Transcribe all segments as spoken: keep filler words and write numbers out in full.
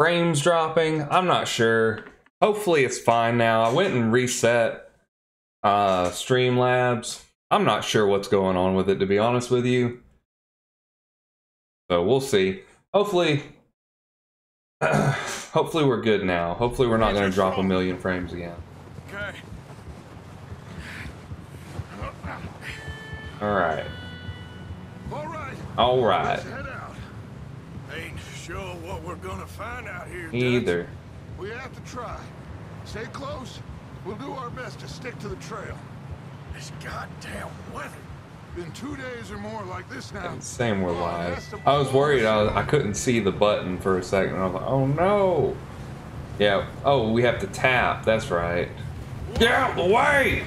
frames dropping. I'm not sure. Hopefully it's fine now. I went and reset uh, Streamlabs. I'm not sure what's going on with it, to be honest with you. So we'll see. Hopefully, hopefully we're good now. Hopefully we're not going to drop a million frames again. Okay. All right. All right. All right. Ain't sure what we're gonna find out here either. We have to try. Stay close. We'll do our best to stick to the trail. This goddamn weather. Been two days or more like this now. Same, we're live. I was worried I, was, I couldn't see the button for a second. I was like, oh no. Yeah. Oh, we have to tap. That's right. Get out the way.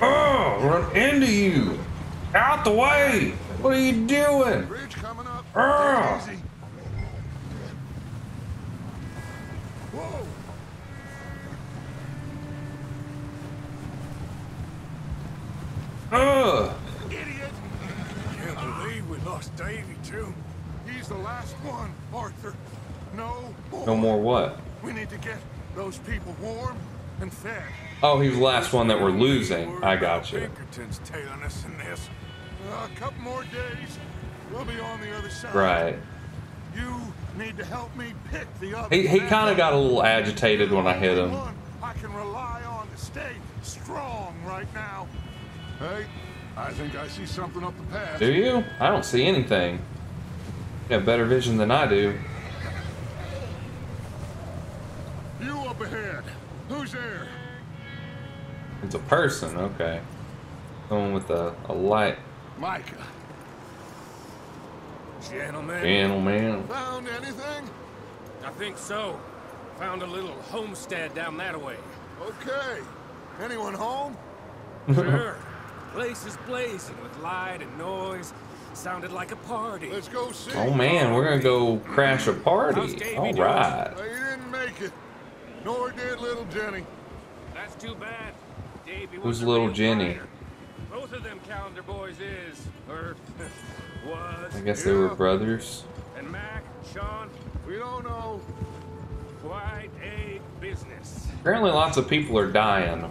Oh, run into you. Out the way. What are you doing? Bridge coming up. Oh. Whoa. Ugh! Idiot! I can't believe we lost Davy too. He's the last one, Arthur. No more. No more what? We need to get those people warm and fed. Oh, he's the last one that we're losing. I got you. Pinkerton's tailing us in this. A couple more days, we'll be on the other side. Right. You need to help me pick the other. He he kind of got a little agitated when I hit him. I can rely on to stay strong right now. Hey, I think I see something up the path. Do you? I don't see anything. You have better vision than I do. You up ahead. Who's there? It's a person, okay. Someone with a, a light. Micah. Gentlemen. Gentlemen. Found anything? I think so. Found a little homestead down that way. Okay. Anyone home? Sure. Place is blazing with light and noise. Sounded like a party. Let's go see. Oh man, we're gonna go crash a party. All right. Well, you didn't make it, nor did little Jenny. That's too bad. Davey was. Who's little Jenny? Fighter. Both of them calendar boys is, or was. I guess they were brothers. And Mac, Sean, we don't know. Quite a business. Apparently, lots of people are dying.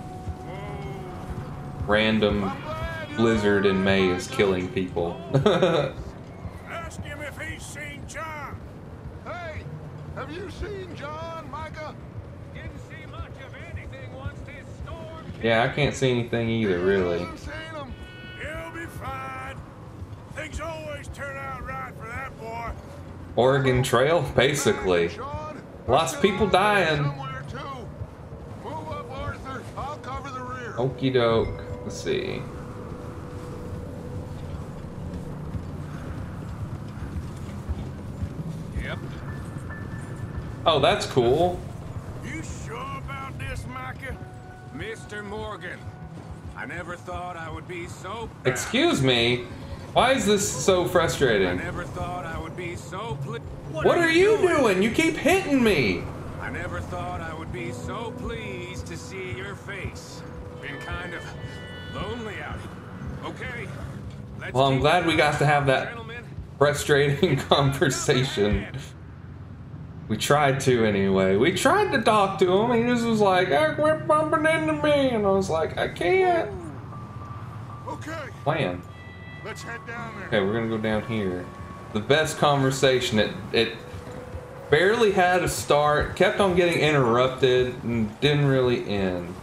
Random blizzard in May is killing people. Ask him if he's seen John. Hey, have you seen John, Micah? Didn't see much of anything once this storm. Yeah, I can't see anything either, really. He'll be fine. Things always turn out right for that boy. Oregon Trail, basically. Lots of people dying. Move up, Arthur. I'll cover the rear. Okie doke. Let's see. Yep. Oh, that's cool. You sure about this, Micah? Mister Morgan, I never thought I would be so. Excuse me. Why is this so frustrating? I never thought I would be so. What, what are you doing? doing? You keep hitting me. I never thought I would be so pleased to see your face. Been kind of lonely out here. Okay. Let's well, I'm glad we got to have that gentlemen. frustrating conversation. We tried to anyway. We tried to talk to him. He just was like, hey, "We're bumping into me," and I was like, "I can't." Okay. Plan. Let's head down there. Okay, we're gonna go down here. The best conversation. It it barely had a start. Kept on getting interrupted and didn't really end.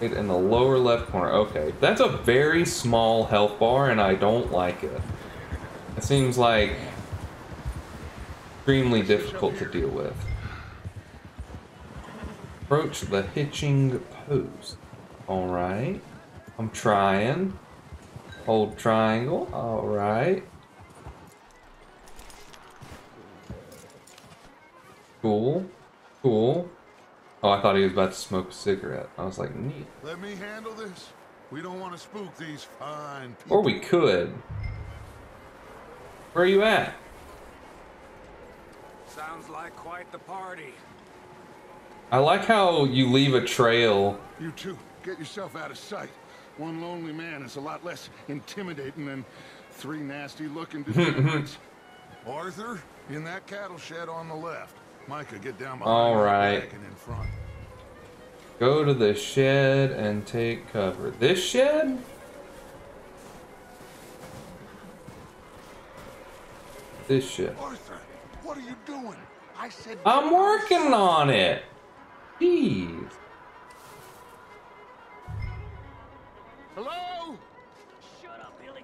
In the lower left corner. Okay, that's a very small health bar and I don't like it. It seems like extremely difficult to deal with. Approach the hitching post. All right, I'm trying. Hold triangle. All right, cool, cool. Oh, I thought he was about to smoke a cigarette. I was like, neat. Let me handle this. We don't want to spook these fine people. Or we could. Where are you at? Sounds like quite the party. I like how you leave a trail. You too. Get yourself out of sight. One lonely man is a lot less intimidating than three nasty-looking dudes. Arthur, in that cattle shed on the left. Micah, get down behind All right. back and in front. Go to the shed and take cover. This shed? This shed. Arthur, what are you doing? I said I'm working on it. Jeez. Hello? Shut up, Billy.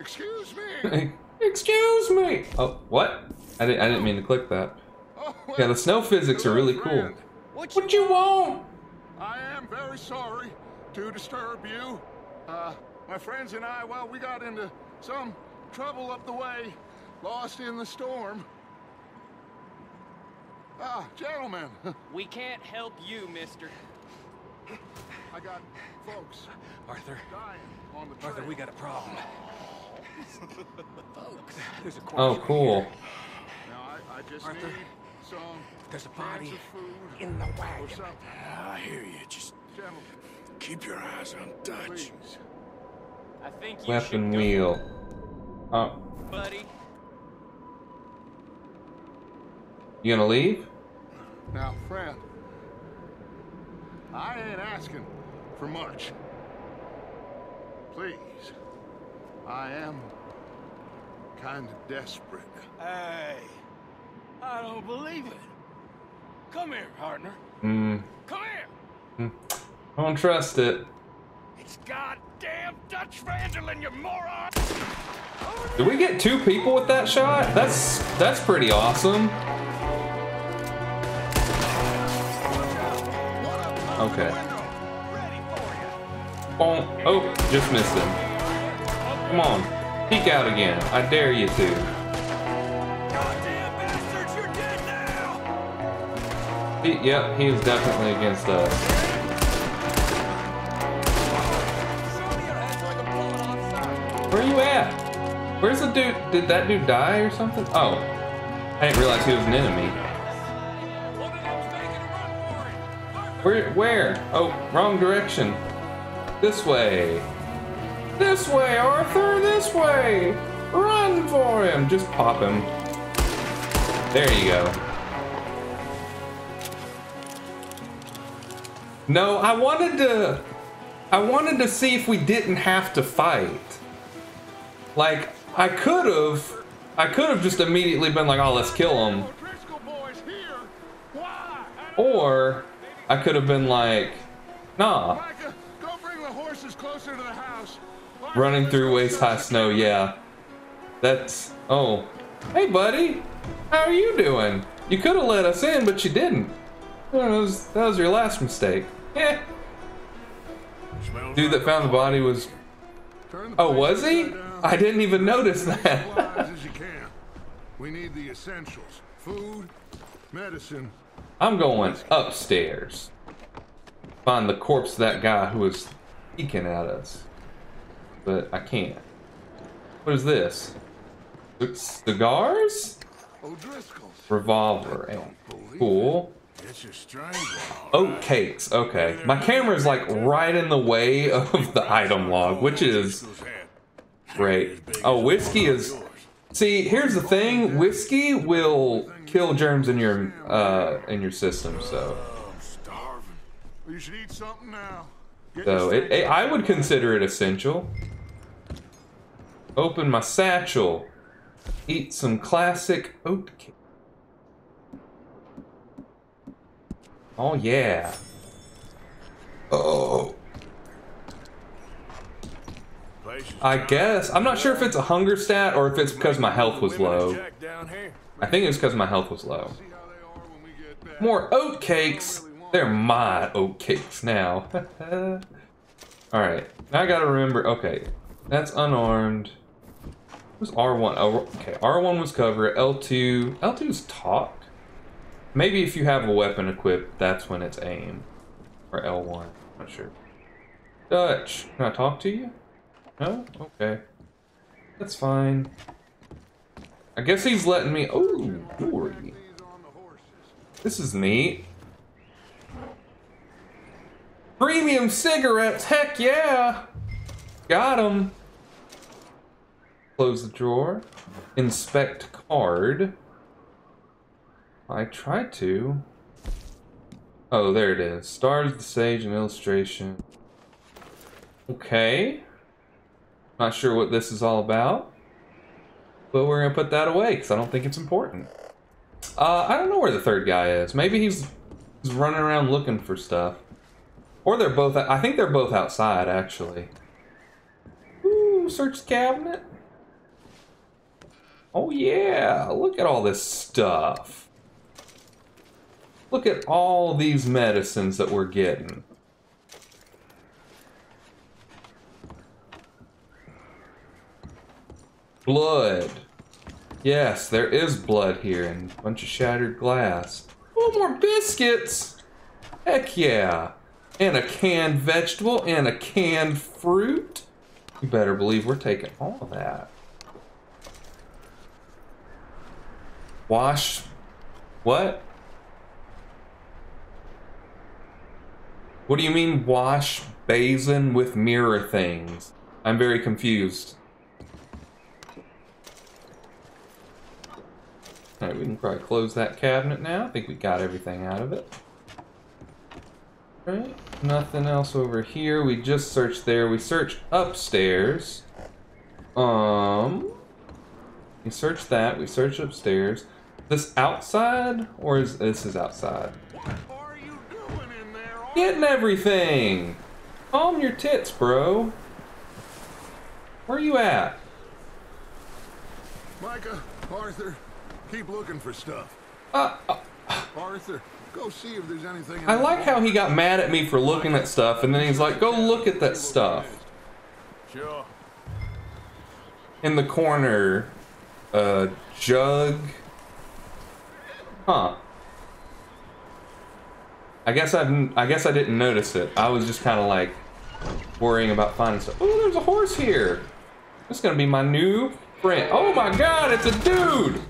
Excuse me. Excuse me. Oh, what? I didn't. I didn't mean to click that. Oh, well, yeah, the snow physics are really friend. cool. What you, what you want? I am very sorry to disturb you. Uh, my friends and I, well, we got into some trouble up the way, lost in the storm. Ah, gentlemen. We can't help you, mister. I got folks. Arthur. Dying on the trail. Arthur, we got a problem. Folks. There's a oh, cool. Here. Now, I, I just Arthur. need some... There's a body in the wagon. I hear you. Just Gentlemen. keep your eyes on Dutch. I think you Weapon wheel. Oh. Buddy. You gonna leave? Now, friend, I ain't asking for much. Please. I am kind of desperate. Hey. I don't believe it. Come here, partner. Mm. Come here. Mm. I don't trust it. It's goddamn Dutch Van der Linde, you moron. Did we get two people with that shot? That's that's pretty awesome. Okay. Oh, oh, just missed him. Come on, peek out again. I dare you to. Yep, he was definitely against us. Where are you at? Where's the dude? Did that dude die or something? Oh, I didn't realize he was an enemy. Where? Where? Oh, wrong direction. This way. This way, Arthur. This way. Run for him. Just pop him. There you go. No, I wanted to, I wanted to see if we didn't have to fight. Like, I could have, I could have just immediately been like, oh, let's kill him. Or I could have been like, nah. Running through waist-high snow, yeah. That's, oh. Hey, buddy, how are you doing? You could have let us in, but you didn't. That was, that was your last mistake. Eh. Dude that found the body was... Oh, was he? I didn't even notice that. We need the essentials. Food, medicine. I'm going upstairs. Find the corpse of that guy who was peeking at us. But I can't. What is this? Cigars? Revolver. Cool. It's a strange one. Oat cakes. Okay. My camera's like right in the way of the item log, which is great. Oh, whiskey is... See, here's the thing. Whiskey will kill germs in your uh, in your system, so... So, it, it, I would consider it essential. Open my satchel. Eat some classic oat cakes. Oh yeah. Oh. I guess. I'm not sure if it's a hunger stat or if it's because my health was low. I think it's because my health was low. More oatcakes. They're my oatcakes now. Alright. Now I gotta remember. Okay. That's unarmed. What's R one? Oh, okay. R one was cover. L two. L two is talk. Maybe if you have a weapon equipped, that's when it's aim. Or L one. Not sure. Dutch, can I talk to you? No? Okay. That's fine. I guess he's letting me... Oh, glory. This is neat. Premium cigarettes! Heck yeah! Got him! Close the drawer. Inspect card. I tried to. Oh, there it is. Stars of the Sage and illustration. Okay. Not sure what this is all about, but we're gonna put that away because I don't think it's important. Uh, I don't know where the third guy is. Maybe he's, he's running around looking for stuff. Or they're both, I think they're both outside, actually. Ooh, search the cabinet. Oh yeah, look at all this stuff. Look at all these medicines that we're getting. Blood. Yes, there is blood here and a bunch of shattered glass. Oh, more biscuits! Heck yeah! And a canned vegetable and a canned fruit. You better believe we're taking all of that. Wash. What? What do you mean wash basin with mirror things? I'm very confused. Alright, we can probably close that cabinet now. I think we got everything out of it. Alright, nothing else over here. We just searched there. We searched upstairs. Um, we searched that. We searched upstairs. This outside? Or is this is outside? What are you doing in there? Getting everything! Calm your tits, bro. Where are you at? Micah, Arthur. Keep looking for stuff. Uh, uh, Arthur, go see if there's anything. I like how he got mad at me for looking at stuff, and then he's like, go look at that stuff. Sure. In the corner, uh, jug. Huh. I guess I've, I guess I didn't notice it. I was just kind of like worrying about finding stuff. Oh, there's a horse here. That's going to be my new friend. Oh my God, it's a dude.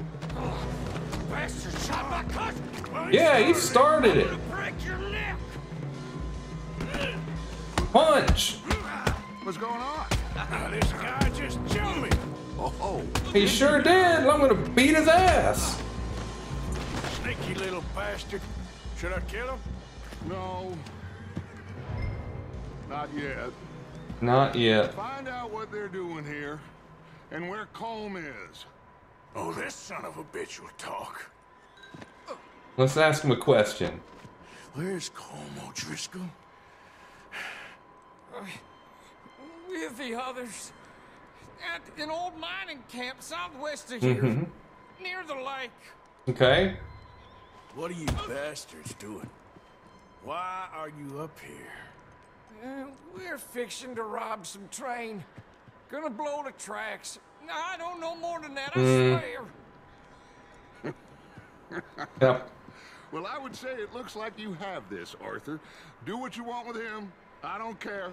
Yeah, he started it. Punch. What's going on? This guy just killed me. Oh, he sure did. I'm gonna beat his ass. Sneaky little bastard. Should I kill him? No. Not yet. Not yet. Find out what they're doing here, and where Colm is. Oh, this son of a bitch will talk. Let's ask him a question. Where's Colm O'Driscoll? Uh, with the others. At an old mining camp southwest of here. Mm-hmm. Near the lake. Okay. What are you bastards doing? Why are you up here? Uh, we're fixing to rob some train. Gonna blow the tracks. No, I don't know more than that, I mm. swear. Yep. Well, I would say it looks like you have this, Arthur. Do what you want with him. I don't care.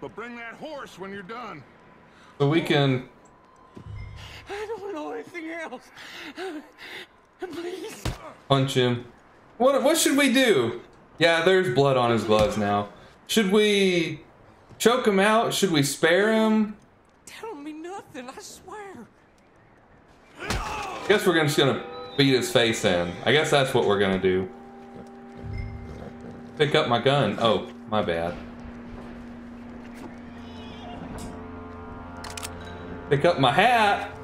But bring that horse when you're done. So we can... I don't know anything else. Please. Punch him. What, what should we do? Yeah, there's blood on his gloves now. Should we choke him out? Should we spare him? Tell me nothing, I swear. I guess we're just gonna beat his face in. I guess that's what we're gonna do. Pick up my gun. Oh, my bad. Pick up my hat.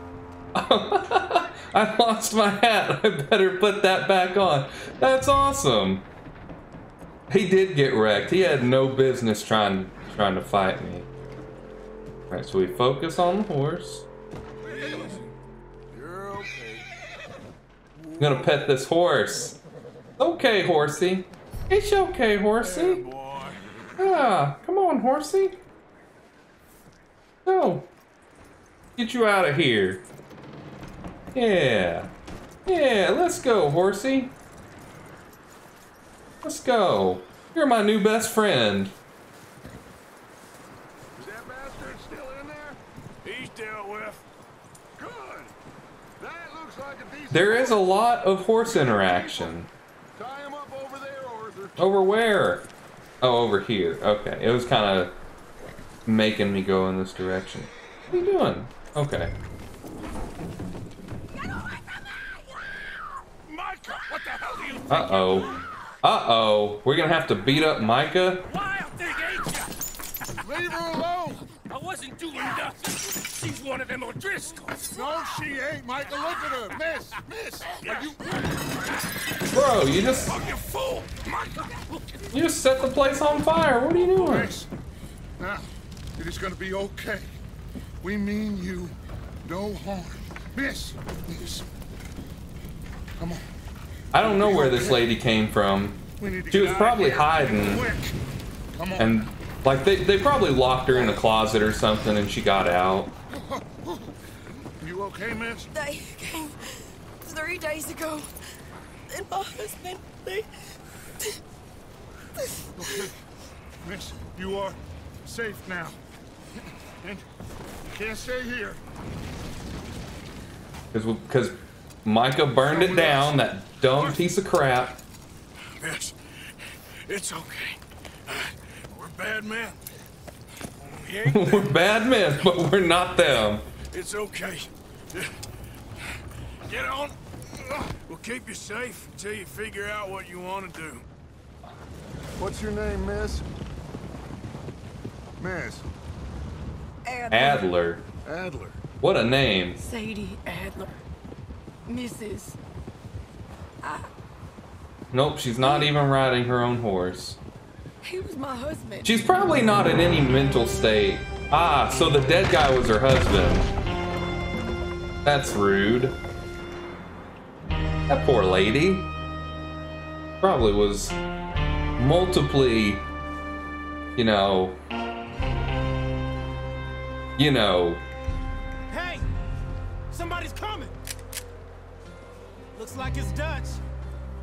I lost my hat. I better put that back on. That's awesome. He did get wrecked. He had no business trying to trying to fight me. All right, so we focus on the horse. You're okay. I'm gonna pet this horse. Okay, horsey. It's okay, horsey. Ah, come on, horsey. No. Get you out of here. Yeah. Yeah, let's go, horsey. Let's go. You're my new best friend. There is a lot of horse interaction. Tie him up over there, Arthur. Over where? Oh, over here. Okay. It was kind of making me go in this direction. What are you doing? Okay. Micah! Uh-oh. Uh-oh. We're gonna have to beat up Micah? Leave her alone! I wasn't doing nothing. She's one of them O'Driscolls. No, she ain't, Micah. Look at her. Miss, miss. Are you... Bro, you just... Oh, you fool, Micah. You just set the place on fire. What are you doing? Miss, now, it is gonna be okay. We mean you no harm. Miss, miss. Come on. I don't know where this lady came from. She was probably hiding. Come on. And like they, they probably locked her in a closet or something and she got out. You okay, miss? They came three days ago. And my husband, they... Okay. Miss, you are safe now. And you can't stay here. Because because Micah burned it down, that dumb piece of crap. Miss, it's okay. Uh, we're bad men. We we're bad men, but we're not them. It's okay. Get on. We'll keep you safe until you figure out what you want to do. What's your name, miss? Miss. Adler. Adler. What a name. Sadie Adler. Missus I... Nope, she's not even riding her own horse. He was my husband. She's probably not in any mental state. Ah, so the dead guy was her husband. That's rude. That poor lady. Probably was multiply, you know, you know. Hey, somebody's coming. Looks like it's Dutch.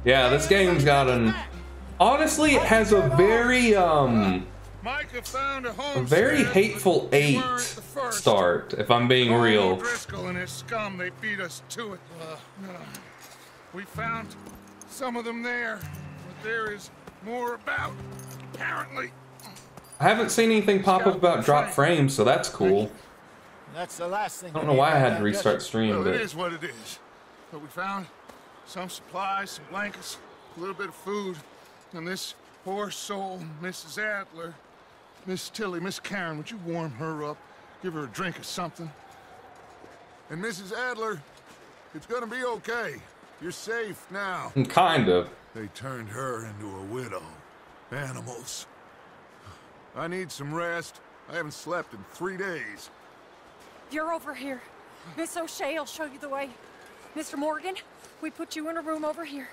Yeah, this game's got an... Honestly, it has a very, um... a very hateful eight start, if I'm being real. Driscoll and his scum, they beat us to it. We found some of them there, but there is more about, apparently. I haven't seen anything pop up about drop frames, so that's cool. That's the last thing. I don't know why I had to restart stream, but... It is what it is. But we found... some supplies, some blankets, a little bit of food, and this poor soul, Missus Adler, Miss Tilly, Miss Karen, would you warm her up, give her a drink or something? And Missus Adler, it's gonna be okay. You're safe now. Kind of. They turned her into a widow. Animals. I need some rest. I haven't slept in three days. You're over here. Miss O'Shea will show you the way. Mister Morgan, we put you in a room over here.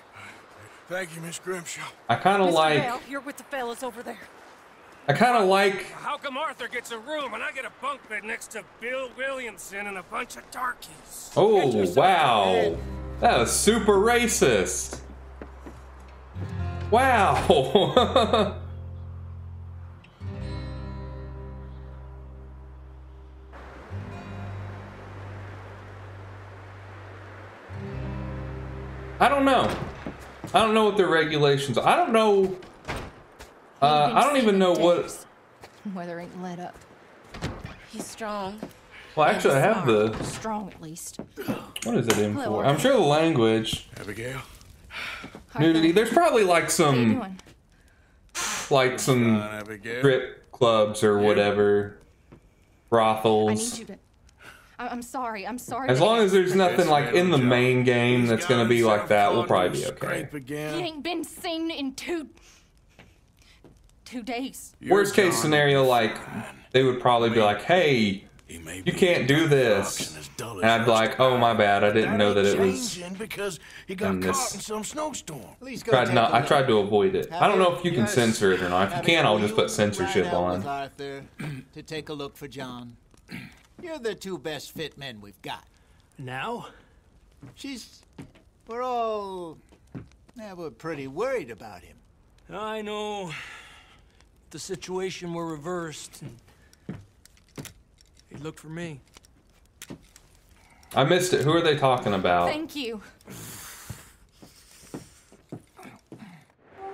Thank you, Miss Grimshaw. I kind of like... Bell, you're with the fellas over there. I kind of like... How come Arthur gets a room and I get a bunk bed next to Bill Williamson and a bunch of darkies? Oh, wow. That was super racist. Wow. I don't know. I don't know what their regulations are. I don't know. Uh, I don't even know what. Weather ain't let up. He's strong. Well, actually, I have the. Strong, at least. What is it in for? I'm sure the language. Abigail. Nudity. There's probably like some. Like some strip clubs or whatever. Brothels. I'm sorry. I'm sorry. As long as there's nothing like in the main game that's gonna be like that, we'll probably be okay. He ain't been seen in two two days. Worst case scenario, like they would probably be like, "Hey, you can't do this," and I'd be like, "Oh, my bad. I didn't know that it was." In this, tried not. I tried to avoid it. I don't know if you can censor it or not. If you can, I'll just put censorship on. To take a look for John. You're the two best fit men we've got. Now? She's... We're all... Yeah, we're pretty worried about him. I know. The situation were reversed. And he looked for me. I missed it. Who are they talking about? Thank you.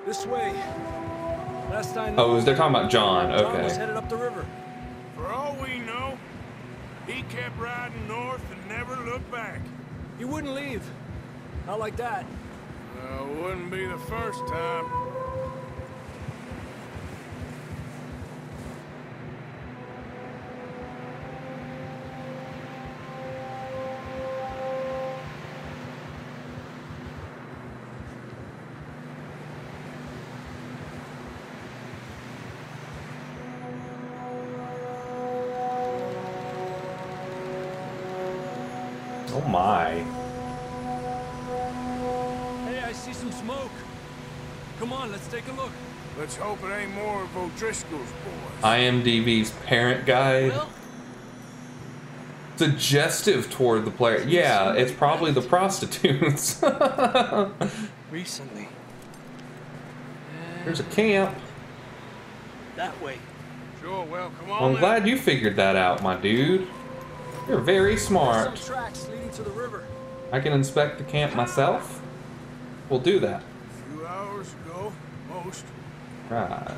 This way. Last I know... Oh, they're talking about John. Okay. John was headed up the river. For all we know... He kept riding north and never looked back. He wouldn't leave. Not like that. Uh, wouldn't be the first time. Oh my. Hey, I see some smoke. Come on, let's take a look. Let's hope it ain't more of O'Driscoll's boys. I M D B's parent guide. Well? Suggestive toward the player. Yeah, it's probably the prostitutes. Recently. There's a camp. That way. Sure, well, come on. I'm then. glad you figured that out, my dude. You're very smart. Some tracks leading to the river. I can inspect the camp myself. We'll do that. A few hours ago, most. Right.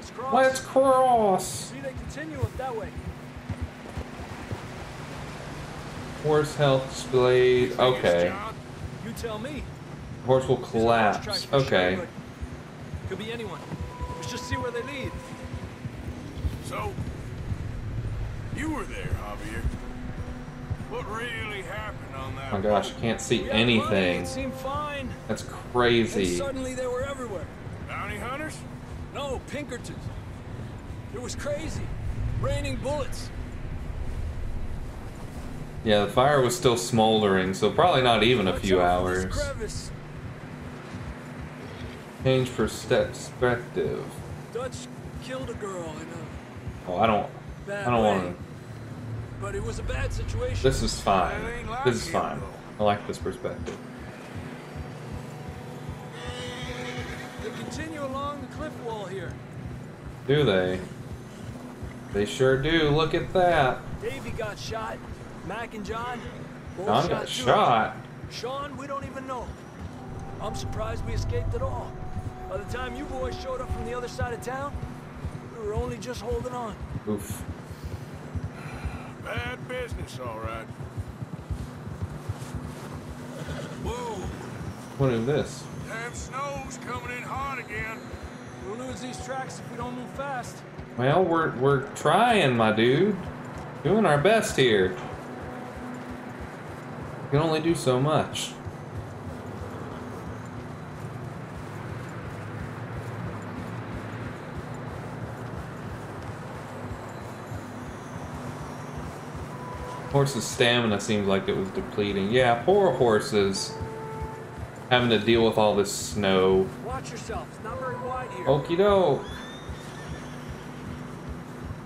Let's cross. Let's cross. See, they continue it that way. Horse health blade. Okay. You tell me. Horse will collapse. Okay. Sure, could be anyone. Let's just see where they lead. So, you were there, Javier. What really happened on that? Oh my gosh, I can't see anything. Fine. That's crazy. And suddenly they were everywhere. Bounty hunters? No, Pinkertons. It was crazy. Raining bullets. Yeah, the fire was still smoldering, so probably not even a few hours. Change for perspective. Dutch killed a girl in a... Oh, I don't... I don't want to... But it was a bad situation. This is fine. This is fine. I like this perspective. They continue along the cliff wall here. Do they? They sure do. Look at that. Davey got shot. Mac and John. John got shot. Sean, we don't even know. I'm surprised we escaped at all. By the time you boys showed up from the other side of town, we were only just holding on. Oof. Bad business, all right. Whoa! What is this? Damn snow's coming in hot again. We'll lose these tracks if we don't move fast. Well, we're we're trying, my dude. Doing our best here. We can only do so much. Horse's stamina seems like it was depleting. Yeah, poor horses having to deal with all this snow. Watch yourself, it's not very wide here. Okie doke.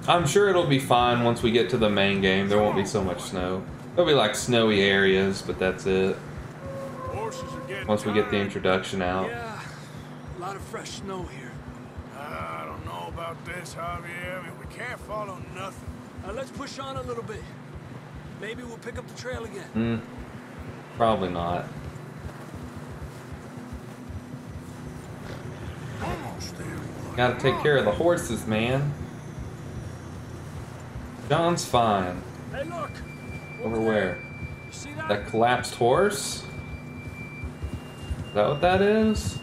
I'm sure it'll be fine once we get to the main game. There won't be so much snow. There'll be like snowy areas, but that's it. Horses are getting once we get the introduction out. Yeah, a lot of fresh snow here. Uh, I don't know about this, Javier. I mean, we can't follow nothing. Uh, let's push on a little bit. Maybe we'll pick up the trail again. Mm, probably not. Almost there. Gotta take care of the horses, man. John's fine. Hey, look. Over where? You see that? That collapsed horse? Is that what that is?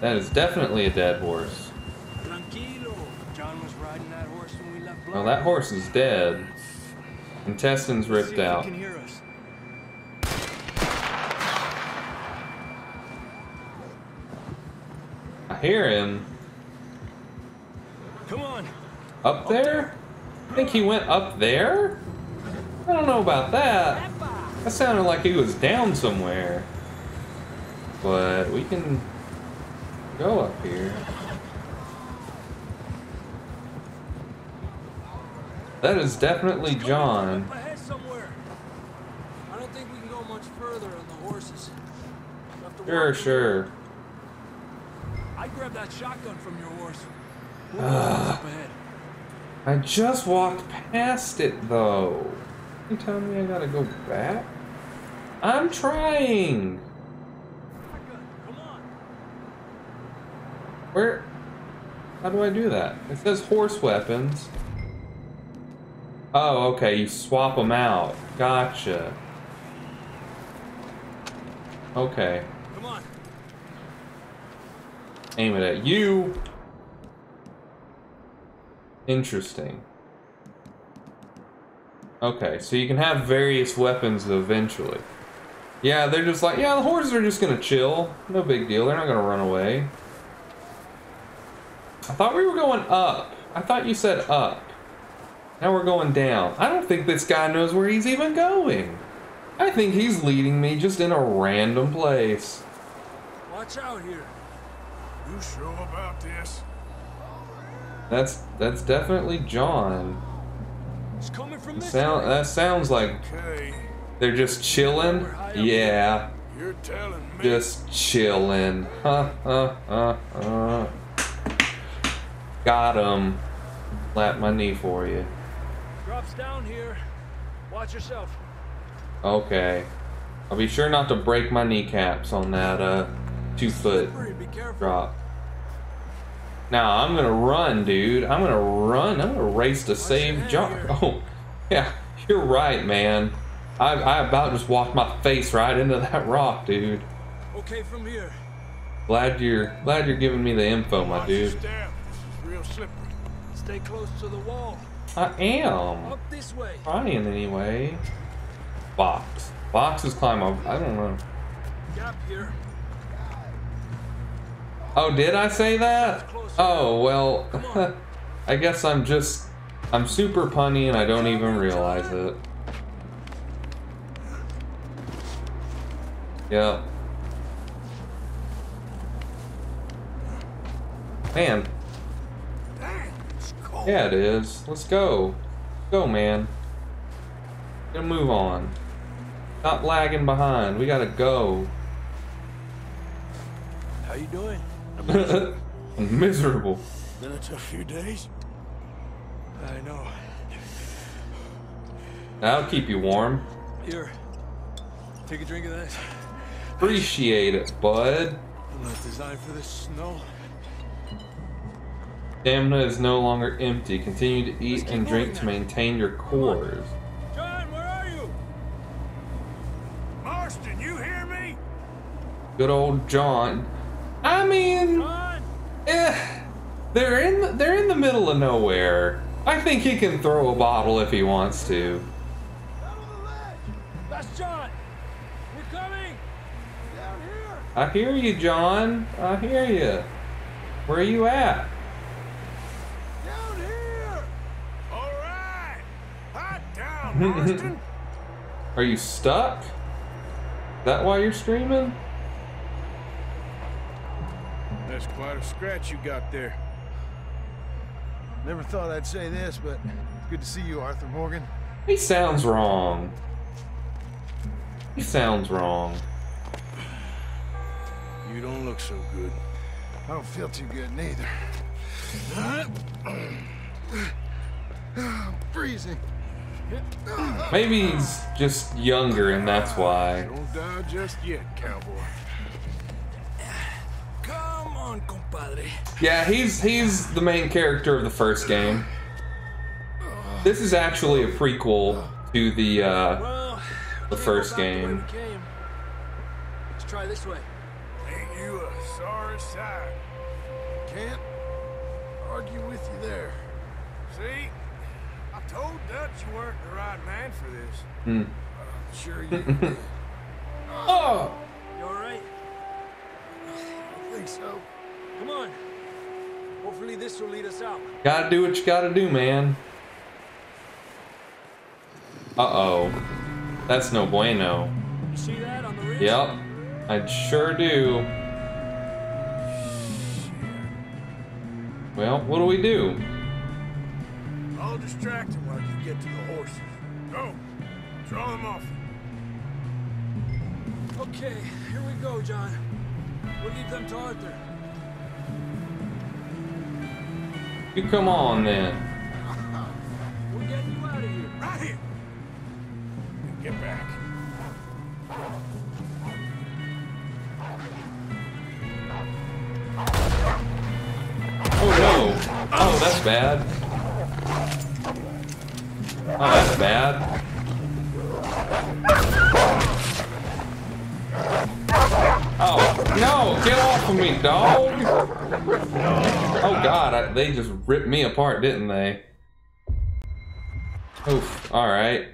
That is definitely a dead horse. Tranquilo. John was riding that horse when we left. Well, that horse is dead. Intestines ripped out. Can hear us. I hear him. Come on. Up there? I think he went up there? I don't know about that. That sounded like he was down somewhere. But we can go up here. That is definitely John. I don't think we can go much further on the horses. Sure, sure. I grabbed that shotgun from your horse. Uh, I just walked past it though. You tell me I gotta go back? I'm trying. Come on. Where? How do I do that? It says horse weapons. Oh, okay, you swap them out. Gotcha. Okay, aim it at you. Interesting. Okay, so you can have various weapons eventually. Yeah, they're just like, yeah, the horses are just gonna chill. No big deal, they're not gonna run away. I thought we were going up. I thought you said up. Now we're going down. I don't think this guy knows where he's even going. I think he's leading me just in a random place. Watch out here. You sure about this? That's that's definitely John. It's coming from this sound, that sounds like okay. They're just chilling. Yeah. You're telling me. Just chilling. Huh, huh, huh, huh. Got him. Slap my knee for you. Drops down here. Watch yourself. Okay. I'll be sure not to break my kneecaps on that uh two foot drop. Now I'm gonna run, dude. I'm gonna run. I'm gonna race to save John. Oh, yeah. You're right, man. I I about just walked my face right into that rock, dude. Okay, from here. Glad you're glad you're giving me the info, my dude. Stay close to the wall. I am. Up this way. Trying anyway. Box. Boxes climb up. I don't know. Gap here. Oh, did I say that? Oh, well, I guess I'm just, I'm super punny and I don't even realize it. Yep. Man. Yeah, it is. Let's go. Let's go, man. We're gonna move on. Stop lagging behind. We gotta go. How you doing? I'm miserable. I'm miserable. Been a tough few days. I know. That'll keep you warm. Here. Take a drink of that. Appreciate it, bud. I'm not designed for this snow. Stamina is no longer empty. Continue to eat and drink to maintain your cores. John, where are you? Marston, you hear me? Good old John. I mean, eh, they're in the, they're in the middle of nowhere. I think he can throw a bottle if he wants to. That's John. We're coming. Down here. I hear you, John. I hear you. Where are you at? Are you stuck? Is that why you're screaming? That's quite a scratch you got there. Never thought I'd say this, but it's good to see you, Arthur Morgan. He sounds wrong. He sounds wrong. You don't look so good. I don't feel too good neither. I'm freezing. Maybe he's just younger, and that's why. Don't die just yet, cowboy. Come on, compadre. Yeah, he's he's the main character of the first game. This is actually a prequel to the uh, well, the first game. The Let's try this way. Ain't you a sorry sight? Can't argue with you there. See? Told Dutch you weren't the right man for this. Hmm. I'm sure you did. Oh! You alright? I think so. Come on. Hopefully this will lead us out. Gotta do what you gotta do, man. Uh-oh. That's no bueno. You see that on the ridge? Yep. I sure do. Well, what do we do? I'll distract him while you get to the horses. Go! Draw them off. Okay, here we go, John. We'll leave them to Arthur. You come on, then. We're getting you out of here. Right here! And get back. Oh, no! Oh, that's bad. Oh, that's bad. Oh. No, get off of me, dog! Oh god, I, they just ripped me apart, didn't they? Oof, alright.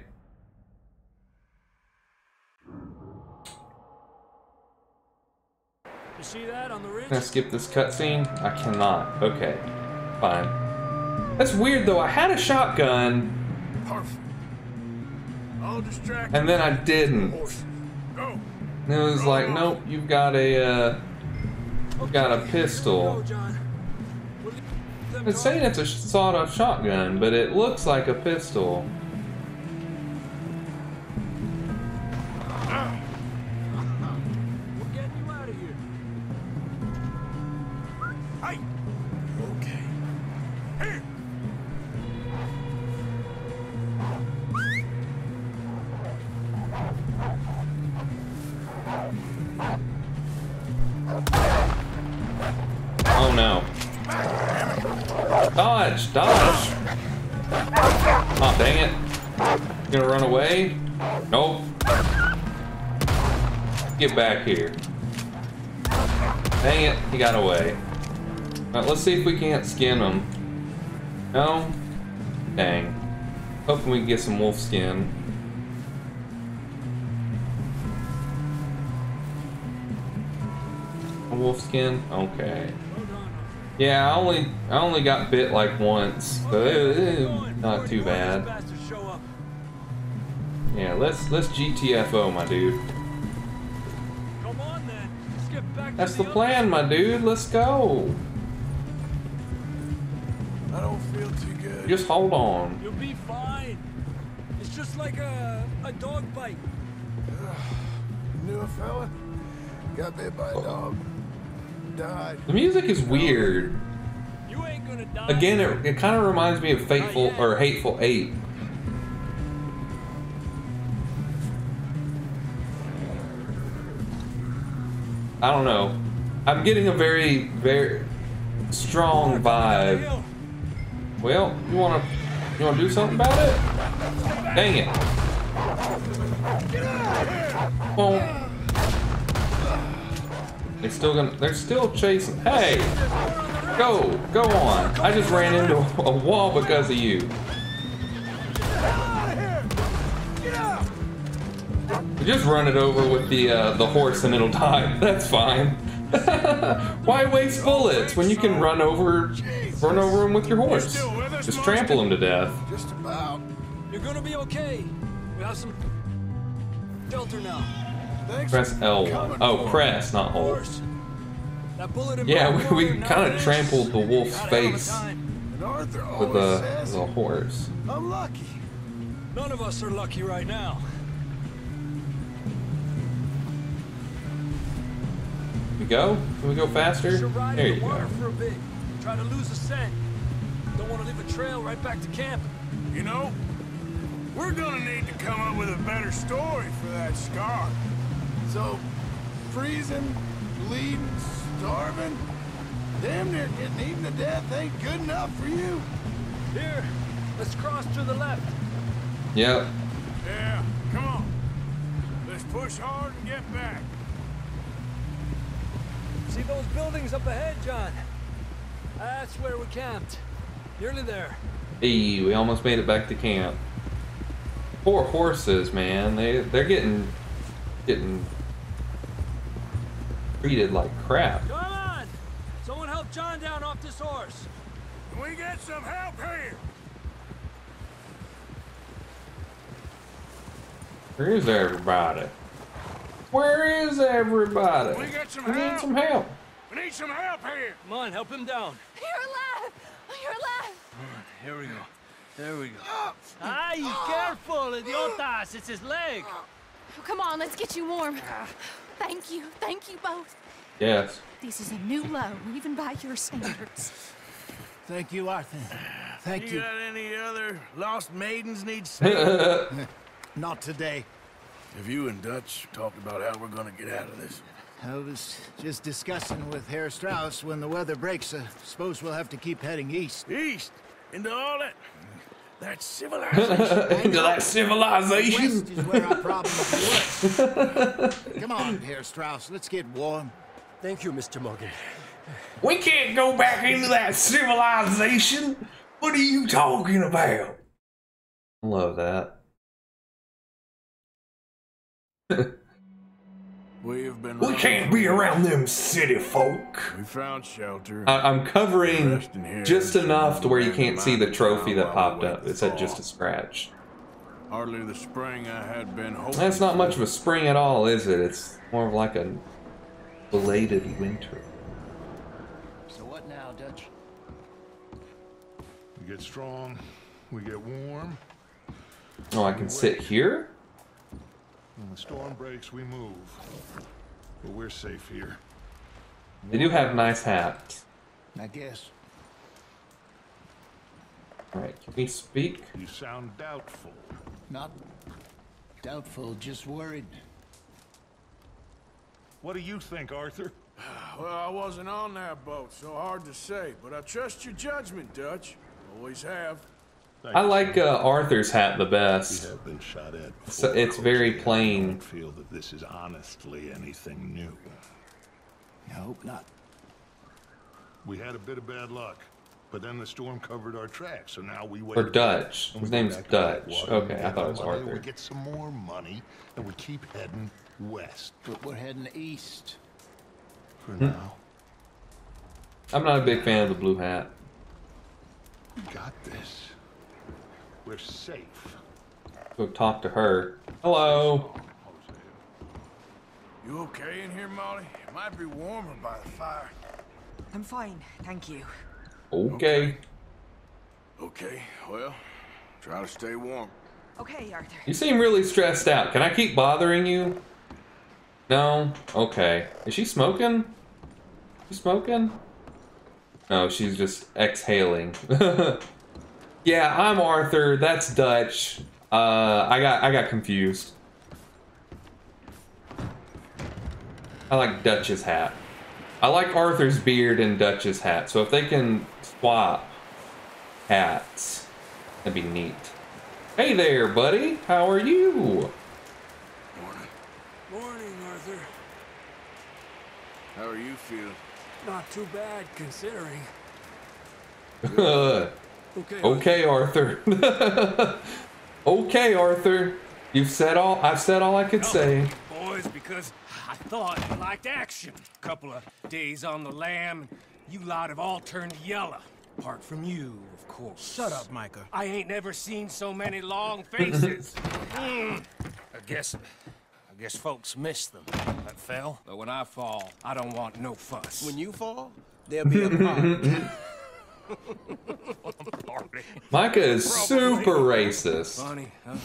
You see that on the ridge? Can I skip this cutscene? I cannot. Okay, fine. That's weird though, I had a shotgun. Perfect. I'll distract and then I didn't. And it was like, nope, you've got a, uh, you've got a pistol. It's saying it's a sawed-off shotgun, but it looks like a pistol. We're getting you out of here. Hey. Okay. Here. Oh no. Dodge! Dodge! Oh, dang it. Gonna run away? Nope. Get back here. Dang it, he got away. Alright, let's see if we can't skin him. No? Dang. Hoping we can get some wolf skin. Wolf skin? Okay. Yeah, I only I only got bit like once, so it, it, not too bad. Yeah, let's let's G T F O, my dude. That's the plan, my dude. Let's go. I don't feel too good. Just hold on. You'll be fine. It's just like a a dog bite. Knew a fella got bit by a dog. Died. The music is weird. You ain't gonna die. Again, it, it kind of reminds me of Fateful or Hateful Eight. I don't know. I'm getting a very, very strong vibe. Well, you wanna, you wanna do something about it? Dang it! Boom. They're still gonna, they're still chasing. Hey! Go! Go on! I just ran into a wall because of you. Just run it over with the uh, the horse and it'll die. That's fine. Why waste bullets when you can run over run over him with your horse? Just trample him to death. Just about. You're gonna be okay. We have some filter now. Press L one. Oh, press, not hold. Yeah, we, we kind of trampled the wolf's face with a, with a horse. I'm lucky. None of us are lucky right now. We go? Can we go faster? There you go. Try to lose a scent. Don't want to leave a trail right back to camp. You know, we're gonna need to come up with a better story for that scar. So, freezing, bleeding, starving, damn near getting eaten to death ain't good enough for you. Here, let's cross to the left. Yep. Yeah, come on. Let's push hard and get back. See those buildings up ahead, John? That's where we camped. Nearly there. Hey, we almost made it back to camp. Poor horses, man. They, they're getting... getting treated like crap. Come on! Someone help John down off this horse. Can we get some help here? Where is everybody? Where is everybody? We got some we help. Need some help. We need some help here. Come on, help him down. You're alive. You're alive. All right, here we go. There we go. Ah, you careful, idiotas! It's his leg. Oh, come on, let's get you warm. Thank you, thank you both. Yes. This is a new low, even by your standards. Thank you, Arthur. Thank you. You got any other lost maidens need saving? Not today. Have you and Dutch talked about how we're gonna get out of this? I was just discussing with Herr Strauss when the weather breaks. I uh, suppose we'll have to keep heading east. East? Into all that? That civilization. Into that civilization. West is where our problems are. Come on, Herr Strauss, let's get warm. Thank you, Mister Morgan. We can't go back into that civilization. What are you talking about? I love that. We've been we can't be around them city folk. We found shelter. I I'm covering just enough to where you can't see the trophy that popped up. It said just a scratch. Hardly the spring I had been hoping. That's not much of a spring at all, is it? It's more of like a belated winter. So what now, Dutch? We get strong, we get warm. Oh, I can sit here? When the storm breaks, we move. But we're safe here. They do have nice hats. I guess. Alright, can we speak? You sound doubtful. Not doubtful, just worried. What do you think, Arthur? Well, I wasn't on that boat, so hard to say. But I trust your judgment, Dutch. Always have. I like uh, Arthur's hat the best. Have been shot at so it's very plain. I don't feel that this is honestly anything new. I hope not. We had a bit of bad luck, but then the storm covered our tracks, so now we wait. Or Dutch. His name's Dutch. Okay, I thought it was Arthur. We get some more money, and we keep heading west. But we're heading east. For hmm. now. I'm not a big fan of the blue hat. You got this. We're safe. Go talk to her. Hello. You okay in here, Molly? It might be warmer by the fire. I'm fine, thank you. Okay. Okay, well, try to stay warm. Okay, Arthur. You seem really stressed out. Can I keep bothering you? No? Okay. Is she smoking? She smoking? No, she's just exhaling. Yeah, I'm Arthur. That's Dutch. Uh, I got I got confused. I like Dutch's hat. I like Arthur's beard and Dutch's hat. So if they can swap hats, that'd be neat. Hey there, buddy. How are you? Morning. Morning, Arthur. How are you feeling? Not too bad, considering. Okay, okay Arthur. Okay, Arthur. You've said all I've said all I could no, say. Boys, because I thought you liked action. A couple of days on the lam, you lot have all turned yellow. Apart from you, of course. Shut up, Micah. I ain't never seen so many long faces. mm. I guess I guess folks miss them. That fell. But when I fall, I don't want no fuss. When you fall, there'll be a pop. Micah is super racist. Funny, huh?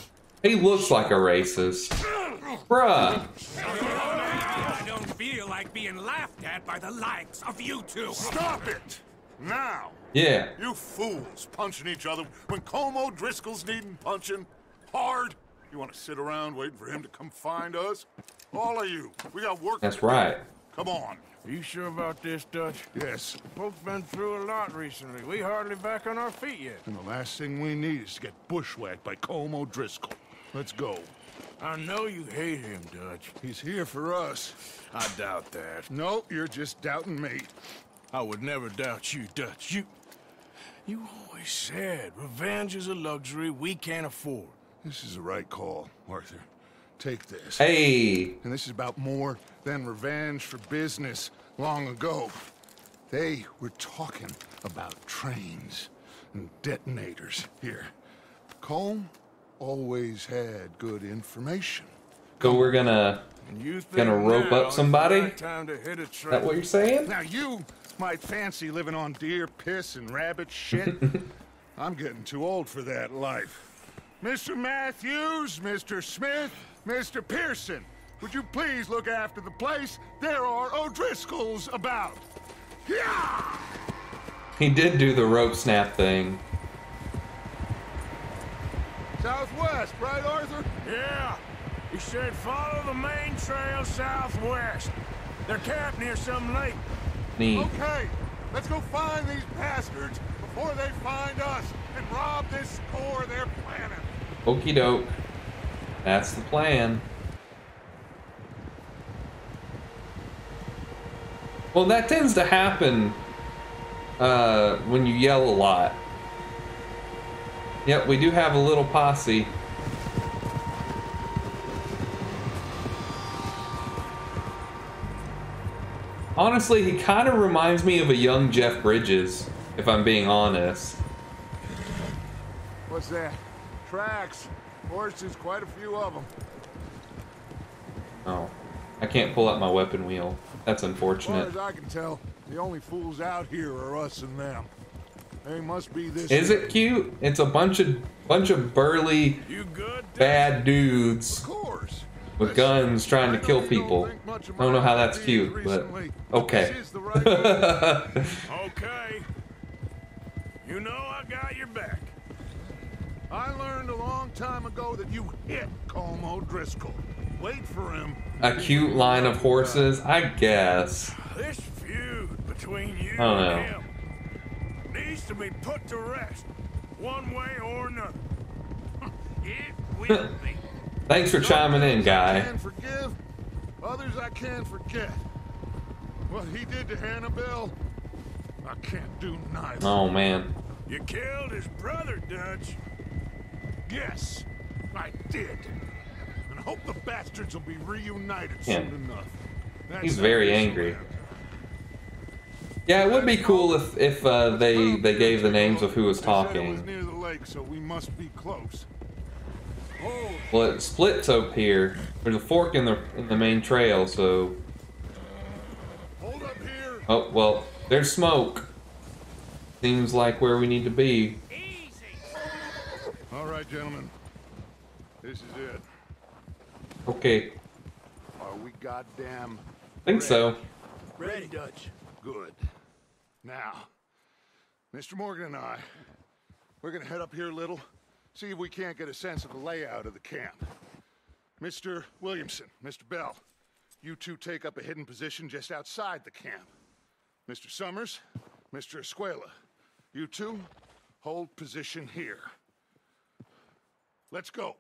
He looks like a racist. Bruh. I don't feel like being laughed at by the likes of you two. Stop it! Now! Yeah. You fools punching each other when Colm O'Driscoll's needing punching hard. You want to sit around waiting for him to come find us? All of you, we got work. That's right. Come on. Are you sure about this, Dutch? Yes. Folks been through a lot recently. We hardly back on our feet yet. And the last thing we need is to get bushwhacked by Colm O'Driscoll. Let's go. I know you hate him, Dutch. He's here for us. I doubt that. No, you're just doubting me. I would never doubt you, Dutch. You... You always said revenge is a luxury we can't afford. This is the right call, Arthur. Take this. Hey. And this is about more than revenge for business long ago. They were talking about trains and detonators here. Colm always had good information. So we're gonna you gonna rope up somebody? Is that what you're saying? Now you might fancy living on deer piss and rabbit shit. I'm getting too old for that life. Mister Matthews, Mister Smith, Mister Pearson, would you please look after the place? There are O'Driscolls about. Yeah! He did do the rope snap thing. Southwest, right, Arthur? Yeah. He said follow the main trail southwest. They're camped near some lake. Neat. Okay, let's go find these bastards before they find us and rob this core of their planet. Okie doke. That's the plan. Well, that tends to happen uh, when you yell a lot. Yep, we do have a little posse. Honestly, he kind of reminds me of a young Jeff Bridges, if I'm being honest. What's that? Tracks. Horses, quite a few of them. Oh. I can't pull out my weapon wheel. That's unfortunate. As far as I can tell, the only fools out here are us and them. They must be this. Is it cute? It's a bunch of bunch of burly, bad dudes with guns trying to kill people. I don't know how that's cute, but okay. Okay. You know I got your back. I learned a long time ago that you hit Colm O'Driscoll. Wait for him. A cute line of horses, I guess. This feud between you I don't know. and him needs to be put to rest, one way or another. It will be. Thanks for chiming in, guy. I can forgive, others I can forget. What he did to Hannibal, I can't do neither. Oh man. You killed his brother, Dutch. Yes, I did. And I hope the bastards will be reunited yeah. soon enough. That's He's very angry. Yeah, it would be cool if if uh, they they gave the names of who was talking. Was near the lake, so we must be close. Oh. Well, it splits up here. There's a fork in the in the main trail, so. Hold up here. Oh well, there's smoke. Seems like where we need to be. All right, gentlemen. This is it. Okay. Are we goddamn? I think ready. so. Ready, Dutch. Good. Now, Mister Morgan and I, we're gonna head up here a little, see if we can't get a sense of the layout of the camp. Mister Williamson, Mister Bell, you two take up a hidden position just outside the camp. Mister Summers, Mister Escuela, you two hold position here. Let's go.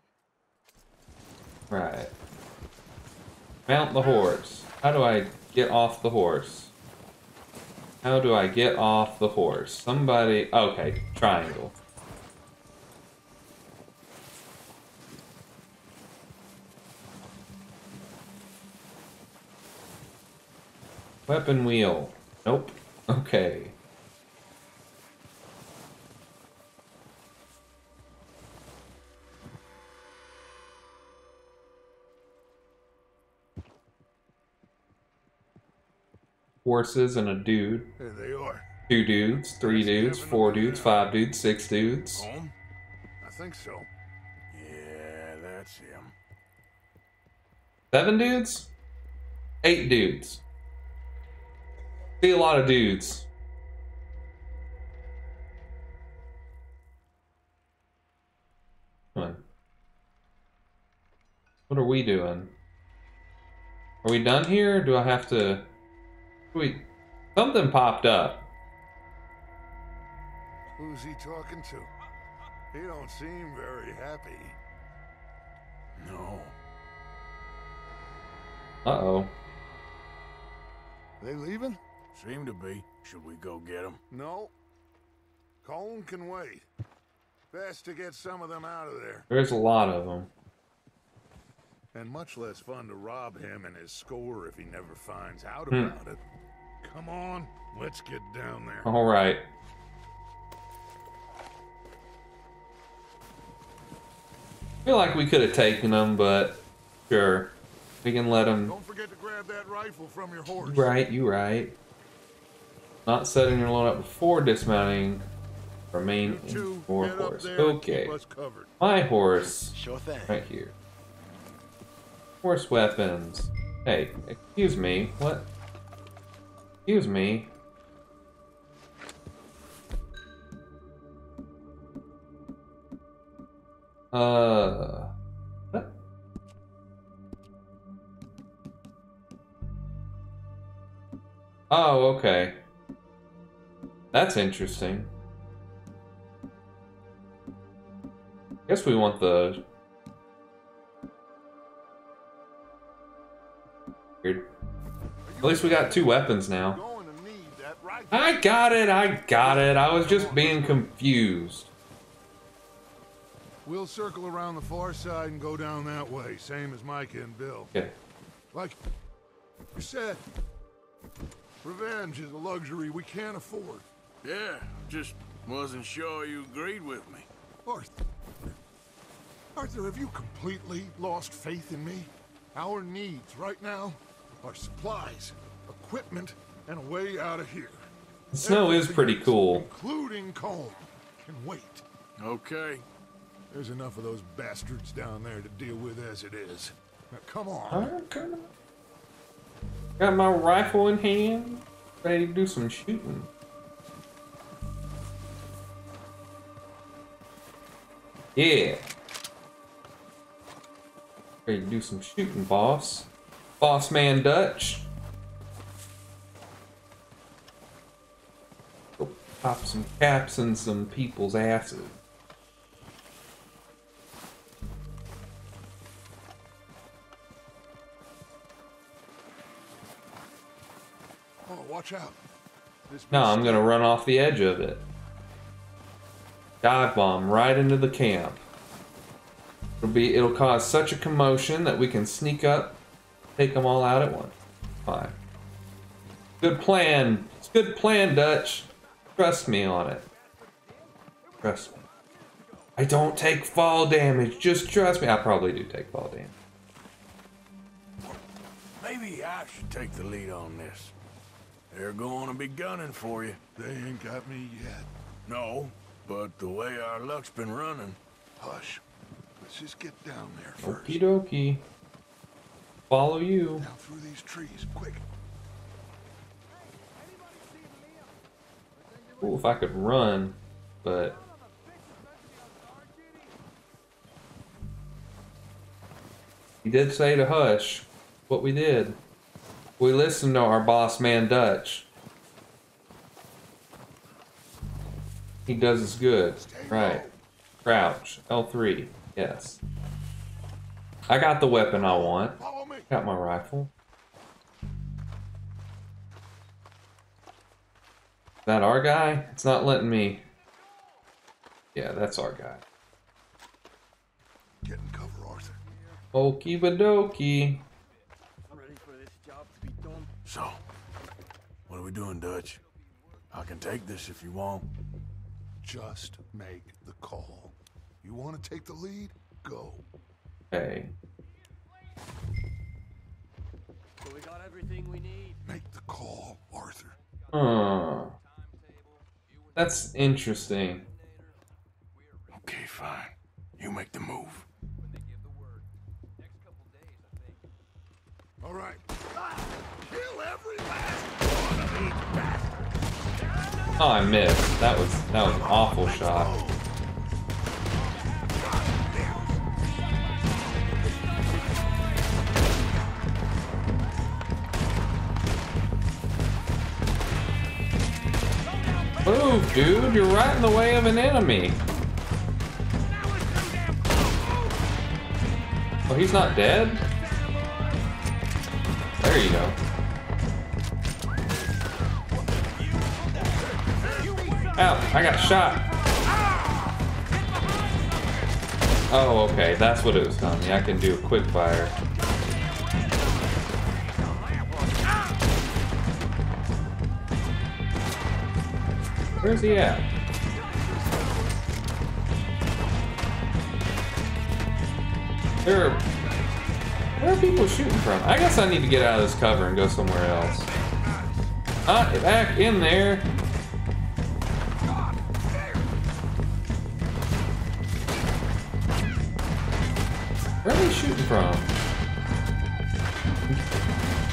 Right. Mount the horse. How do I get off the horse? How do I get off the horse? Somebody... Okay, triangle. Weapon wheel. Nope. Okay. Horses and a dude. There they are. Two dudes, three dudes, four dudes, five dudes, six dudes. Home? I think so. Yeah, that's him. Seven dudes? Eight dudes. See a lot of dudes. Come on. What are we doing? Are we done here? Or do I have to... Wait, something popped up. Who's he talking to? He don't seem very happy. No. Uh-oh. They leaving? Seem to be. Should we go get them? No. Colm can wait. Best to get some of them out of there. There's a lot of them. And much less fun to rob him and his score if he never finds out about hmm. it. Come on, let's get down there. All right. I feel like we could have taken them, but sure, we can let them. Don't forget to grab that rifle from your horse. You right, you right. Not setting your load up before dismounting. Remain in your horse. Okay. My horse. Sure thing. Right here. Horse weapons. Hey, excuse me. What? Excuse me. Uh. What? Oh, okay. That's interesting. Guess we want the. At least we got two weapons now. I got it, I got it. I was just being confused. We'll circle around the far side and go down that way, same as Micah and Bill. Okay. Like you said, revenge is a luxury we can't afford. Yeah, just wasn't sure you agreed with me. Arthur, Arthur, have you completely lost faith in me? Our needs right now are supplies, equipment, and a way out of here. The snow is pretty cool. Including Colm. Can wait. Okay. There's enough of those bastards down there to deal with as it is. Now, come on. Okay. Got my rifle in hand. Ready to do some shooting. Yeah. Ready to do some shooting, boss. Boss man Dutch. Go pop some caps in some people's asses. Watch out. This no, I'm gonna run off the edge of it. Dive bomb right into the camp. It'll be it'll cause such a commotion that we can sneak up, take them all out at once. Fine. Good plan. It's good plan, Dutch. Trust me on it. Trust me. I don't take fall damage. Just trust me. I probably do take fall damage. Maybe I should take the lead on this. They're going to be gunning for you. They ain't got me yet. No, but the way our luck's been running. Hush. Let's just get down there first. Okie dokie. Follow you. Down through these trees, quick. Cool if I could run, but... He did say to hush. What we did. We listen to our boss man Dutch. He does us good. Right. Crouch. L three. Yes. I got the weapon I want. Got my rifle. Is that our guy? It's not letting me. Yeah, that's our guy. Get in cover, Arthur. Okie badokie. So, what are we doing, Dutch? I can take this if you want. Just make the call. You want to take the lead? Go. Hey. So we got everything we need. Make the call, Arthur. Oh. That's interesting. Okay, fine. You make the move. When they give the word, next couple days, I think. All right. Kill every last one of these bastards. Oh, I missed. That was that was an awful shot. Move, dude! You're right in the way of an enemy. Oh, he's not dead? There you go. Ow, I got shot. Oh, okay, that's what it was telling me. I can do a quick fire. Where's he at? There are, where are people shooting from? I guess I need to get out of this cover and go somewhere else. Ah, back in there. Where are they shooting from?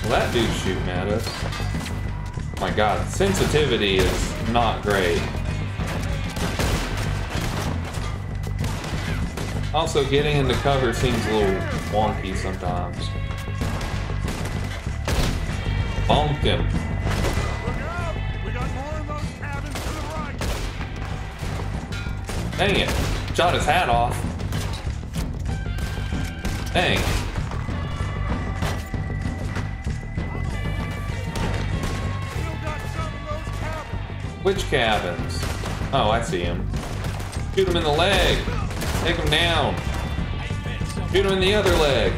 Well, that dude's shooting at us. Oh my god, sensitivity is not great. Also, getting into cover seems a little wonky sometimes. Bonk him. Dang it. Shot his hat off. Dang. Which cabins? Oh, I see him. Shoot him in the leg. Take him down. Shoot him in the other leg.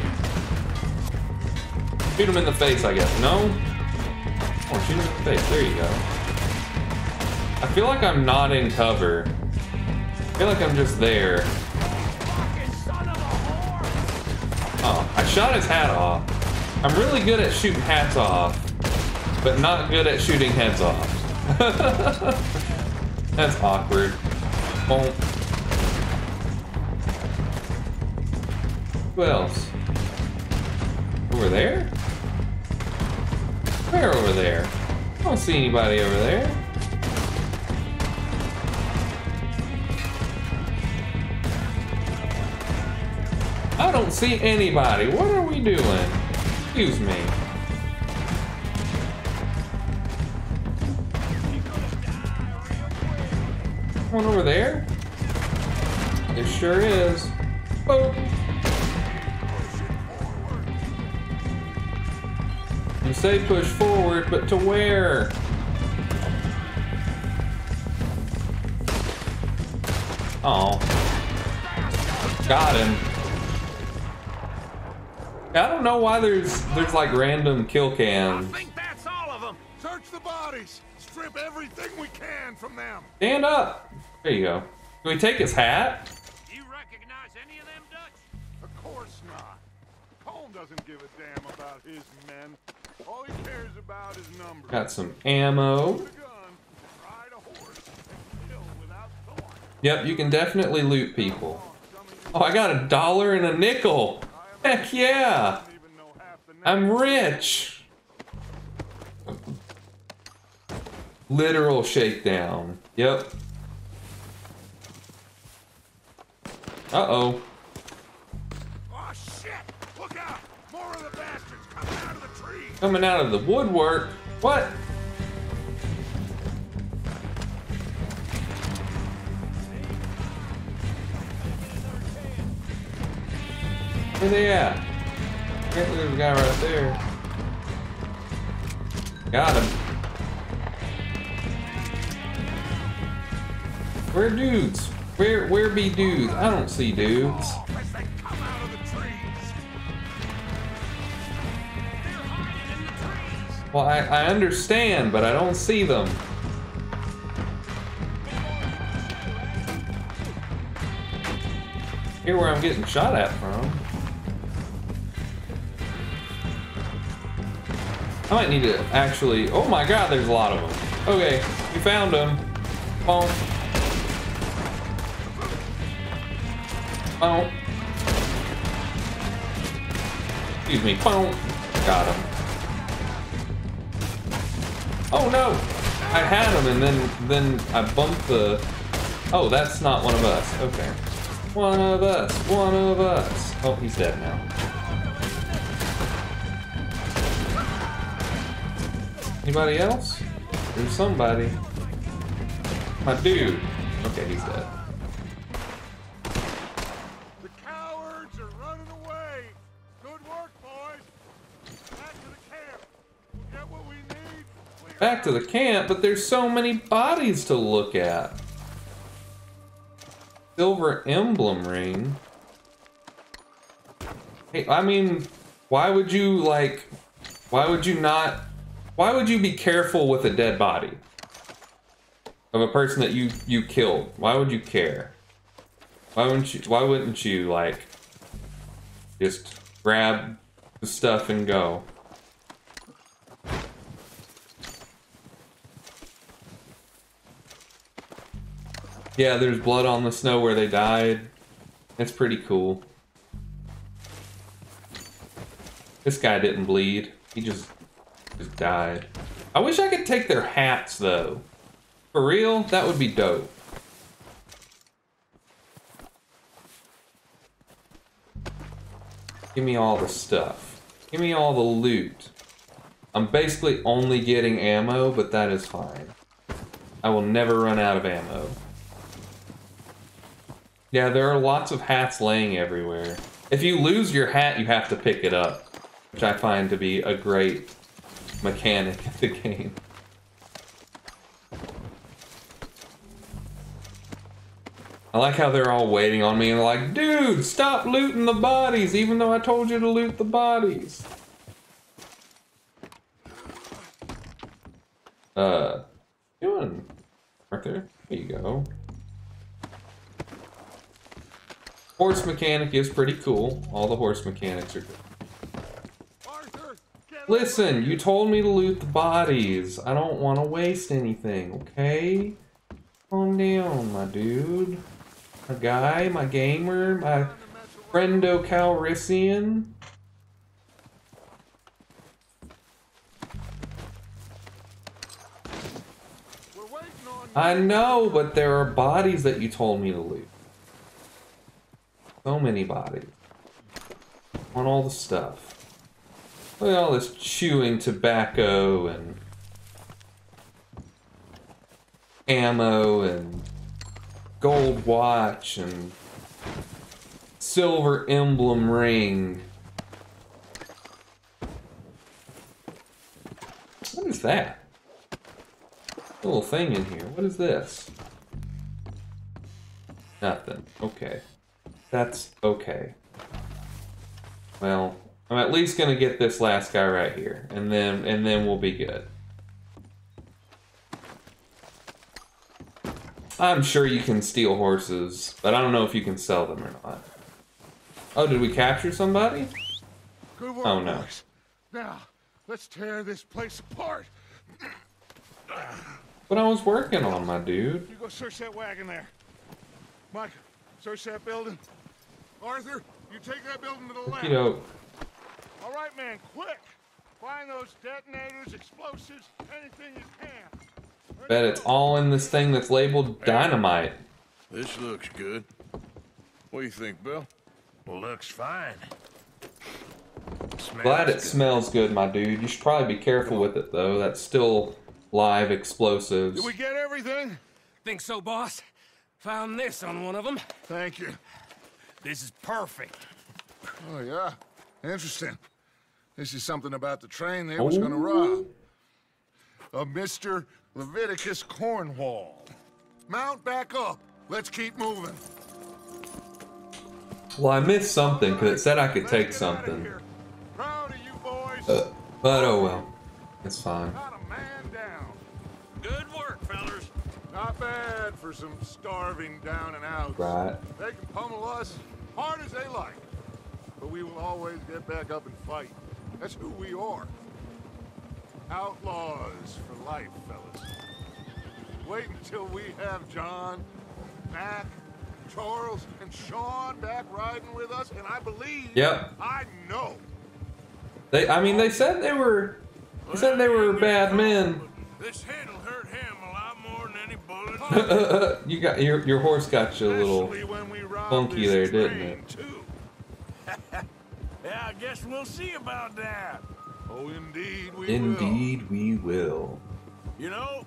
Shoot him in the face, I guess. No? Oh, shoot him in the face. There you go. I feel like I'm not in cover. I feel like I'm just there. Oh, I shot his hat off. I'm really good at shooting hats off, but not good at shooting heads off. That's awkward. Bonk. Who else? Over there? Where over there? I don't see anybody over there. I don't see anybody. What are we doing? Excuse me. One over there? It sure is. Oh. You say push forward, but to where? Oh. Got him. I don't know why there's there's like random kill cams. I think that's all of them. Search the bodies. Strip everything we can from them. Stand up. There you go. Can we take his hat? Do you recognize any of them, Dutch? Of course not. Colm doesn't give a damn about his men. All he cares about is numbers. Got some ammo. Gun, ride a horse, and kill without thought. Yep, you can definitely loot people. Oh, I got a dollar and a nickel. Heck yeah! I'm rich! Literal shakedown. Yep. Uh-oh. Oh shit! Look out! More of the bastards coming out of the tree! Coming out of the woodwork? What? Where they at? Apparently there's a guy right there. Got him. Where dudes? Where where be dudes? I don't see dudes. Well, I, I understand, but I don't see them. Here's where I'm getting shot at from. I might need to actually... Oh my god, there's a lot of them. Okay, we found them. Bonk. Bonk. Excuse me. Bonk. Got him. Oh no! I had him and then, then I bumped the... Oh, that's not one of us. Okay. One of us. One of us. Oh, he's dead now. Anybody else? There's somebody. My dude. Okay, he's dead. The cowards are running away. Good work, boys. Back to the camp. We'll get what we need. Back to the camp, but there's so many bodies to look at. Silver emblem ring. Hey, I mean, why would you like? Why would you not? Why would you be careful with a dead body of a person that you you killed? Why would you care? Why wouldn't you? Why wouldn't you like just grab the stuff and go? Yeah, there's blood on the snow where they died. It's pretty cool. This guy didn't bleed. He just. Just died. I wish I could take their hats though. For real, that would be dope. Give me all the stuff. Give me all the loot. I'm basically only getting ammo, but that is fine. I will never run out of ammo. Yeah, there are lots of hats laying everywhere. If you lose your hat, you have to pick it up, which I find to be a great mechanic of the game. I like how they're all waiting on me and like, dude, stop looting the bodies, even though I told you to loot the bodies. Uh, doing Arthur, there you go. Horse mechanic is pretty cool. All the horse mechanics are good. Arthur, listen, you told me to loot the bodies. I don't want to waste anything, okay? Calm down, my dude. My guy, my gamer, my friendo Calrissian. We're waiting on I know, but there are bodies that you told me to loot. So many bodies. On all the stuff. Look at all this chewing tobacco and ammo and gold watch and silver emblem ring. What is that? Little thing in here. What is this? Nothing. Okay. That's okay. Well, I'm at least gonna get this last guy right here, and then and then we'll be good. I'm sure you can steal horses, but I don't know if you can sell them or not. Oh, did we capture somebody? Good work, oh no. Boys. Now, let's tear this place apart. What I was working on, my dude. You go search that wagon there. Mike, search that building. Arthur, you take that building to the left. Yo. All right, man, quick. Find those detonators, explosives, anything you can. Bet it's all in this thing that's labeled dynamite. This looks good. What do you think, Bill? Well, looks fine. Smells Glad it good. Smells good, my dude. You should probably be careful with it, though. That's still live explosives. Did we get everything? Think so, boss. Found this on one of them. Thank you. This is perfect. Oh, yeah. Interesting. This is something about the train they oh. was going to rob. A Mister Leviticus Cornwall. Mount back up. Let's keep moving. Well, I missed something because it said I could take something. Proud of you boys. Uh, but oh well, it's fine. Not a man down. Good work, fellas. Not bad for some starving down and out. Right. They can pummel us hard as they like, but we will always get back up and fight. That's who we are. Outlaws for life, fellas. Wait until we have John, Mac, Charles, and Sean back riding with us, and I believe. Yep. I know. They. I mean, they said they were. They said they were bad men. This hit'll hurt him a lot more than any bullet. You got your your horse got you a little funky there, didn't it? Yeah, I guess we'll see about that. Oh, indeed we indeed will. Indeed we will. You know,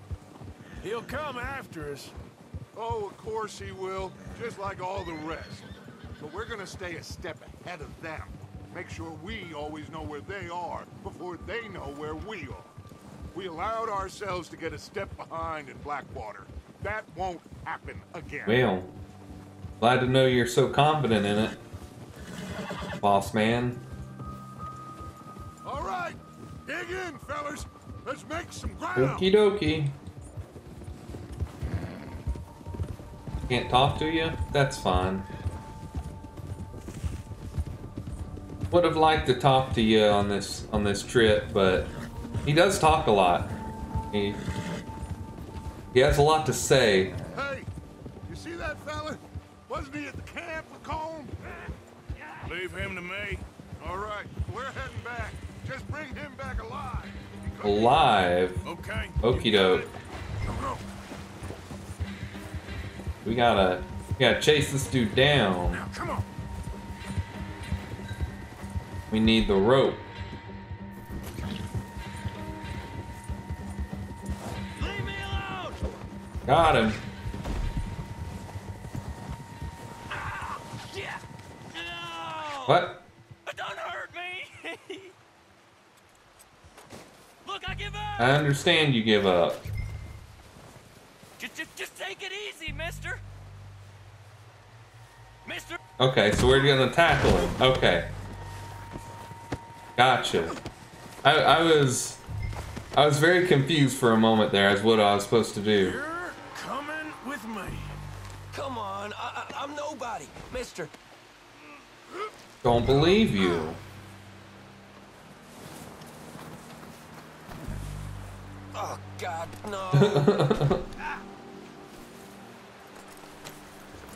he'll come after us. Oh, of course he will, just like all the rest. But we're gonna stay a step ahead of them. Make sure we always know where they are before they know where we are. We allowed ourselves to get a step behind in Blackwater. That won't happen again. Well, glad to know you're so confident in it, boss man. All right, dig in, fellas. Let's make some ground. Okie dokie. Can't talk to you? That's fine. Would have liked to talk to you on this on this trip, but he does talk a lot. He he has a lot to say. Hey, you see that fella? Wasn't he at the camp with Colm? Leave him to me. All right, we're heading back. Just bring him back alive. Alive? Okay. Okie doke. We gotta, we gotta chase this dude down. Now, come on. We need the rope. Leave me alone. Got him. Ah, shit. No. What? I understand you give up. Just, just, just take it easy, mister. Mister Okay, so we're gonna tackle him. Okay. Gotcha. I, I was I was very confused for a moment there as what I was supposed to do. You're coming with me. Come on, I, I, I'm nobody, Mister. Don't believe you. Oh God, no.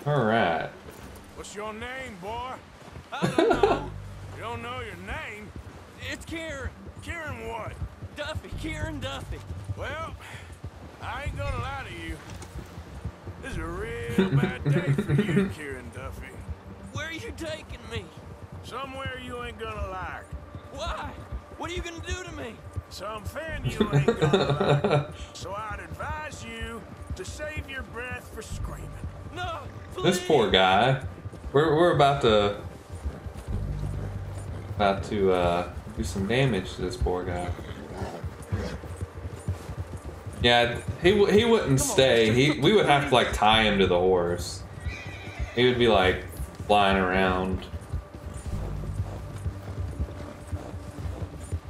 All right. What's your name, boy? I don't know. You don't know your name? It's Kieran. Kieran what? Duffy. Kieran Duffy. Well, I ain't gonna lie to you. This is a real bad day for you, Kieran Duffy. Where are you taking me? Somewhere you ain't gonna like. Why? What are you gonna do to me? Something you ain't gonna like. So I'd advise you to save your breath for screaming. No, please. This poor guy. We're we're about to about to uh, do some damage to this poor guy. Yeah, he he wouldn't stay. He we would have to like tie him to the horse. He would be like flying around.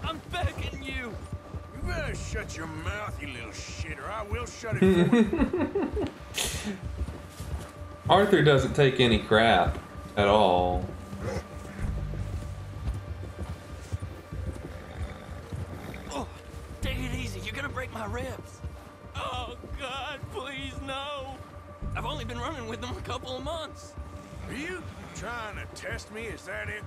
I'm begging you. You better shut your mouth, you little shit, or I will shut it for you. Arthur doesn't take any crap at all. Oh, take it easy. You're gonna break my ribs. Oh God, please no. I've only been running with them a couple of months. Are you trying to test me? Is that it?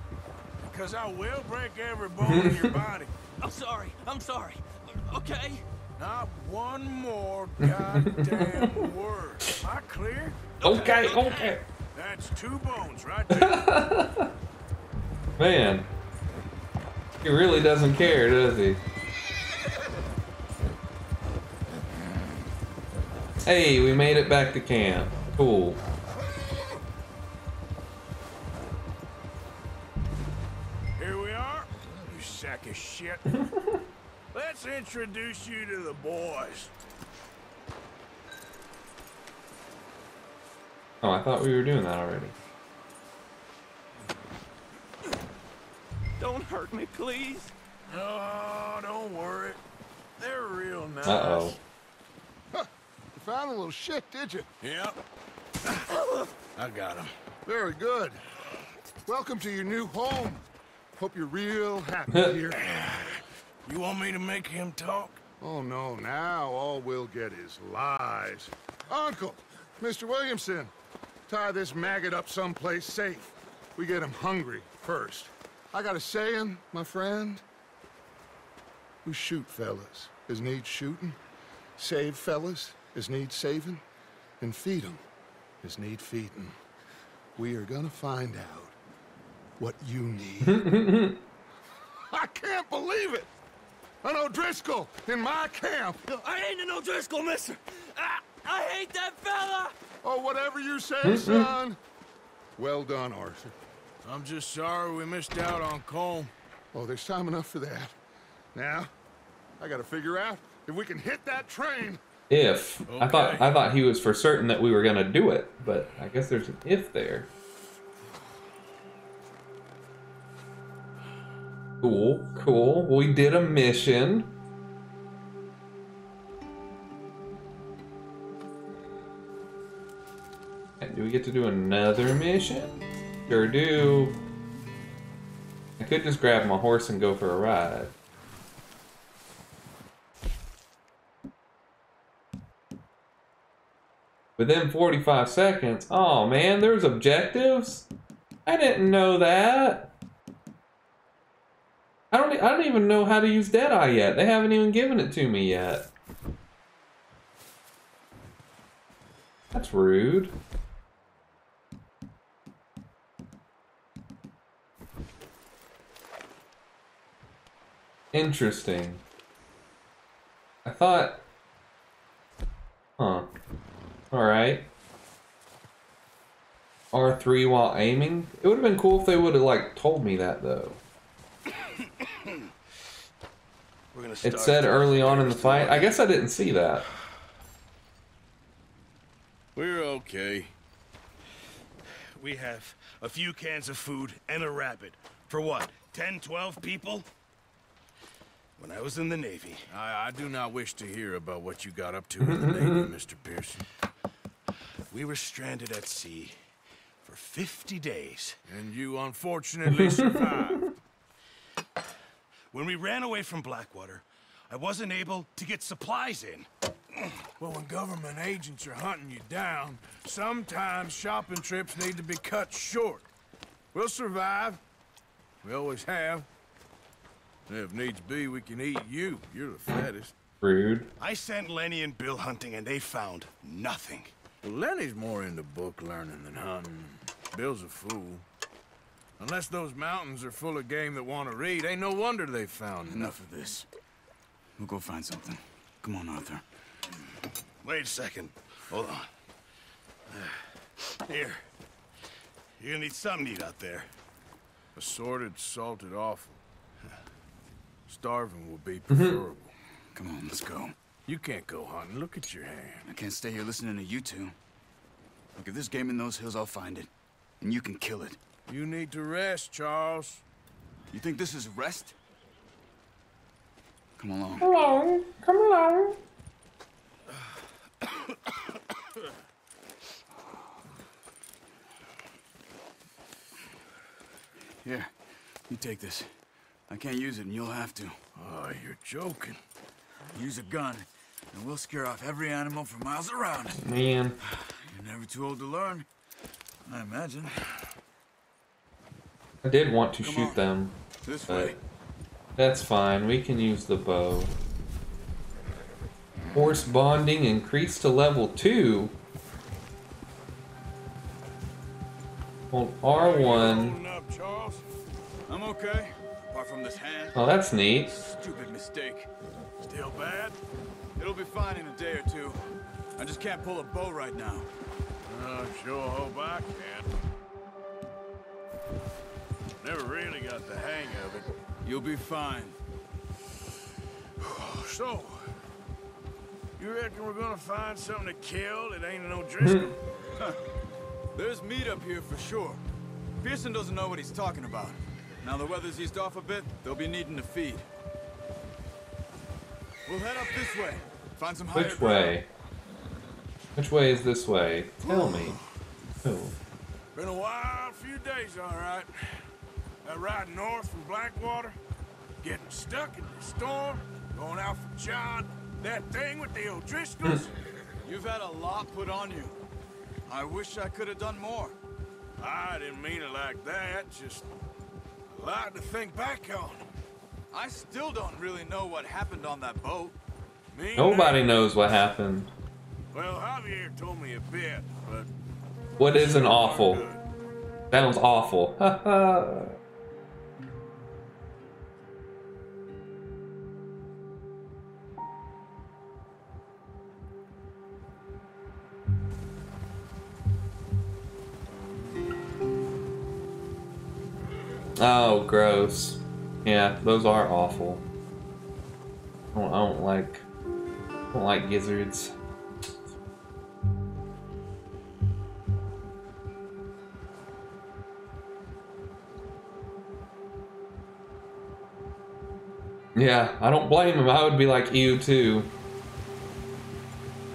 Because I will break every bone in your body. I'm sorry. I'm sorry. Okay? Not one more goddamn word. Am I clear? Okay, okay, okay. That's two bones right there. Man. He really doesn't care, does he? Hey, we made it back to camp. Cool. Here we are, you sack of shit. Let's introduce you to the boys. Oh, I thought we were doing that already. Don't hurt me, please. No, don't worry. They're real nice. Uh-oh. Huh. You found a little shit, did you? Yep. I got him. Very good. Welcome to your new home. Hope you're real happy here. You want me to make him talk? Oh, no. Now all we'll get is lies. Uncle, Mister Williamson. Tie this maggot up someplace safe. We get him hungry first. I got a saying, my friend. We shoot fellas as need shooting, save fellas as need saving, and feed them as need feeding. We are gonna find out what you need. I can't believe it! An O'Driscoll in my camp! No, I ain't an O'Driscoll, mister! I, I hate that fella! Oh, whatever you say, son. Well done, Arthur. I'm just sorry we missed out on Colm. Oh, there's time enough for that. Now, I gotta figure out if we can hit that train. If. Okay. I thought I thought he was for certain that we were gonna do it, but I guess there's an if there. Cool, cool. We did a mission. Do we get to do another mission? Sure do. I could just grab my horse and go for a ride. Within forty-five seconds. Oh man, there's objectives? I didn't know that. I don't I don't even know how to use Deadeye yet. They haven't even given it to me yet. That's rude. Interesting. I thought... Huh. Alright. R three while aiming? It would have been cool if they would have, like, told me that, though. We're gonna start it said early on in the fight. I guess I didn't see that. We're okay. we have a few cans of food and a rabbit. For what, ten, twelve people? When I was in the Navy. I, I do not wish to hear about what you got up to in the Navy, Mister Pearson. We were stranded at sea for fifty days. And you unfortunately survived. When we ran away from Blackwater, I wasn't able to get supplies in. Well, when government agents are hunting you down, sometimes shopping trips need to be cut short. We'll survive. We always have. And if needs be, we can eat you. You're the fattest. Rude. I sent Lenny and Bill hunting, and they found nothing. Well, Lenny's more into book learning than hunting. Bill's a fool. Unless those mountains are full of game that want to read, ain't no wonder they found enough of this. We'll go find something. Come on, Arthur. Wait a second. Hold on. Uh, here. You're gonna need something to eat out there. Assorted, salted offal. Starving will be preferable. Come on, let's go. You can't go hunting. Look at your hand. I can't stay here listening to you two. Look, if there's game in those hills, I'll find it. And you can kill it. You need to rest, Charles. You think this is rest? Come along. Come along. Come along. Here, you take this. I can't use it, and you'll have to. Oh, you're joking. Use a gun, and we'll scare off every animal for miles around. Man. You're never too old to learn, I imagine. I did want to Come shoot on. them. This way. That's fine. We can use the bow. Force bonding increased to level two. Hold R one. I'm okay. Apart from this hand. Oh, that's neat. Stupid mistake. Still bad? It'll be fine in a day or two. I just can't pull a bow right now. I sure hope I can. Never really got the hang of it. You'll be fine. So, you reckon we're gonna find something to kill that ain't an O'Driscoll? Huh. There's meat up here for sure. Pearson doesn't know what he's talking about. Now the weather's eased off a bit, they'll be needing to feed. We'll head up this way. Find some higher Which way? Ground. Which way is this way? Tell me. Oh. Been a wild few days, all right. That ride north from Blackwater, getting stuck in the storm, going out for John, that thing with the O'Driscolls. You've had a lot put on you. I wish I could have done more. I didn't mean it like that, just a lot to think back on. I still don't really know what happened on that boat. Me Nobody now. knows what happened. Well, Javier told me a bit, but... What is an awful? That was awful. Oh, gross. Yeah, those are awful. I don't, I don't like... I don't like gizzards. Yeah, I don't blame him. I would be like, ew, too.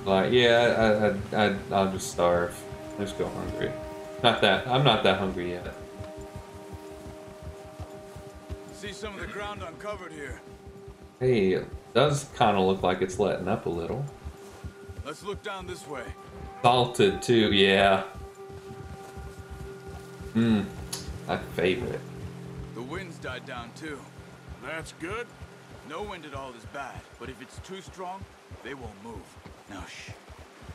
Like, yeah, I, I, I, I'll just starve. I'll just go hungry. Not that. I'm not that hungry yet. See some of the ground uncovered here. Hey, it does kind of look like it's letting up a little. Let's look down this way. Salted, too, yeah. Mmm, my favorite. The wind's died down, too. That's good. No wind at all is bad, but if it's too strong, they won't move. Now, shh.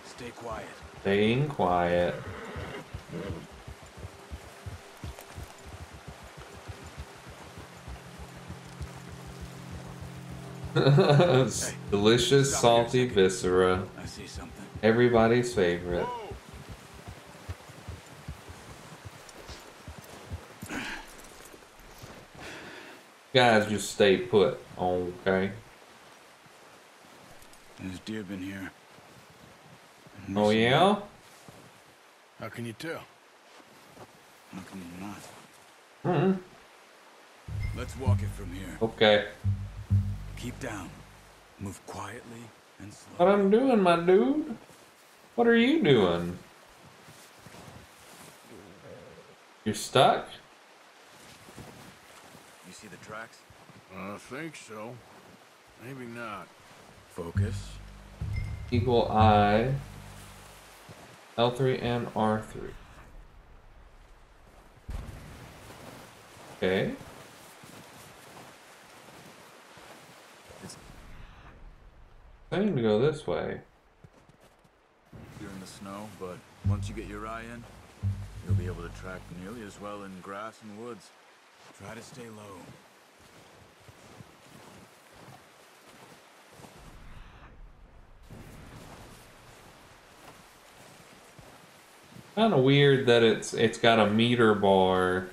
Stay quiet. Staying quiet. Delicious, salty viscera. I see something. Everybody's favorite. Whoa. Guys, just stay put. Okay. There's deer been here. Oh yeah. How can you tell? How come you're not? Mm hmm. Let's walk it from here. Okay. Keep down. Move quietly and slowly. What I'm doing, my dude? What are you doing? You're stuck? You see the tracks? I think so. Maybe not. Focus. Equal I. L three and R three. Okay. I need to go this way. You're in the snow, but once you get your eye in, you'll be able to track nearly as well in grass and woods. Try to stay low. Kind of weird that it's it's got a meter bar.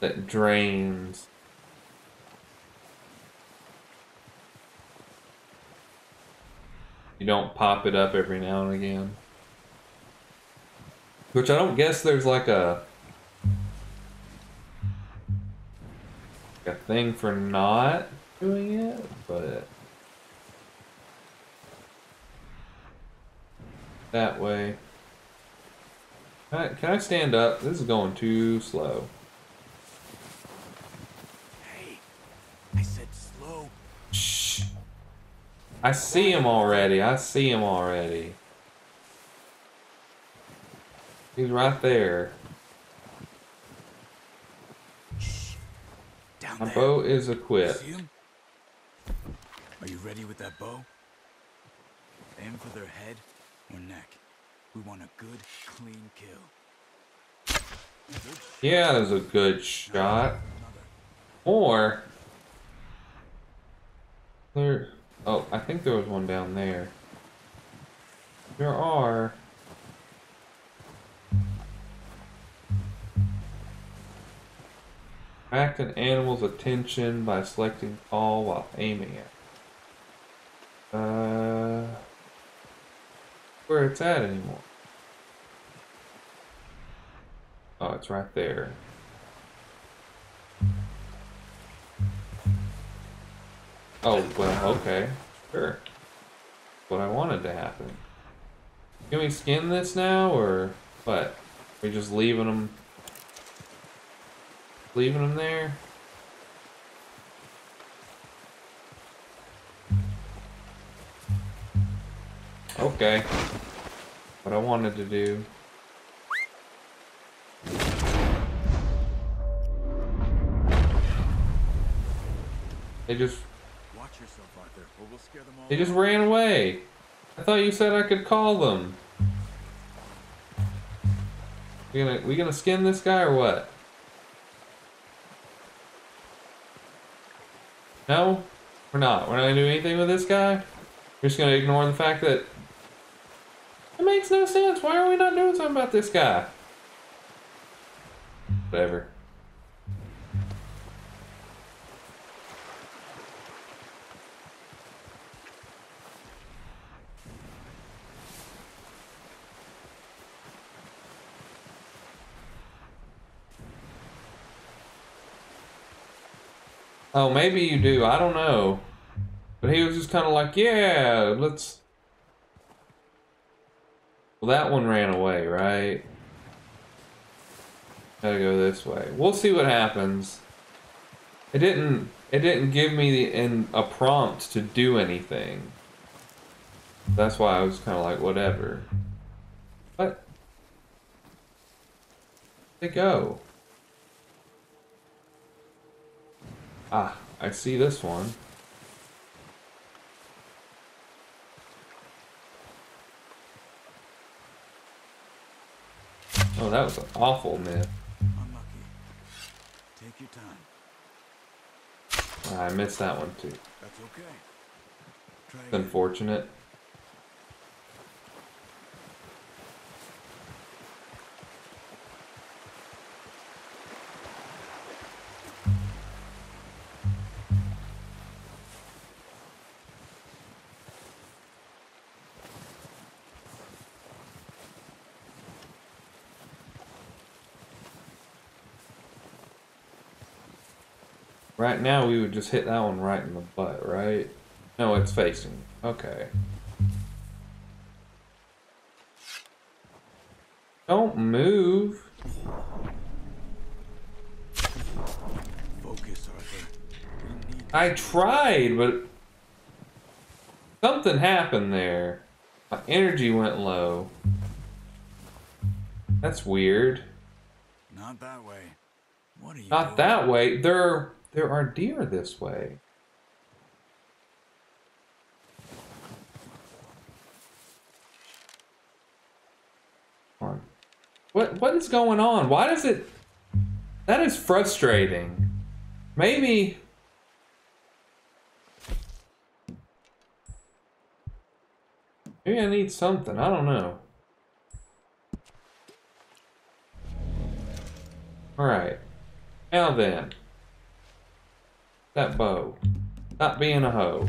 That drains. You don't pop it up every now and again. Which I don't guess there's like a, like a thing for not doing it, but that way. Can I, can I stand up? This is going too slow. I see him already. I see him already. He's right there. Shh. Down there. My bow is equipped. You see him? Are you ready with that bow? Aim for their head or neck. We want a good, clean kill. Good yeah, that was a good shot. Or... there. Oh, I think there was one down there. There are. Attract an animal's attention by selecting all while aiming it. Uh, where it's at anymore? Oh, it's right there. Oh, well, okay. Sure. What I wanted to happen. Can we skin this now, or what? Are we just leaving them... leaving them there? Okay. What I wanted to do. They just... they just ran away. I thought you said I could call them. We gonna we gonna skin this guy or what? No, we're not. We're not gonna do anything with this guy. We're just gonna ignore the fact that it makes no sense. Why are we not doing something about this guy? Whatever. Oh, maybe you do. I don't know. But he was just kind of like, yeah, let's... well, that one ran away, right? Gotta go this way. We'll see what happens. It didn't... it didn't give me the, in, a prompt to do anything. That's why I was kind of like, whatever. But... they go. Ah, I see this one. Oh, that was an awful myth. Unlucky. Take your time. Ah, I missed that one too. That's okay. Try it's unfortunate. Right now, we would just hit that one right in the butt, right? No, it's facing. Okay. Don't move. Focus, Arthur. I tried, but something happened there. My energy went low. That's weird. Not that way. What are you Not doing? that way. There, there are deer this way. Come on. What, what is going on? Why does it? That is frustrating. Maybe. Maybe I need something. I don't know. Alright. Now then. That bow. Not being a hoe.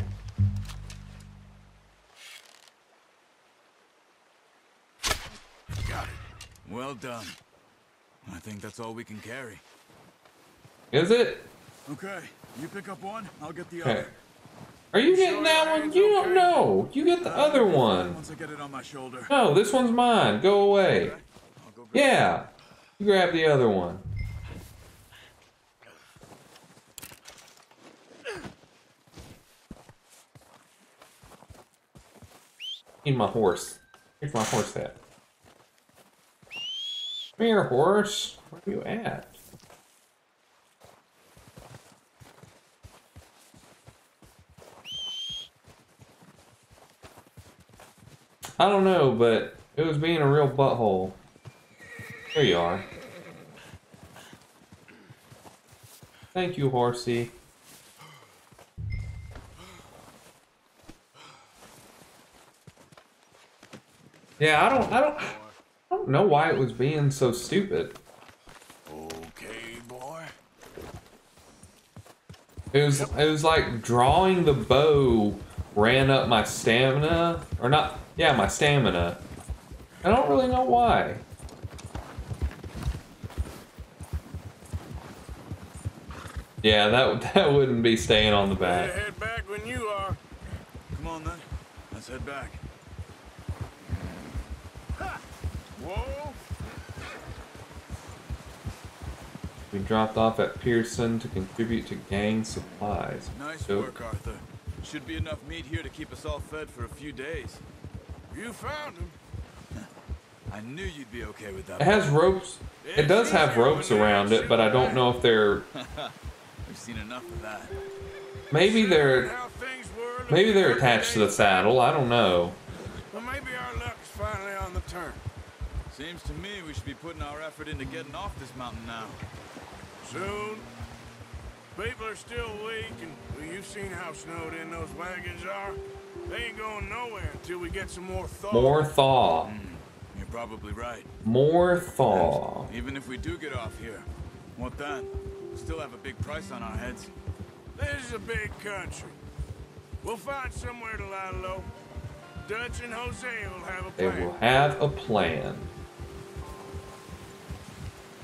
Got it. Well done. I think that's all we can carry. Is it? Okay. You pick up one, I'll get the okay. other. Are you getting that one? You don't know. You get the other one. Once I get it on my shoulder. No, this one's mine. Go away. Yeah. You grab the other one. Need my horse. Here's my horse at. Come here, horse. Where are you at? I don't know, but it was being a real butthole. There you are. Thank you, horsey. Yeah, I don't, I don't, I don't know why it was being so stupid. Okay, boy. It was, it was like drawing the bow ran up my stamina, or not. Yeah, my stamina. I don't really know why. Yeah, that that wouldn't be staying on the back. Head back when you are. Come on then, let's head back. Ha! Whoa! We dropped off at Pearson to contribute to gang supplies. Nice so work, Arthur. Should be enough meat here to keep us all fed for a few days. You found him. I knew you'd be okay with that. It has ropes. It does have ropes around it, but I don't know if they're. We've seen enough of that. Maybe they're. Maybe they're attached to the saddle. I don't know. Well, maybe our luck's finally on the turn. Seems to me we should be putting our effort into getting off this mountain now. Soon. People are still weak, and well, you've seen how snowed in those wagons are. They ain't going nowhere until we get some more thaw. More thaw. Mm, you're probably right. More thaw. And even if we do get off here, what then? We'll still have a big price on our heads. This is a big country. We'll find somewhere to lie low. Dutch and Hosea will have a plan. They will have a plan.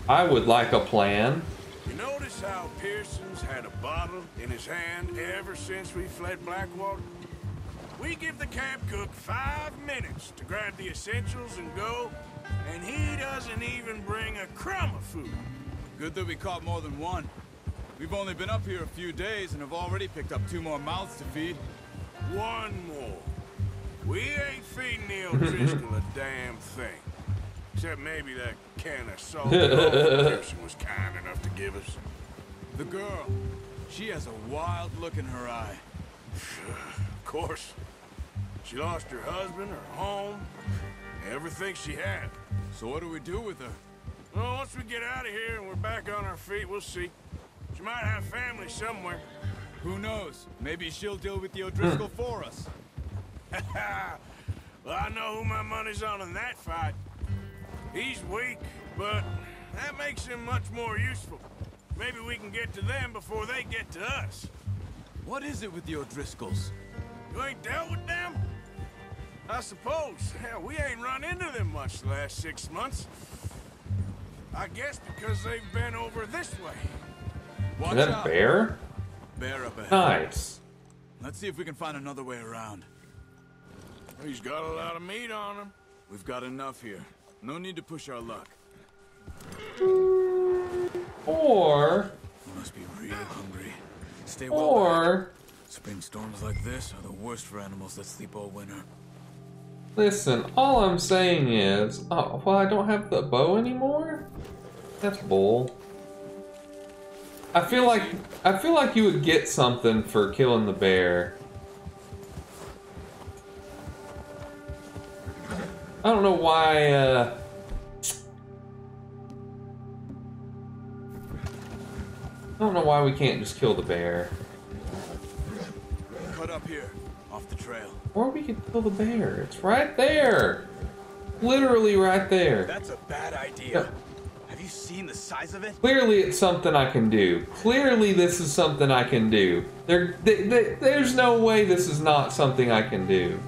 I would like a plan. You notice how Pearson's had a bottle in his hand ever since we fled Blackwater? We give the camp cook five minutes to grab the essentials and go, and he doesn't even bring a crumb of food. Good that we caught more than one. We've only been up here a few days and have already picked up two more mouths to feed. One more. We ain't feeding the old Driscoll a damn thing. Except maybe that can of salt Pearson was kind enough to give us. The girl, she has a wild look in her eye. Of course. She lost her husband, her home, everything she had. So what do we do with her? Well, once we get out of here and we're back on our feet, we'll see. She might have family somewhere. Who knows? Maybe she'll deal with the O'Driscoll for us. Well, I know who my money's on in that fight. He's weak, but that makes him much more useful. Maybe we can get to them before they get to us. What is it with the O'Driscolls? You ain't dealt with them? I suppose. Hell, we ain't run into them much the last six months. I guess because they've been over this way. Watch is that a bear? Out. Bear up ahead. Nice. Let's see if we can find another way around. He's got a lot of meat on him. We've got enough here. No need to push our luck. Or... we must be real hungry. Stay well or... back. Spring storms like this are the worst for animals that sleep all winter. Listen, all I'm saying is... oh, well, I don't have the bow anymore? That's bull. I feel like... I feel like you would get something for killing the bear. I don't know why, uh... I don't know why we can't just kill the bear. Cut up here, off the trail. Or we could kill the bear. It's right there. Literally right there. That's a bad idea. Yeah. Have you seen the size of it? Clearly it's something I can do. Clearly this is something I can do. There, th th there's no way this is not something I can do.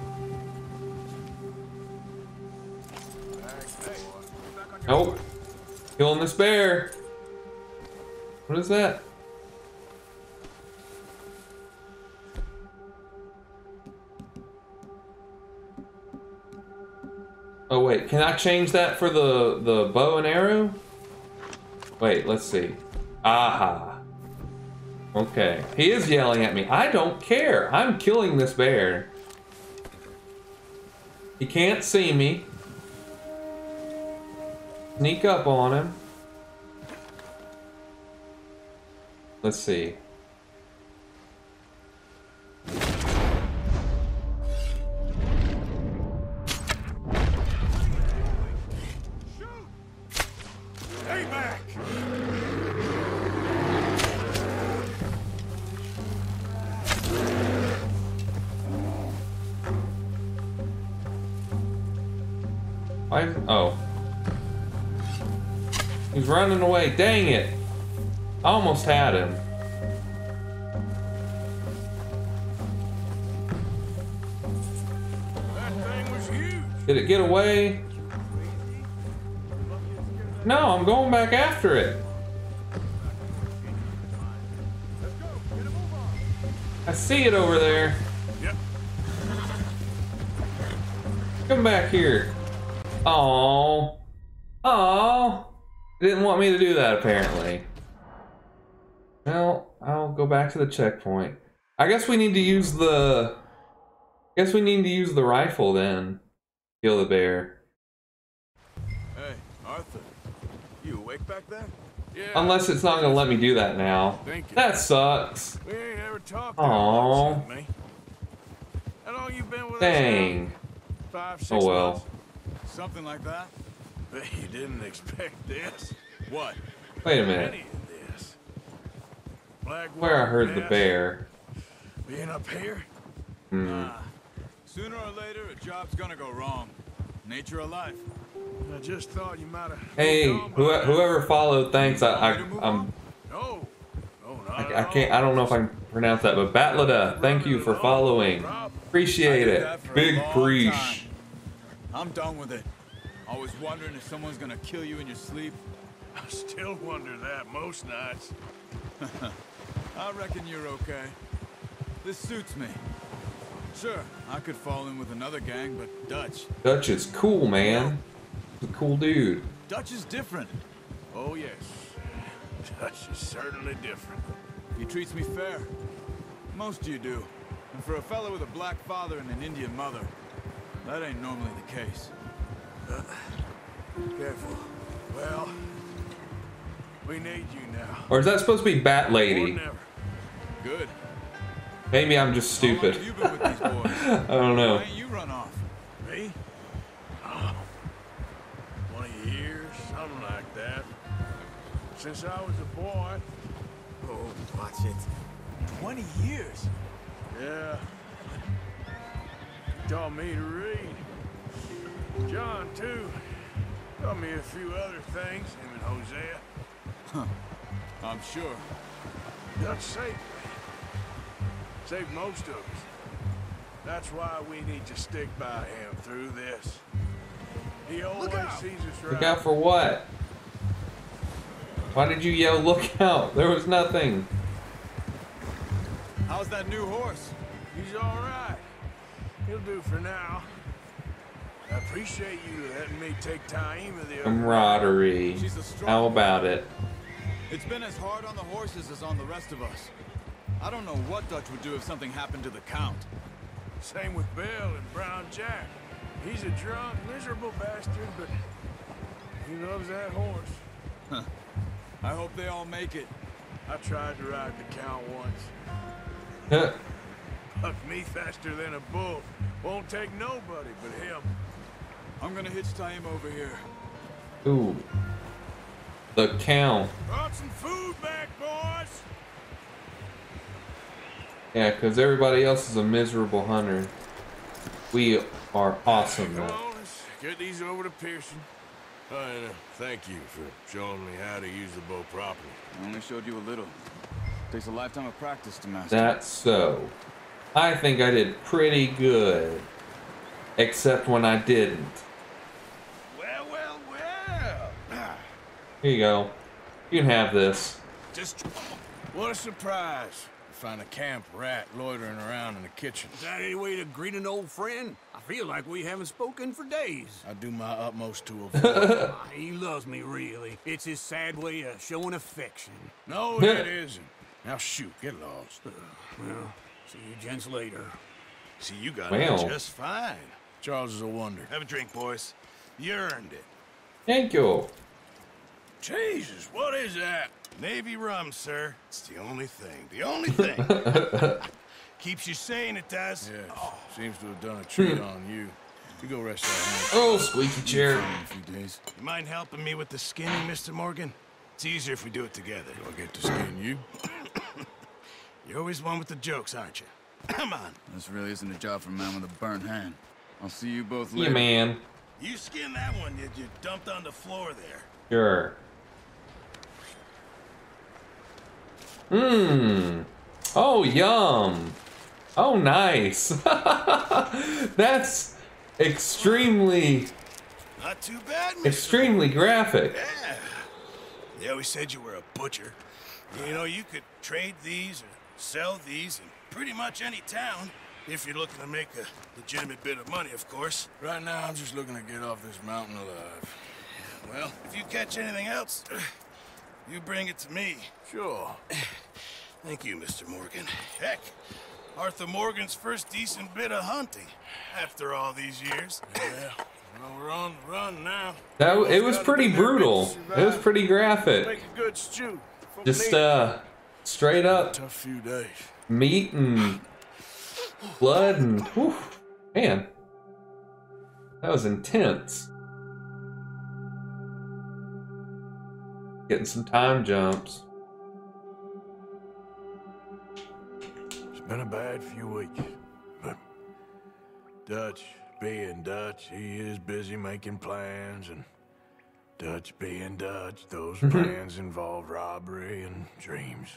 Nope. Killing this bear. What is that? Oh wait, can I change that for the, the bow and arrow? Wait, let's see. Aha. Okay. He is yelling at me. I don't care. I'm killing this bear. He can't see me. Sneak up on him. Let's see. Stay back. Why is, oh. He's running away. Dang it. I almost had him. That thing was huge. Did it get away? No, I'm going back after it. Let's go. Get a move on. I see it over there. Yep. Come back here. Aww. Aww. It didn't want me to do that apparently. Well, I'll go back to the checkpoint. I guess we need to use the... I guess we need to use the rifle then. Kill the bear. Hey, Arthur. You awake back there? Yeah. Unless it's not going to let me do that now. That sucks. We ain't ever talked about me. How long you been with Dang. Us Five, six oh well. Months. Something like that. Bet you didn't expect this. What? Wait a minute. Where I heard the bear. Being up here? Hmm. Uh, sooner or later, a job's gonna go wrong. Nature of life. I just thought you might have. Hey, who, whoever followed, thanks. I, I, I'm. No. No, not I, I can't. I don't know if I can pronounce that, but Batlada, thank you for following. Appreciate it. Big preach. I'm done with it. Always wondering if someone's gonna kill you in your sleep. I still wonder that most nights. I reckon you're okay. This suits me. Sure, I could fall in with another gang, but Dutch. Dutch is cool, man. He's a cool dude. Dutch is different. Oh, yes. Dutch is certainly different. He treats me fair. Most of you do. And for a fellow with a black father and an Indian mother, that ain't normally the case. Uh, careful. Well... we need you now. Or is that supposed to be Bat Lady? Good. Maybe I'm just stupid. How long have you been with these boys? I don't know. Why ain't you run off? Me? Oh, twenty years, something like that. Since I was a boy. Oh, watch it. twenty years? Yeah. Taught me to read. John, too. Taught me a few other things, him and Hosea. Huh. I'm sure. Dutch saved me. Saved most of us. That's why we need to stick by him through this. He always sees us right. Look out for what? Why did you yell, look out? There was nothing. How's that new horse? He's all right. He'll do for now. I appreciate you letting me take time with you. Camaraderie. How about it? It's been as hard on the horses as on the rest of us. I don't know what Dutch would do if something happened to the Count. Same with Bill and Brown Jack. He's a drunk, miserable bastard, but he loves that horse. Huh. I hope they all make it. I tried to ride the Count once. Buck me faster than a bull. Won't take nobody but him. I'm gonna hitch tie him over here. Ooh. The Count. Brought some food back, boys. Yeah, because everybody else is a miserable hunter. We are awesome, man. Get these over to Pearson. Uh, thank you for showing me how to use the bow properly. I only showed you a little. It takes a lifetime of practice to master. That's so. I think I did pretty good. Except when I didn't. Well, well, well. Here you go. You can have this. Just what a surprise. Find a camp rat loitering around in the kitchen. Is that any way to greet an old friend? I feel like we haven't spoken for days. I do my utmost to avoid. He loves me, really. It's his sad way of showing affection. No, it isn't. Now shoot, get lost. Uh, well, see you gents later. See, you got well. It just fine. Charles is a wonder. Have a drink, boys. You earned it. Thank you. Jesus, what is that? Navy rum, sir. It's the only thing. The only thing. Keeps you sane, it does. Yeah, oh. Seems to have done a treat on you. You go rest that hand. Oh, squeaky chair. A few days. You mind helping me with the skinning, Mister Morgan? It's easier if we do it together. Do I get to skin you? You're always one with the jokes, aren't you? Come on. This really isn't a job for a man with a burnt hand. I'll see you both later. Yeah, man. You skinned that one that you dumped on the floor there. Sure. Mmm. Oh, yum. Oh, nice. That's extremely... Not too bad, Mister Extremely graphic. Yeah. They always said you were a butcher. You know, you could trade these or sell these in pretty much any town. If you're looking to make a legitimate bit of money, of course. Right now, I'm just looking to get off this mountain alive. Well, if you catch anything else... You bring it to me. Sure. Thank you, Mister Morgan. Heck, Arthur Morgan's first decent bit of hunting after all these years. Yeah. Well, we're on the run now. That it was pretty brutal. It was pretty graphic. Make a good stew. Just uh, straight up. Tough few days. Meat and blood and whew, man, that was intense. Getting some time jumps. It's been a bad few weeks, but Dutch being Dutch, he is busy making plans, and Dutch being Dutch, those plans involve robbery and dreams.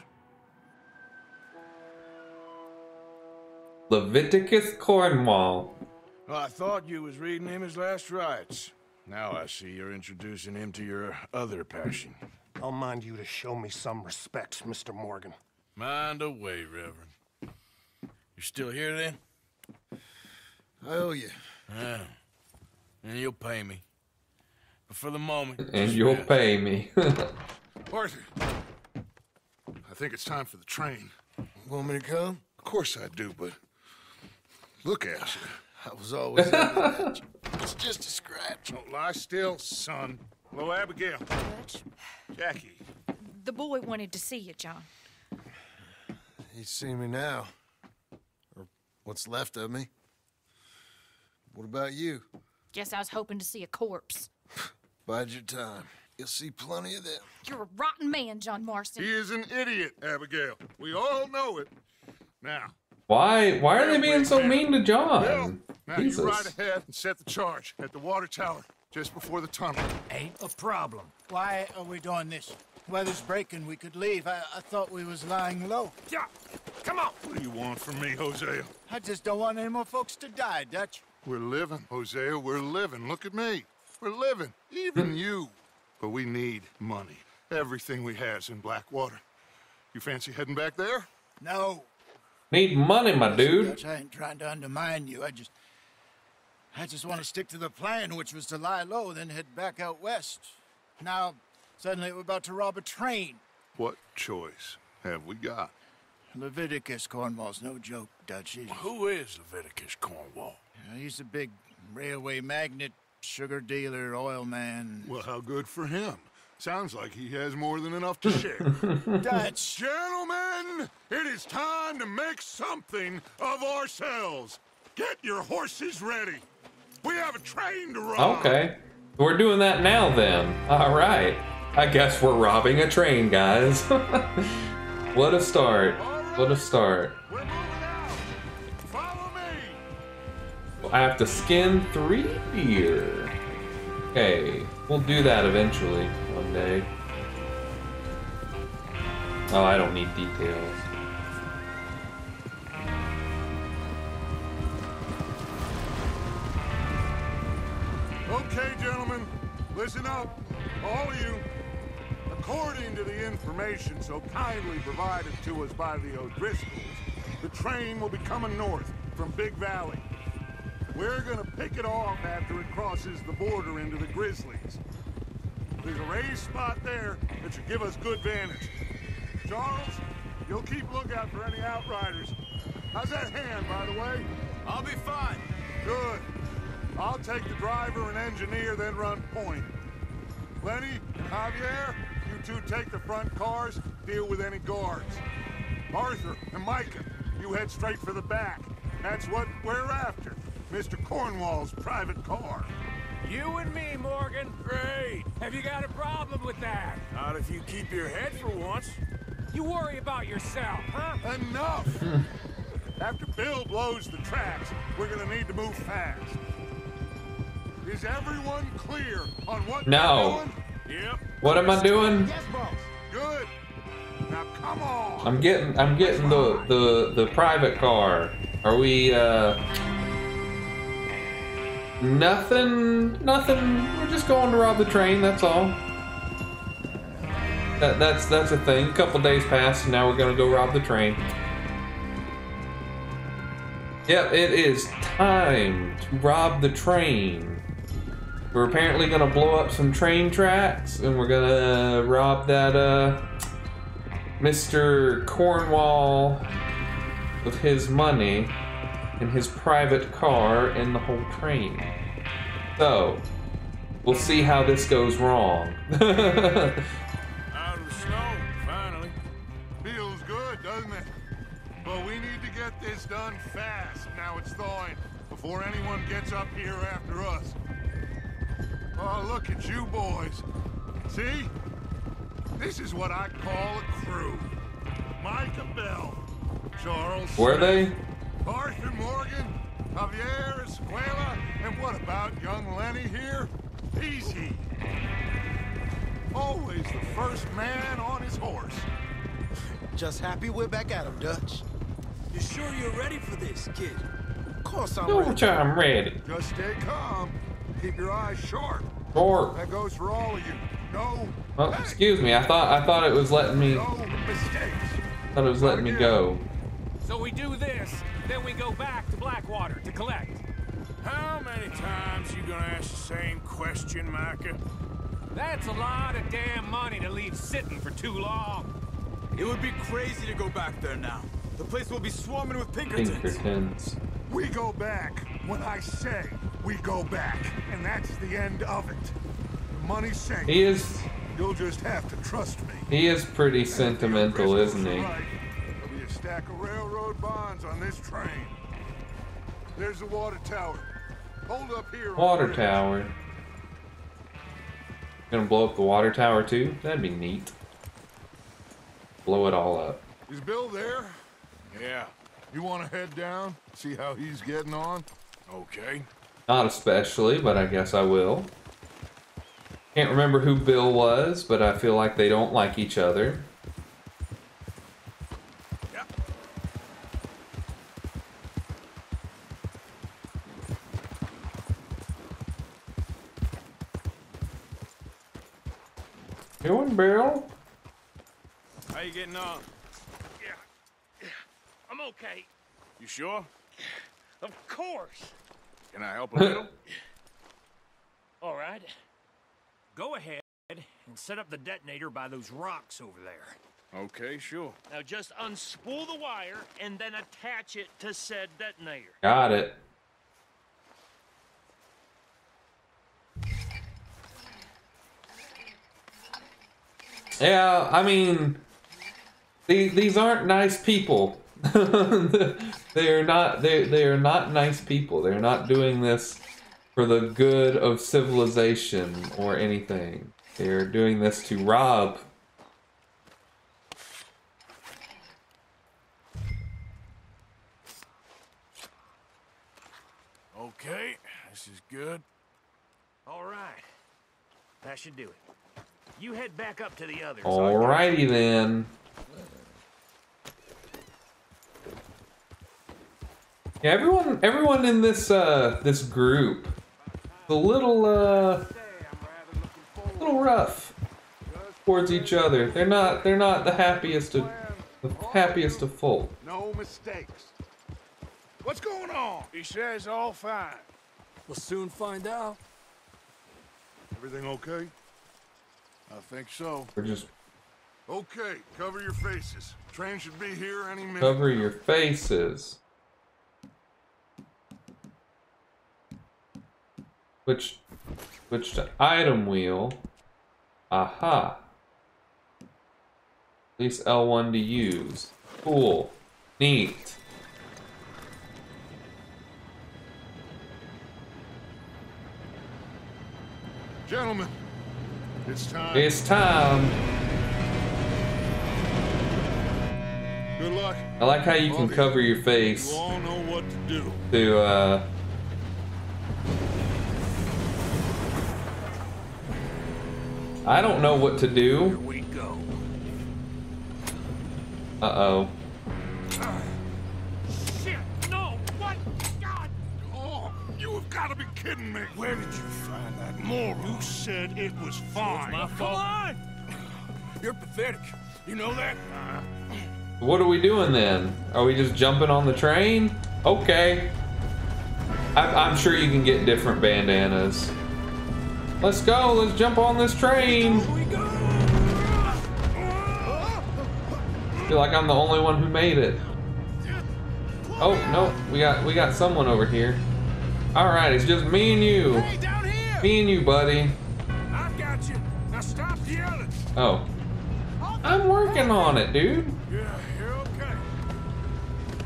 Leviticus Cornwall. Well, I thought you was reading him his last rites. Now I see you're introducing him to your other passion. I'll mind you to show me some respect, Mister Morgan. Mind away, Reverend. You're still here, then? I owe you. Yeah. And you'll pay me. But for the moment... And you'll bad. pay me. Arthur. I think it's time for the train. Want me to come? Of course I do, but... Look at you. I was always... It's just a scratch. Don't lie still, son. Hello, Abigail. Dutch. Jackie. The boy wanted to see you, John. He's seen me now. Or what's left of me. What about you? Guess I was hoping to see a corpse. Bide your time. You'll see plenty of them. You're a rotten man, John Marston. He is an idiot, Abigail. We all know it. Now. Why? Why are they being so mean to John? Now Jesus. You ride ahead and set the charge at the water tower just before the tunnel. Ain't a problem. Why are we doing this? Weather's breaking. We could leave. I, I thought we was lying low. Yeah. Come on. What do you want from me, Hosea? I just don't want any more folks to die, Dutch. We're living, Hosea. We're living. Look at me. We're living. Even you. But we need money. Everything we has in Blackwater. You fancy heading back there? No. Need money, my dude. Dutch, I ain't trying to undermine you. I just, I just want to stick to the plan, which was to lie low, then head back out west. Now, suddenly we're about to rob a train. What choice have we got? Leviticus Cornwall's no joke, Dutch. Well, who is Leviticus Cornwall? You know, he's a big railway magnate, sugar dealer, oil man. Well, how good for him. Sounds like he has more than enough to share. Dutch. Gentlemen, it is time to make something of ourselves. Get your horses ready. We have a train to rob. Okay. We're doing that now then. All right. I guess we're robbing a train, guys. What a start. What a start. We're moving out. Follow me. Well, I have to skin three here. Okay. We'll do that eventually. One day. Oh, I don't need details. Okay, gentlemen, listen up, all of you. According to the information so kindly provided to us by the O'Driscolls, the train will be coming north from Big Valley. We're gonna pick it off after it crosses the border into the Grizzlies. There's a raised spot there that should give us good vantage. Charles, you'll keep lookout for any outriders. How's that hand, by the way? I'll be fine. Good. I'll take the driver and engineer, then run point. Lenny, Javier, you two take the front cars, deal with any guards. Arthur and Micah, you head straight for the back. That's what we're after, Mister Cornwall's private car. You and me, Morgan. Great. Have you got a problem with that? Not if you keep your head for once. You worry about yourself, huh? Enough! After Bill blows the tracks, we're gonna need to move fast. Is everyone clear on what no. you're doing? Yep. What am I doing? Yes, boss. Good. Now come on. I'm getting I'm getting the, the, the private car. Are we uh Nothing, nothing. We're just going to rob the train. That's all. That, that's that's a thing. A couple days passed, and now we're gonna go rob the train. Yep, it is time to rob the train. We're apparently gonna blow up some train tracks, and we're gonna uh, rob that uh, Mister Cornwall with his money. In his private car and the whole train. So, we'll see how this goes wrong. Out of the snow, finally. Feels good, doesn't it? But we need to get this done fast. Now it's thawing before anyone gets up here after us. Oh, look at you boys. See? This is what I call a crew. Micah Bell, Charles. Were they? Arthur Morgan, Javier Escuela, and what about young Lenny here? Easy. Always the first man on his horse. Just happy we're back at him, Dutch. You sure you're ready for this, kid? Of course I'm ready. Sure I'm ready. Just stay calm. Keep your eyes sharp. Sure. That goes for all of you. No. Oh, excuse me. I thought I thought it was letting me. No mistakes. I thought it was letting me go. So we do this, then we go back to Blackwater to collect. How many times you gonna ask the same question, Micah? That's a lot of damn money to leave sitting for too long. It would be crazy to go back there now. The place will be swarming with Pinkertons. Pinkertons. We go back when I say we go back, and that's the end of it. The money's safe. He is. You'll just have to trust me. He is pretty sentimental, isn't he? Right. Stack of railroad bonds on this train. There's the water tower. Hold up here. Water tower. Gonna blow up the water tower too? That'd be neat. Blow it all up. Is Bill there? Yeah. You want to head down? See how he's getting on? Okay. Not especially, but I guess I will. Can't remember who Bill was, but I feel like they don't like each other. Doing, Bill? How you getting on? Yeah, yeah, I'm okay. okay. You sure? Of course. Can I help a little? All right. Go ahead and set up the detonator by those rocks over there. Okay, sure. Now just unspool the wire and then attach it to said detonator. Got it. Yeah, I mean, these, these aren't nice people. They're not, they they're not nice people. They're not doing this for the good of civilization or anything. They're doing this to rob. Okay, this is good. All right, that should do it. You head back up to the others. All righty then. Yeah, everyone, everyone in this uh, this group, a little uh, little rough towards each other. They're not, they're not the happiest of the happiest of folk. No mistakes. What's going on? He says all fine. We'll soon find out. Everything okay? I think so. We're just okay. Cover your faces. Train should be here any minute. Cover your faces. Which, which to item wheel. Aha. At least L one to use. Cool. Neat. Gentlemen, it's time. It's time. Good luck. I like how you can cover your face. You all know what to do. To, uh... I don't know what to do. Here we go. Uh-oh. Uh, shit, no, what? God! Oh, you have got to be kidding me. Where did you find that moron? You said it was fine. So it's my fault. Come on! You're pathetic. You know that? Uh, what are we doing then? Are we just jumping on the train? Okay. I'm, I'm sure you can get different bandanas. Let's go, let's jump on this train. I feel like I'm the only one who made it. Oh no, we got we got someone over here. Alright, it's just me and you. Hey, down here. Me and you, buddy. I got you. Now stop yelling. Oh. I'm working on it, dude. Yeah, you're okay.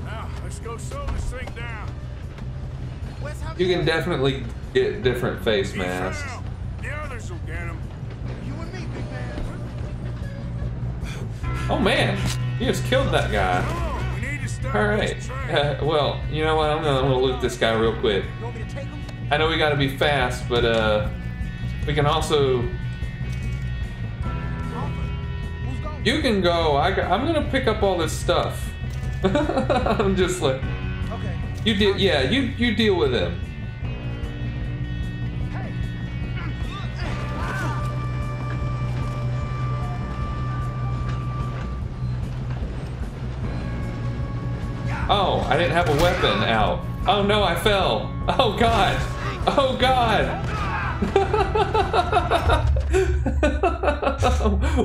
Now let's go slow this thing down. You can definitely get different face masks. Oh man, he just killed that guy. All right. Uh, well, you know what? I'm gonna, I'm gonna loot this guy real quick. I know we gotta be fast, but uh, we can also. You can go. I, I'm gonna pick up all this stuff. I'm just like. You deal. Yeah, you you deal with him. Oh, I didn't have a weapon out. Oh no, I fell. Oh god. Oh god.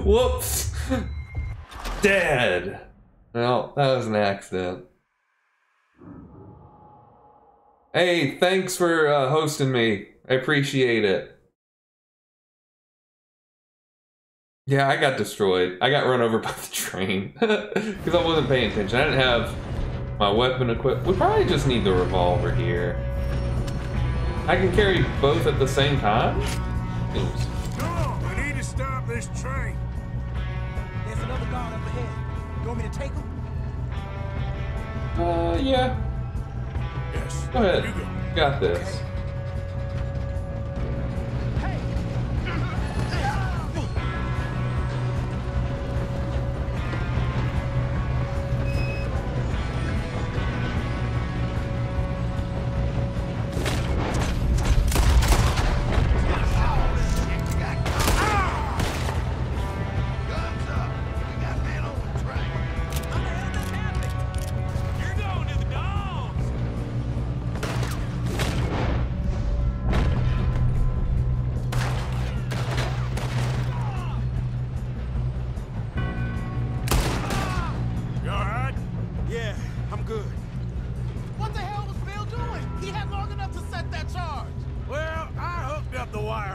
Whoops. Dead. No, that was an accident. Hey, thanks for uh, hosting me. I appreciate it. Yeah, I got destroyed. I got run over by the train because I wasn't paying attention. I didn't have my weapon equipped. We probably just need the revolver here. I can carry both at the same time? Oops. No, we need to stop this train. There's another guard up ahead. You want me to take him? Uh, yeah. Yes. Go ahead. You go. Got this. Hey.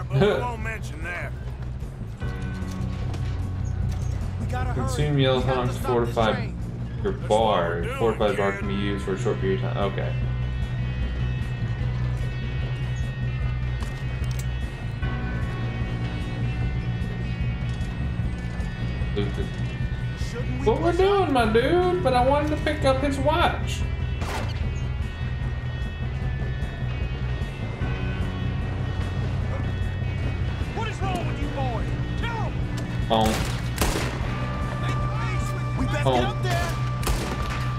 fire, but we won't mention that. Consume yellow hogs fortified your bar. Fortified bar can be used for a short period of time. Okay. What we're doing, my dude? But I wanted to pick up his watch. What is wrong with you, boy? Tell him. Home. Home. We better get up there.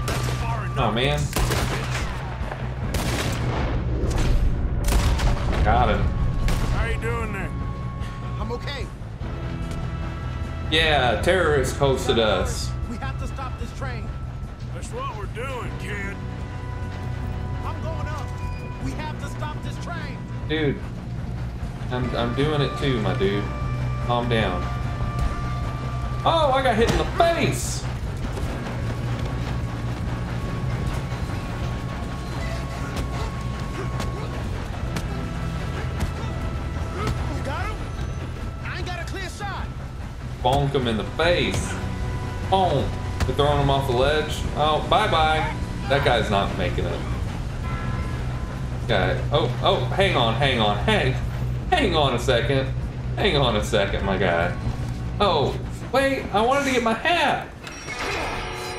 That's far enough. Oh man. Got him. How you doing there? I'm okay. Yeah, terrorists hosted us. We have to stop this train. That's what we're doing, kid. I'm going up. We have to stop this train. Dude, I'm I'm doing it too, my dude. Calm down. Oh, I got hit in the face. Bonk him in the face. Boom. They're throwing him off the ledge. Oh, bye-bye. That guy's not making it. Okay. Oh, oh, hang on, hang on, hang. Hang on a second. Hang on a second, my guy. Oh, wait, I wanted to get my hat.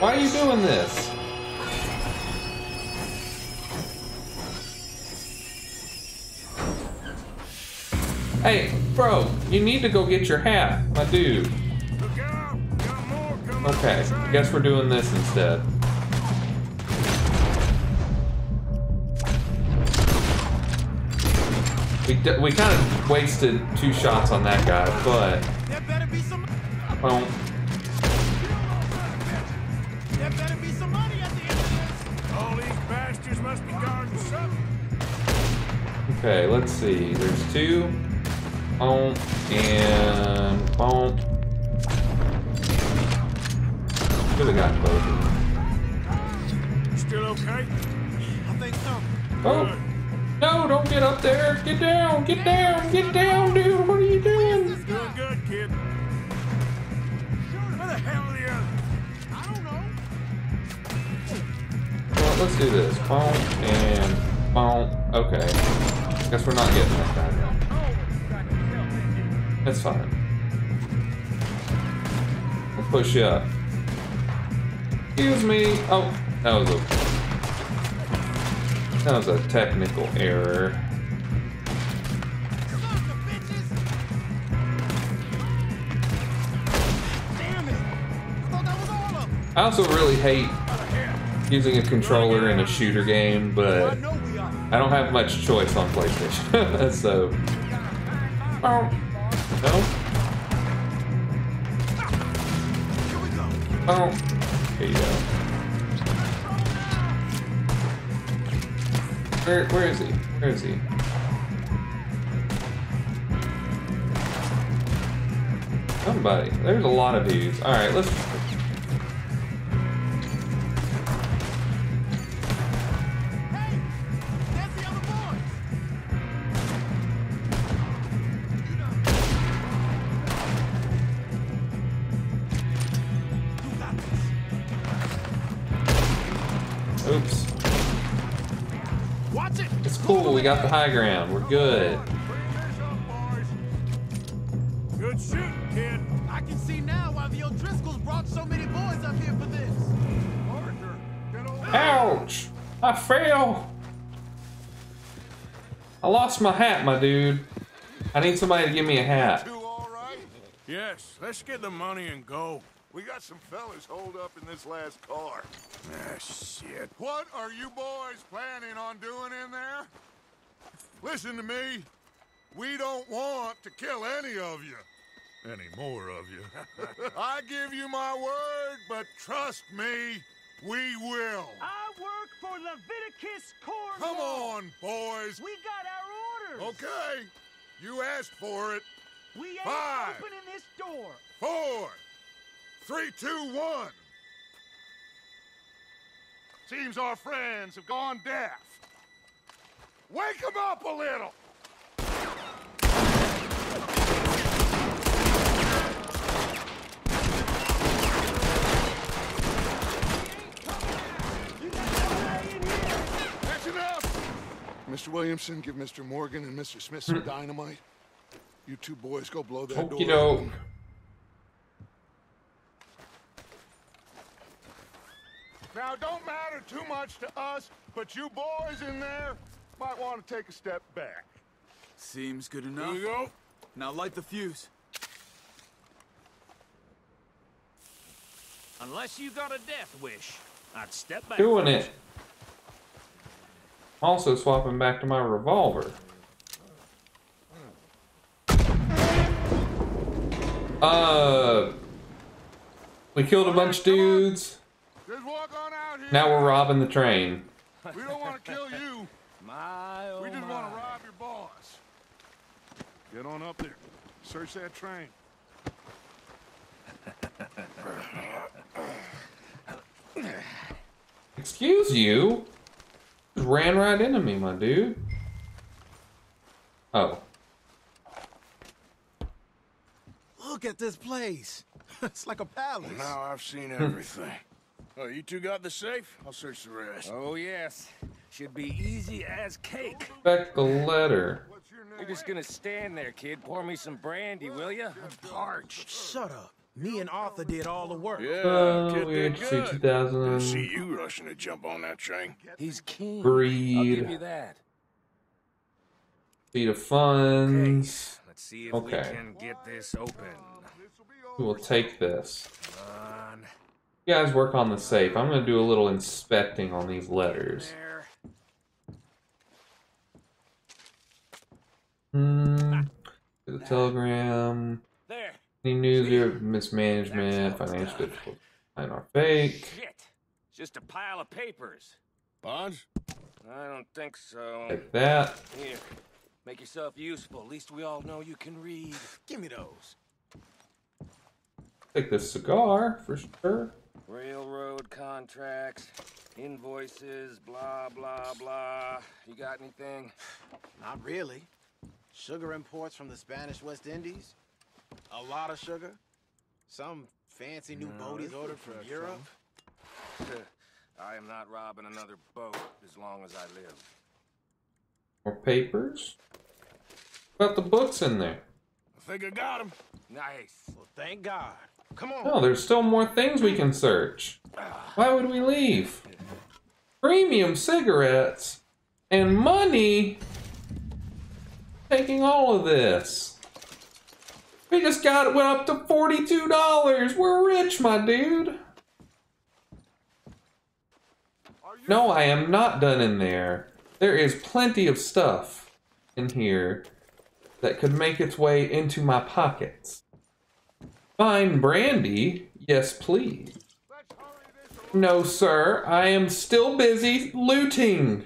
Why are you doing this? Hey, bro, you need to go get your hat, my dude. Okay, I guess we're doing this instead. We, we kind of wasted two shots on that guy, but... Well, there better be some money at the end of this. All these bastards must be guarding something. Okay, let's see. There's two. Bonk and bonk. Should have got closer. Still okay? I think so. Oh! No, don't get up there! Get down! Get down! Get down, dude! What are you doing? Doing good, kid. Where the hell are the others? I don't know. Well, let's do this. Bonk and bonk. Okay. Guess we're not getting that guy now. That's fine. I'll push you up. Excuse me. Oh, that was a that was a technical error. Damn it! I thought that was all of them. I also really hate using a controller in a shooter game, but I don't have much choice on PlayStation. So. Oh. No? Oh. Here you go. Where, where is he? Where is he? Somebody. There's a lot of these. Alright, let's... We got the high ground. We're good. Good shooting, kid. I can see now why the O'Driscolls brought so many boys up here for this. Ouch! I fell. I lost my hat, my dude. I need somebody to give me a hat. You all right? Yes. Let's get the money and go. We got some fellas holed up in this last car. Ah, shit. What are you boys planning on doing in there? Listen to me. We don't want to kill any of you. Any more of you. I give you my word, but trust me, we will. I work for Leviticus Cornwall. Come on, boys. We got our orders. Okay. You asked for it. We ain't Five, opening this door. Four, three, two, one. Seems our friends have gone deaf. Wake him up a little! Mister Williamson, give Mister Morgan and Mister Smith some dynamite. You two boys go blow that Okey door. Doke. Now, don't matter too much to us, but you boys in there might want to take a step back. Seems good enough. Here you go. Now light the fuse. Unless you got a death wish, I'd step back. Doing first. It. Also swapping back to my revolver. Uh, we killed a bunch of dudes. Just walk on out here. Now we're robbing the train. We don't want to kill you. My, oh we just my. want to rob your boss. Get on up there. Search that train. Excuse you? Just ran right into me, my dude. Oh. Look at this place. It's like a palace. Well, now I've seen everything. Oh, you two got the safe? I'll search the rest. Oh, yes. Should be easy as cake. Back the letter. You're just gonna stand there, kid. Pour me some brandy, will ya? I'm parched. Shut up. Me and Arthur did all the work. Yeah, oh, kid weird sixty thousand. See you rushing to jump on that train. He's keen. Greed. I'll give you that. Feed of funds. Okay. Let's see if okay. we can get this open. We will take this. Come on. You guys work on the safe. I'm gonna do a little inspecting on these letters. Hmm. The telegram. There. Any news here of mismanagement, financial difficulties, and are fake. Shit. Just a pile of papers. Bonds? I don't think so. Like that. Here. Make yourself useful. At least we all know you can read. Give me those. Take this cigar for sure. Railroad contracts, invoices, blah blah blah. You got anything? Not really. Sugar imports from the Spanish West Indies. A lot of sugar. Some fancy new no, boat is ordered from Europe. I am not robbing another boat as long as I live. More papers? What about the books in there? I think I got them. Nice. Well, thank God. Come on. No, there's still more things we can search. Why would we leave? Premium cigarettes and money. Taking all of this. We just got it went up to forty-two dollars. We're rich, my dude. No, I am not done in there. There is plenty of stuff in here that could make its way into my pockets. Fine brandy? Yes, please. No, sir. I am still busy looting.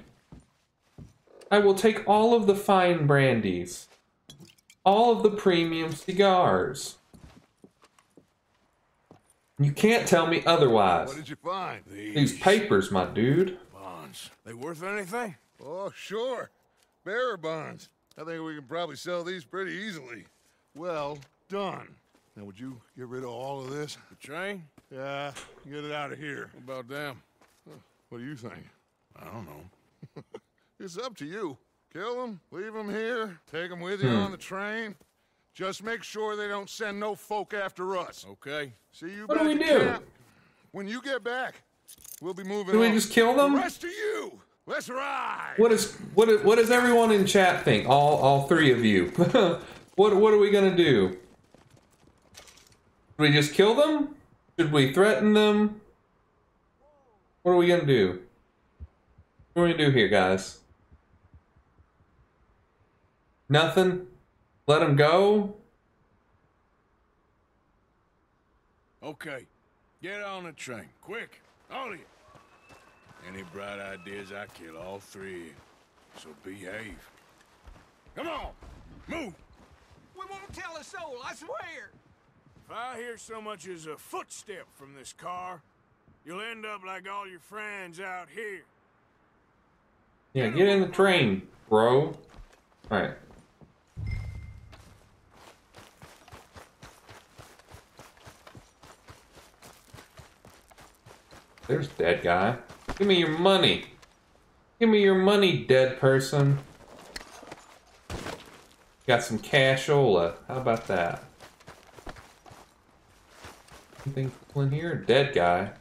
I will take all of the fine brandies. All of the premium cigars. You can't tell me otherwise. What did you find? These, These papers, my dude. Bonds. They worth anything? Oh, sure. Bearer bonds. I think we can probably sell these pretty easily. Well done. Now, would you get rid of all of this? The train? Yeah, get it out of here. What about them? What do you think? I don't know. It's up to you. Kill them, leave them here, take them with you hmm. on the train. Just make sure they don't send no folk after us. Okay. See you what back do we do? Camp. When you get back, we'll be moving Do we on. Just kill them? The rest of you, let's ride. What is what is what does everyone in chat think? All all three of you. what what are we gonna do? Should we just kill them? Should we threaten them? What are we gonna do? What are we gonna do here, guys? Nothing? Let him go? Okay. Get on the train. Quick. All of you. Any bright ideas, I kill all three of you. So behave. Come on. Move. We won't tell a soul, I swear. If I hear so much as a footstep from this car, you'll end up like all your friends out here. Yeah, get in the train, bro. Alright. There's that guy. Give me your money. Give me your money, dead person. Got some cashola. How about that? Anything cool in here? Dead guy.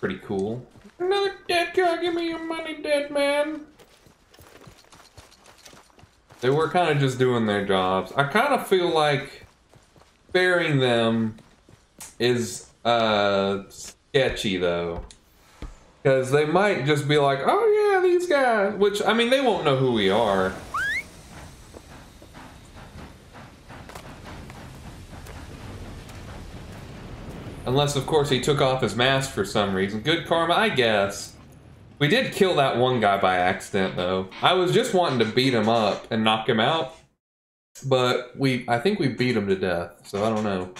Pretty cool. Another dead guy. Give me your money, dead man. They were kind of just doing their jobs. I kind of feel like burying them is uh, sketchy, though. Because they might just be like, oh yeah, these guys. Which, I mean, they won't know who we are. Unless, of course, he took off his mask for some reason. Good karma, I guess. We did kill that one guy by accident, though. I was just wanting to beat him up and knock him out, but we I think we beat him to death, so I don't know.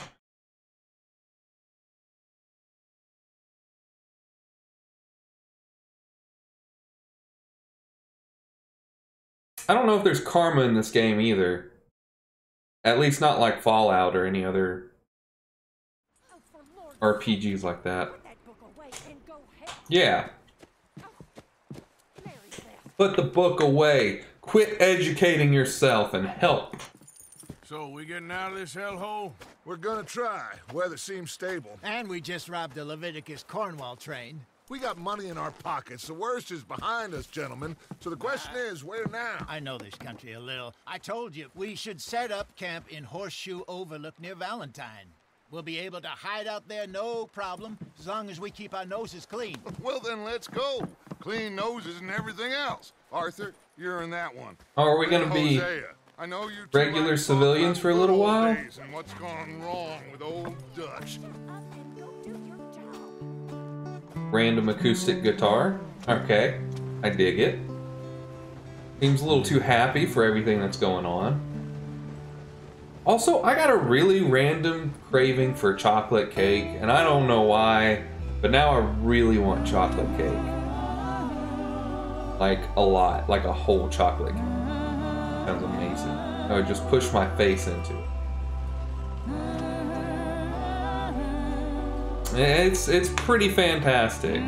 I don't know if there's karma in this game either. At least not like Fallout or any other R P Gs like that. Yeah. Put the book away. Quit educating yourself and help. So, we getting out of this hellhole? We're gonna try. Weather seems stable. And we just robbed the Leviticus Cornwall train. We got money in our pockets. The worst is behind us, gentlemen. So the question uh, is, where now? I know this country a little. I told you, we should set up camp in Horseshoe Overlook near Valentine. We'll be able to hide out there, no problem, as long as we keep our noses clean. Well, then let's go. Clean noses and everything else. Arthur, you're in that one. How are we going to be I know you regular civilians for a little while? And what's gone wrong with old Dutch? Random acoustic guitar. Okay, I dig it. Seems a little too happy for everything that's going on. Also, I got a really random craving for chocolate cake, and I don't know why, but now I really want chocolate cake. Like, a lot. Like a whole chocolate cake. Sounds amazing. I would just push my face into it. It's, it's pretty fantastic.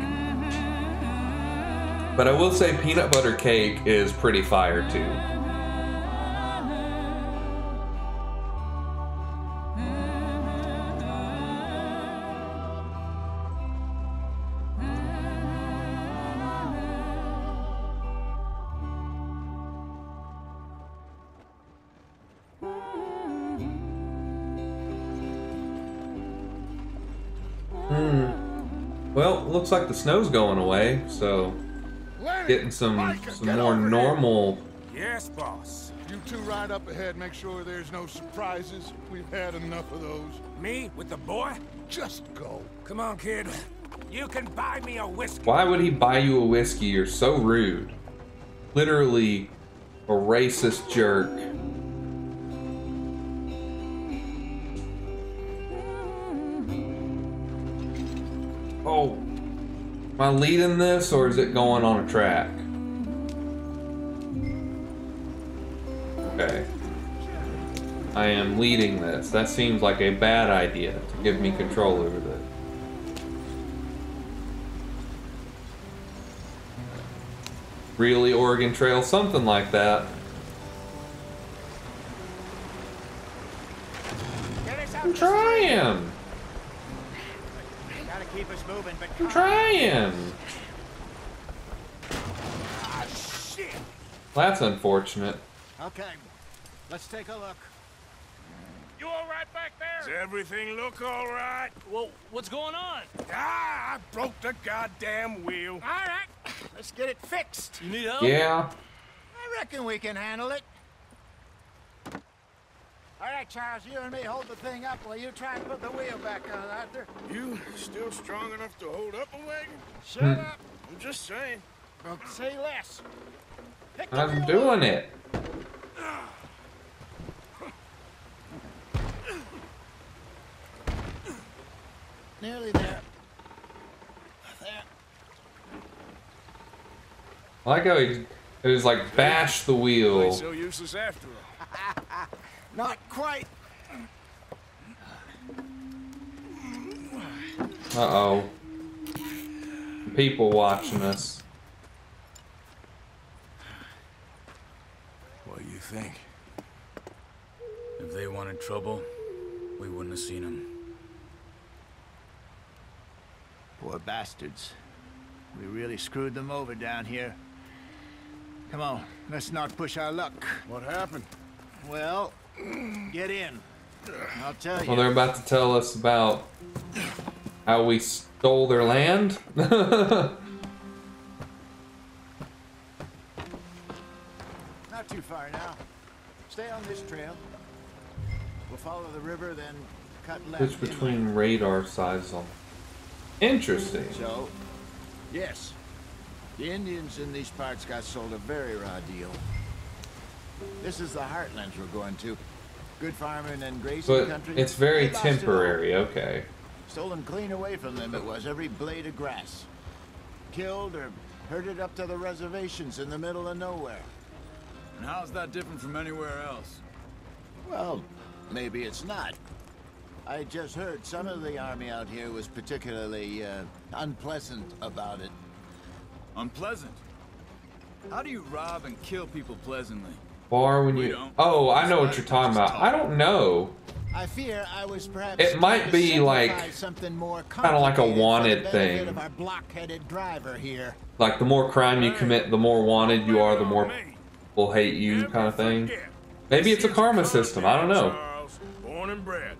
But I will say peanut butter cake is pretty fire, too. Looks like the snow's going away, so getting some some more normal. Yes, boss. You two ride up ahead, make sure there's no surprises. We've had enough of those. Me with the boy? Just go. Come on, kid. You can buy me a whiskey. Why would he buy you a whiskey? You're so rude. Literally a racist jerk. Oh. Am I leading this, or is it going on a track? Okay. I am leading this. That seems like a bad idea to give me control over this. Really, Oregon Trail? Something like that. I'm trying! Keep us moving, but I'm trying. Ah, shit. Well, that's unfortunate. Okay, let's take a look. You all right back there? Does everything look all right? Well, what's going on? Ah, I broke the goddamn wheel. All right, let's get it fixed. You need help? Yeah. I reckon we can handle it. All right, Charles, you and me hold the thing up while you try and put the wheel back on, Arthur. You still strong enough to hold up a wagon? Shut hmm. up. I'm just saying. Well, say less. Pick I'm doing up. It. Nearly there. There. I like how he was like, bash the wheel. It's so useless after all. Not quite. Uh-oh. People watching us. What do you think? If they wanted trouble, we wouldn't have seen them. Poor bastards. We really screwed them over down here. Come on, let's not push our luck. What happened? Well, get in. I'll tell well, you. Well, they're about to tell us about how we stole their land. Not too far now. Stay on this trail. We'll follow the river, then cut left. It's between inland. Radar size on. Interesting. So, yes, the Indians in these parts got sold a very raw deal. This is the heartlands we're going to. Good farming and grazing but country. It's very temporary, it okay. Stolen clean away from them it was, every blade of grass. Killed or herded up to the reservations in the middle of nowhere. And how's that different from anywhere else? Well, maybe it's not. I just heard some of the army out here was particularly uh, unpleasant about it. Unpleasant? How do you rob and kill people pleasantly? Or when we you don't. Oh, I know so what you're talking about. Talking. I don't know. I fear I was perhaps it might be like something more kind of like a wanted thing. Of our block-headed driver here. Like the more crime you commit, the more wanted you are, the more people hate you, kind of thing. Maybe it's a karma system. I don't know. Born and bred.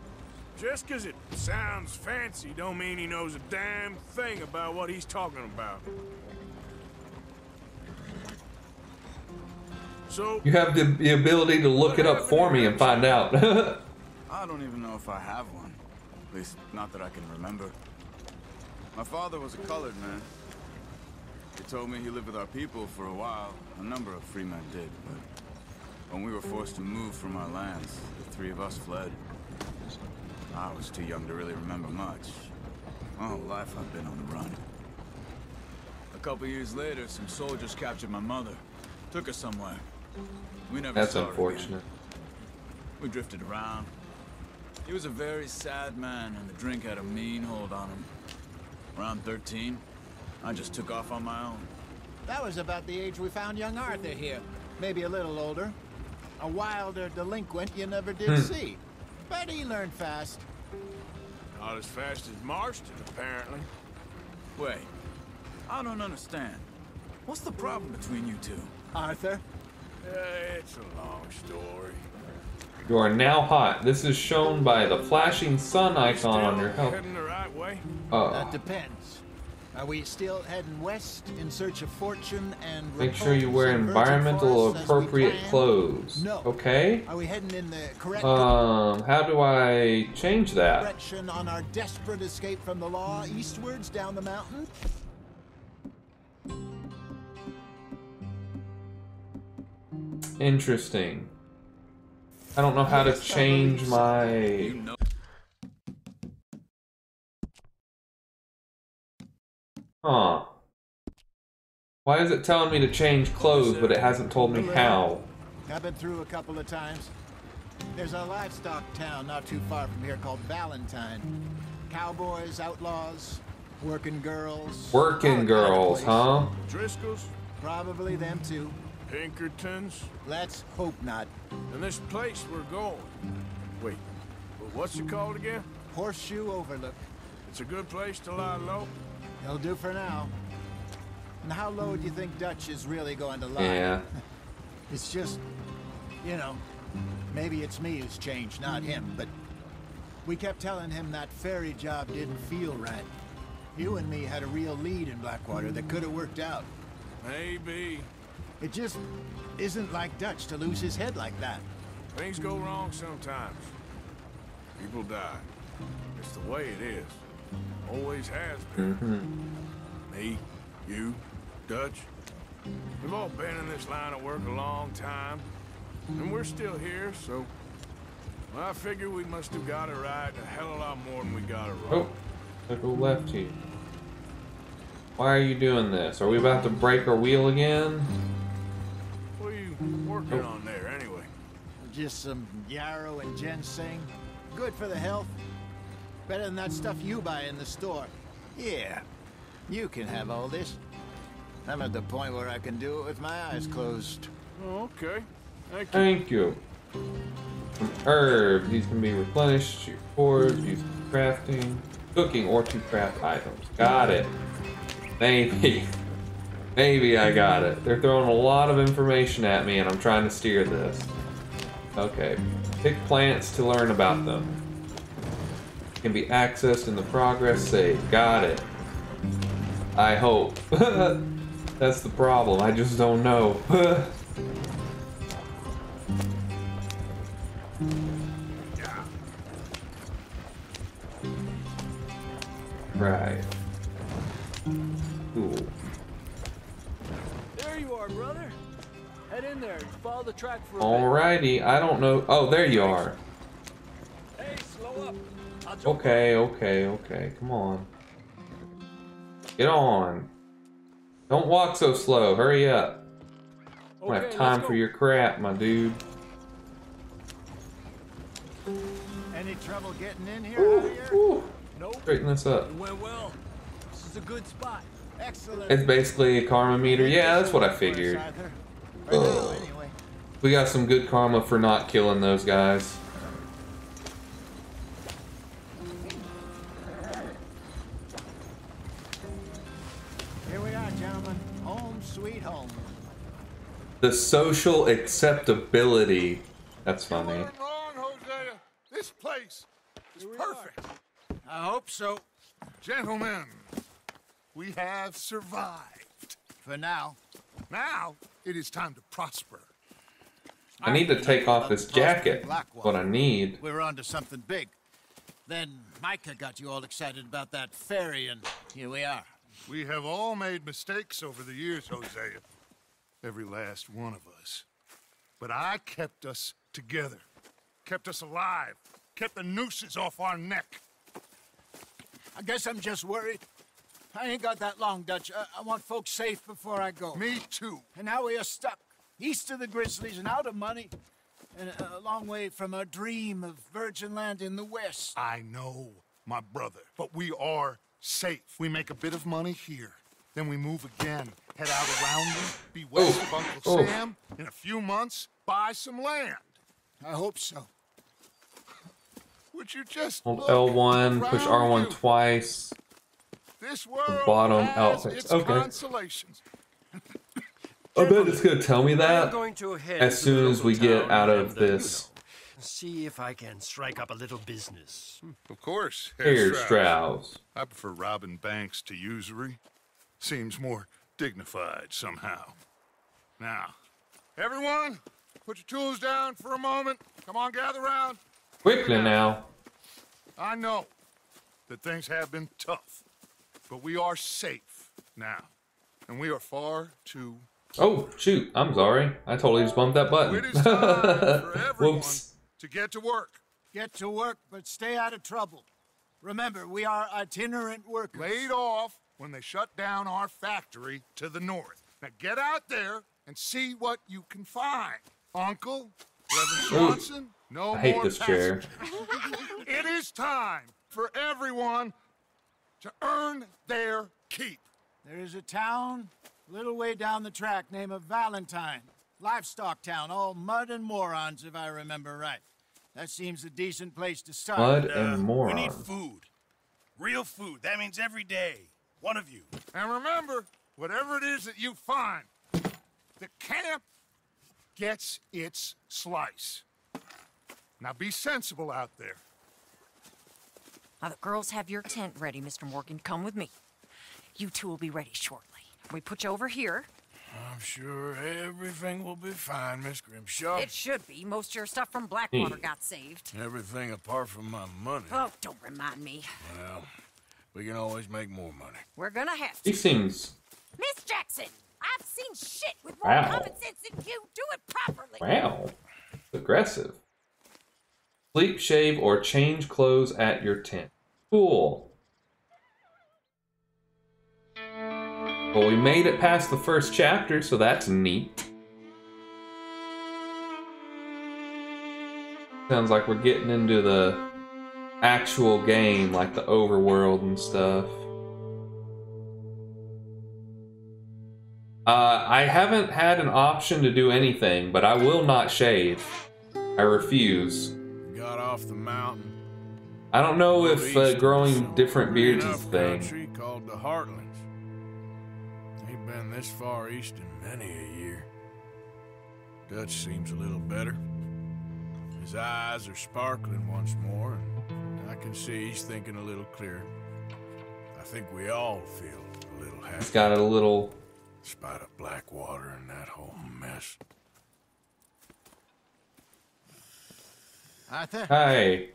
Just because it sounds fancy don't mean he knows a damn thing about what he's talking about. So you have the, the ability to look it up for me and find out. I don't even know if I have one. At least, not that I can remember. My father was a colored man. He told me he lived with our people for a while. A number of free men did, but when we were forced to move from our lands, the three of us fled. I was too young to really remember much. My whole life I've been on the run. A couple years later, some soldiers captured my mother. Took her somewhere. We never That's saw unfortunate. Her again. We drifted around. He was a very sad man, and the drink had a mean hold on him. Around thirteen, I just took off on my own. That was about the age we found young Arthur here. Maybe a little older. A wilder delinquent you never did hmm. see. But he learned fast. Not as fast as Marston, apparently. Wait, I don't understand. What's the problem between you two? Arthur? Uh, it's a long story. You are now hot. This is shown by the flashing sun icon on your helmet. Heading the right way? Oh. That depends. Are we still heading west in search of fortune and make sure you wear environmental appropriate clothes. No. Okay. Are we heading in the correct Um, how do I change that? Direction on our desperate escape from the law eastwards down the mountain? Interesting. I don't know how to change my Huh. Why is it telling me to change clothes, but it hasn't told me how? I've been through a couple of times. There's a livestock town not too far from here called Valentine. Cowboys, outlaws, working girls. Working girls, huh? Driscoll's? Probably them too. Pinkertons? Let's hope not. And this place we're going. Wait, what's it called again? Horseshoe Overlook. It's a good place to lie low. It'll do for now. And how low do you think Dutch is really going to lie? Yeah. It's just, you know, maybe it's me who's changed, not him, but we kept telling him that ferry job didn't feel right. You and me had a real lead in Blackwater that could have worked out. Maybe. It just isn't like Dutch to lose his head like that. Things go wrong sometimes. People die. It's the way it is. Always has been. Mm-hmm. Me, you, Dutch. We've all been in this line of work a long time. And we're still here, so well, I figure we must have got it right a hell of a lot more than we got it wrong. Oh, go left here. Why are you doing this? Are we about to break our wheel again? What are you working oh. on there anyway? Just some yarrow and ginseng. Good for the health. Better than that stuff you buy in the store. Yeah, you can have all this. I'm at the point where I can do it with my eyes closed. Okay. Thank you. Thank you. Some herbs. These can be replenished, to forge, used for crafting, cooking, or to craft items. Got it. Maybe. Maybe I got it. They're throwing a lot of information at me and I'm trying to steer this. Okay. Pick plants to learn about them. Can be accessed in the progress save. Got it. I hope. That's the problem. I just don't know. Right. Cool. There you are, brother. Head in there and follow the track for a Alrighty, I don't know. Oh, there you are. Hey, slow up. Okay, okay, okay. Come on. Get on. Don't walk so slow. Hurry up. I don't okay, have time for your crap, my dude. Any trouble getting in here? Ooh, here? Ooh. Nope. Straighten this up. It went well. This is a good spot. Excellent. It's basically a karma meter. Yeah, that's what I figured. Ugh. We got some good karma for not killing those guys. Here we are, gentlemen. Home sweet home. The social acceptability. That's funny. You weren't wrong, Hosea. This place is perfect. Are. I hope so. Gentlemen, we have survived. For now. Now, it is time to prosper. I need to take off this jacket. What I need. We're on to something big. Then Micah got you all excited about that ferry, and here we are. We have all made mistakes over the years, Hosea. Every last one of us. But I kept us together. Kept us alive. Kept the nooses off our neck. I guess I'm just worried. I ain't got that long, Dutch. I, I want folks safe before I go. Me too. And now we are stuck, east of the Grizzlies and out of money, and a, a long way from our dream of virgin land in the west. I know, my brother, but we are safe. We make a bit of money here, then we move again, head out around them, be west oh. of Uncle oh. Sam, in a few months, buy some land. I hope so. Would you just hold L one, push R one you. Twice. This world bottom outfits. Okay. I bet it's gonna tell me that as soon as we get out of this. See if I can strike up a little business. Of course, Herr Strauss. I prefer robbing banks to usury. Seems more dignified somehow. Now, everyone, put your tools down for a moment. Come on, gather round. Quickly now. I know that things have been tough, but we are safe now, and we are far too. Oh shoot! I'm sorry. I totally just bumped that button. It is time for everyone Whoops. To get to work. Get to work, but stay out of trouble. Remember, we are itinerant workers. Laid off when they shut down our factory to the north. Now get out there and see what you can find, Uncle. Reverend Swanson, no I hate more this chair. It is time for everyone to earn their keep. There is a town a little way down the track named of Valentine. Livestock town, all mud and morons, if I remember right. That seems a decent place to start. Mud and uh, morons. We need food. Real food. That means every day. One of you. And remember, whatever it is that you find, the camp gets its slice. Now be sensible out there. Now the girls have your tent ready, Mister Morgan. Come with me. You two will be ready shortly. We put you over here. I'm sure everything will be fine, Miss Grimshaw. It should be. Most of your stuff from Blackwater mm. got saved. Everything apart from my money. Oh, don't remind me. Well, we can always make more money. We're gonna have to. He sings. Miss Jackson! I've seen shit with more wow. common sense than you. Do it properly. Wow. Aggressive. Sleep, shave, or change clothes at your tent. Cool. Well, we made it past the first chapter, so that's neat. Sounds like we're getting into the actual game, like the overworld and stuff. Uh, I haven't had an option to do anything, but I will not shave. I refuse. Got off the mountain. I don't know if uh, growing different beards is a thing. Called the Heartlands. Ain't been this far east in many a year. Dutch seems a little better. His eyes are sparkling once more, and I can see he's thinking a little clearer. I think we all feel a little happy. He's got a little... In spite of Blackwater and that whole mess. Arthur? Hi.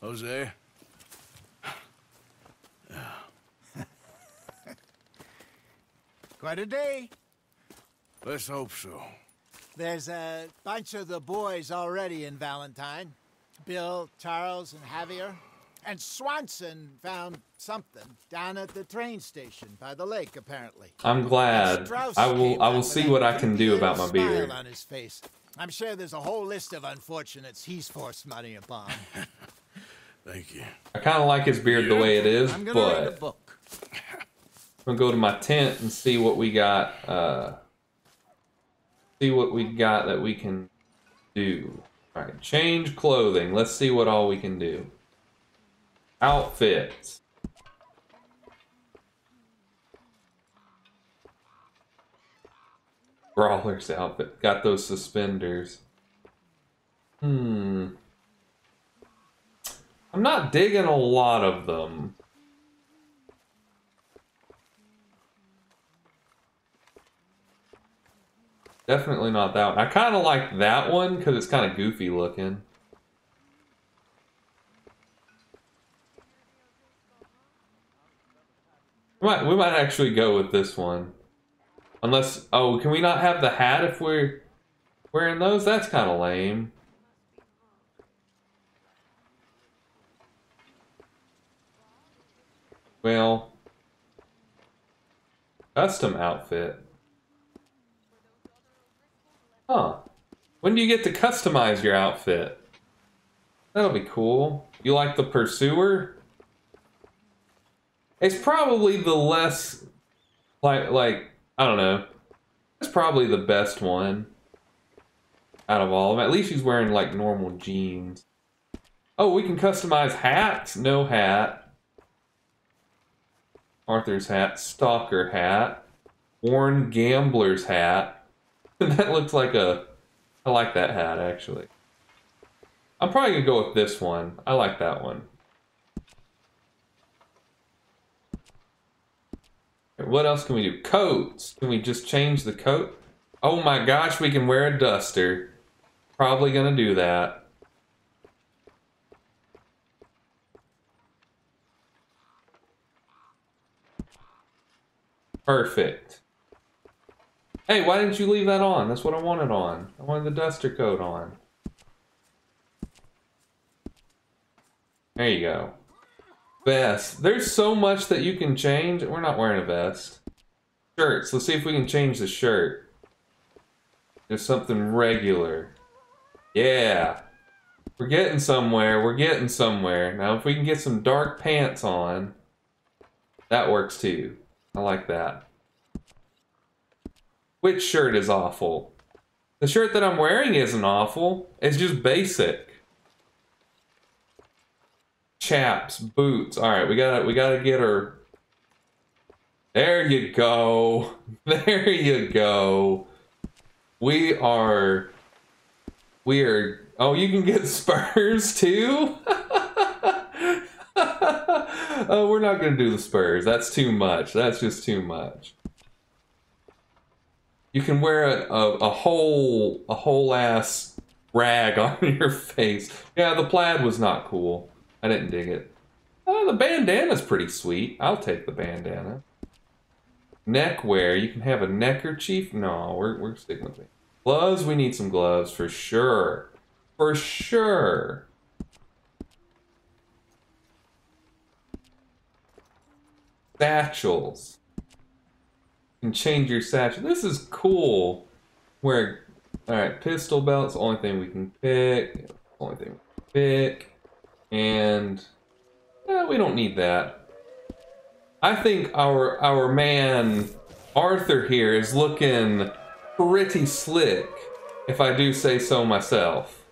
Jose? Quite a day. Let's hope so. There's a bunch of the boys already in Valentine. Bill, Charles, and Javier. And Swanson found something down at the train station by the lake, apparently. I'm glad. I will I will see what I can do about my beard. On his face. I'm sure there's a whole list of unfortunates he's forced money upon. Thank you. I kind of like his beard the way it is, I'm gonna but read a book. I'm going to go to my tent and see what we got uh see what we got that we can do. All right, change clothing. Let's see what all we can do. Outfits. Brawler's outfit. Got those suspenders. Hmm. I'm not digging a lot of them. Definitely not that one. I kind of like that one because it's kind of goofy looking. We might, we might actually go with this one. Unless, oh, can we not have the hat if we're wearing those? That's kind of lame. Well, custom outfit. Huh. When do you get to customize your outfit? That'll be cool. You like the Pursuer? It's probably the less, like, like I don't know. It's probably the best one out of all of them. At least he's wearing, like, normal jeans. Oh, we can customize hats? No hat. Arthur's hat. Stalker hat. Worn Gambler's hat. That looks like a... I like that hat, actually. I'm probably going to go with this one. I like that one. What else can we do? Coats. Can we just change the coat? Oh my gosh, we can wear a duster. Probably gonna do that. Perfect. Hey, why didn't you leave that on? That's what I wanted on. I wanted the duster coat on. There you go. Vest. There's so much that you can change. We're not wearing a vest. Shirts. Let's see if we can change the shirt. Just something regular. Yeah. We're getting somewhere. We're getting somewhere. Now, if we can get some dark pants on, that works too. I like that. Which shirt is awful? The shirt that I'm wearing isn't awful. It's just basic. Chaps, boots. All right, we gotta we gotta get her. There you go. There you go. We are. We are. Oh, you can get spurs too. Oh, we're not gonna do the spurs. That's too much. That's just too much. You can wear a a, a whole a whole ass rag on your face. Yeah, the plaid was not cool. I didn't dig it. Oh, the bandana's pretty sweet. I'll take the bandana. Neckwear. You can have a neckerchief. No, we're, we're sticking with it. Gloves. We need some gloves for sure. For sure. Satchels. You can change your satchel. This is cool. Wear, alright, pistol belts. Only thing we can pick. Only thing we can pick. And eh, we don't need that. I think our our man Arthur here is looking pretty slick, if I do say so myself.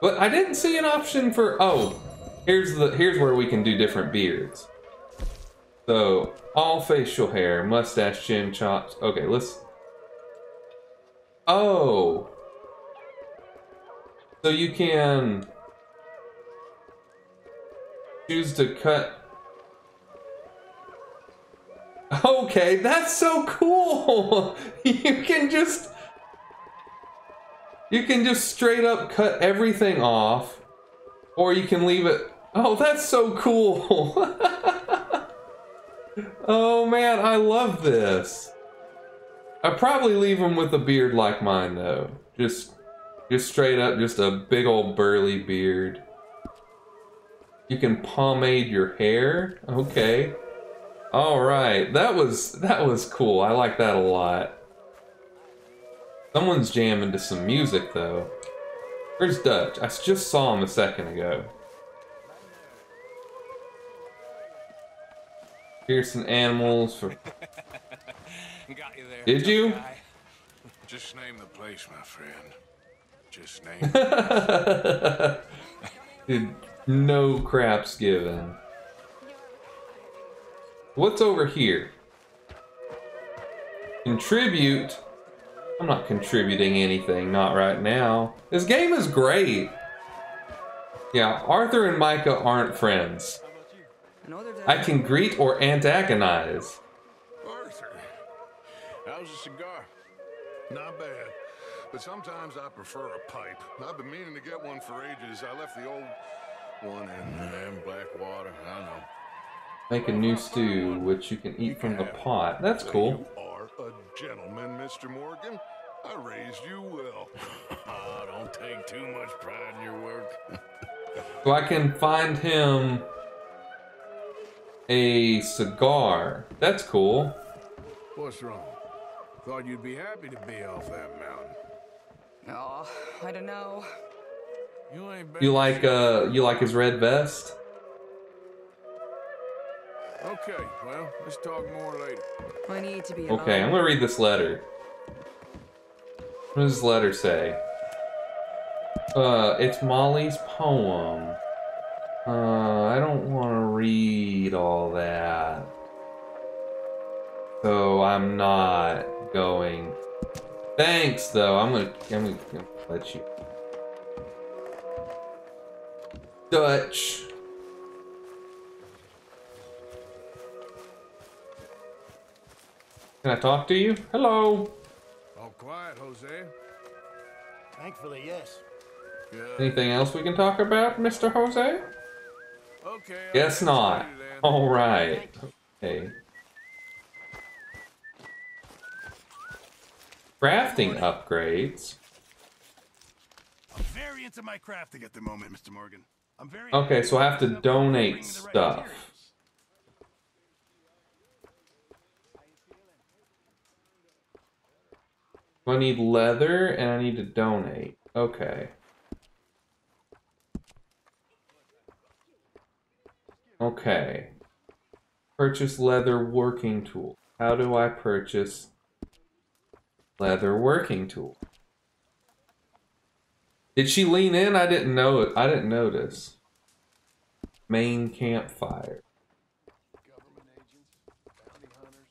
But I didn't see an option for... Oh, here's the here's where we can do different beards. So, all facial hair, mustache, chin, chops. Okay, let's... Oh. So you can... choose to cut... Okay, that's so cool! You can just... You can just straight up cut everything off, or you can leave it... Oh, that's so cool! Oh man, I love this. I'd probably leave him with a beard like mine though. Just just straight up, just a big old burly beard. You can pomade your hair. Okay. All right. That was that was cool. I like that a lot. Someone's jamming to some music though. Where's Dutch? I just saw him a second ago. Pearson animals for. Got you there. Did you? Guy. Just name the place, my friend. Just name. The place. Dude, no craps given. What's over here? Contribute. I'm not contributing anything. Not right now. This game is great. Yeah, Arthur and Micah aren't friends. I can greet or antagonize. Arthur, how's a cigar? Not bad, but sometimes I prefer a pipe. I've been meaning to get one for ages. I left the old one in, in Blackwater. I know. Make a new stew, which you can eat from the pot. That's cool. You are a gentleman, Mister Morgan. I raised you well. Oh, don't take too much pride in your work. So I can find him. A cigar. That's cool. What's wrong? Thought you'd be happy to be off that mountain. No, I don't know. You ain't been. You like uh you like his red vest? Okay, well, let's talk more later. I need to be. Okay, I'm gonna read this letter. What does this letter say? Uh, it's Molly's poem. Uh, I don't want to read all that, so I'm not going. Thanks, though. I'm gonna, I'm gonna, I'm gonna let you. Dutch. Can I talk to you? Hello. All quiet, Jose. Thankfully, yes. Good. Anything else we can talk about, Mister Jose? Okay, guess not. All right. Okay. Crafting upgrades. I'm very into my crafting at the moment, Mister Morgan. I'm very. Okay, so I have to donate stuff. So I need leather, and I need to donate. Okay. Okay. Purchase leather working tool. How do I purchase leather working tool? Did she lean in? I didn't know it. I didn't notice. Main campfire. Government agents, bounty hunters,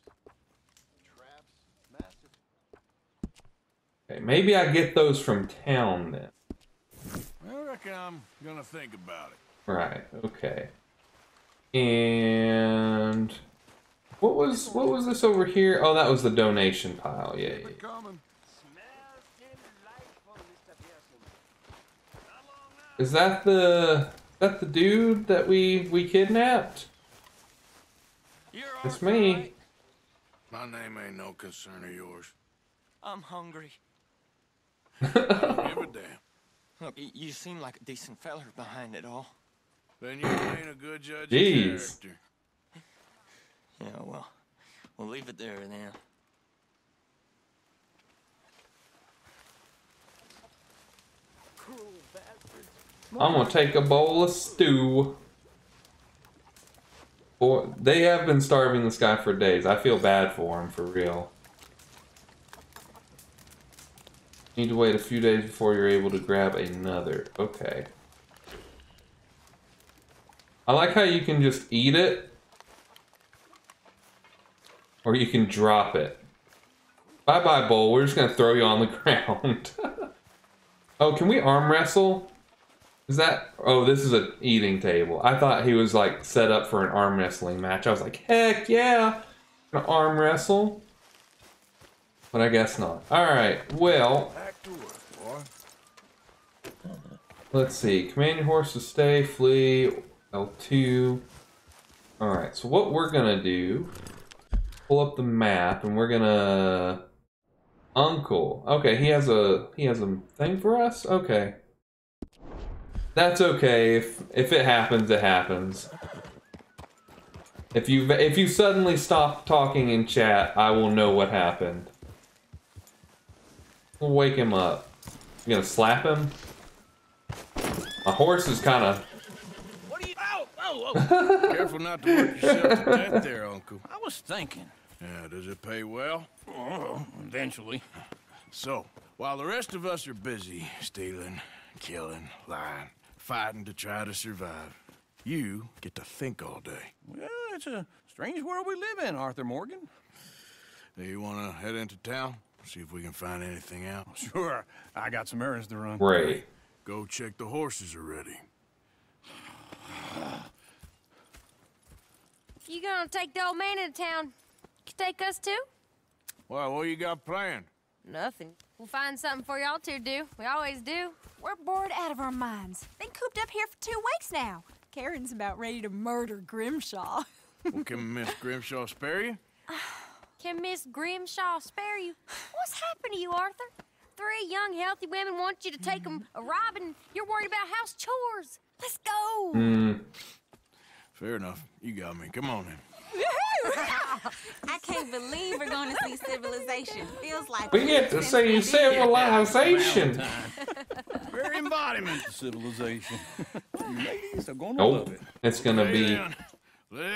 traps, massive. Okay, maybe I get those from town then. I reckon I'm gonna think about it. Right. Okay. And what was what was this over here? Oh, that was the donation pile. Yeah. yeah. Is that the is that the dude that we we kidnapped? It's me. My name ain't no concern of yours. I'm hungry. Give a damn. You seem like a decent feller behind it all. Then you ain't a good judge of character. Yeah, well, we'll leave it there then. Cruel bastards. I'm gonna take a bowl of stew. Boy, they have been starving this guy for days. I feel bad for him, for real. Need to wait a few days before you're able to grab another. Okay. I like how you can just eat it. Or you can drop it. Bye-bye, bowl. We're just going to throw you on the ground. Oh, can we arm wrestle? Is that... Oh, this is an eating table. I thought he was, like, set up for an arm wrestling match. I was like, heck yeah! I'm gonna arm wrestle. But I guess not. Alright, well... Let's see. Command your horse to stay, flee, L two. Alright, so what we're gonna do... Pull up the map, and we're gonna... Uncle. Okay, he has a... He has a thing for us? Okay. That's okay. If if it happens, it happens. If you if you suddenly stop talking in chat, I will know what happened. We'll wake him up. You gonna slap him? My horse is kind of. What are you? Ow! Oh! Oh! Careful not to work yourself to death, there, Uncle. I was thinking. Yeah. Does it pay well? Oh, eventually. So while the rest of us are busy stealing, killing, lying, fighting to try to survive. You get to think all day. Well, it's a strange world we live in, Arthur Morgan. Do you want to head into town? See if we can find anything out? Sure. I got some errands to run. Ray. Go check the horses are ready. If you're going to take the old man into town, you can take us too? Well, what you got planned? Nothing. We'll find something for y'all to do. We always do. We're bored out of our minds. Been cooped up here for two weeks now. Karen's about ready to murder Grimshaw. Well, can Miss Grimshaw spare you? Can Miss Grimshaw spare you? What's happened to you, Arthur? Three young, healthy women want you to take them a robin. You're worried about house chores. Let's go. Mm. Fair enough. You got me. Come on, then. I can't believe we're going to see civilization. Feels like we get to see civilization. Very embodiment of civilization. Ladies are going to nope. love it. It's going to be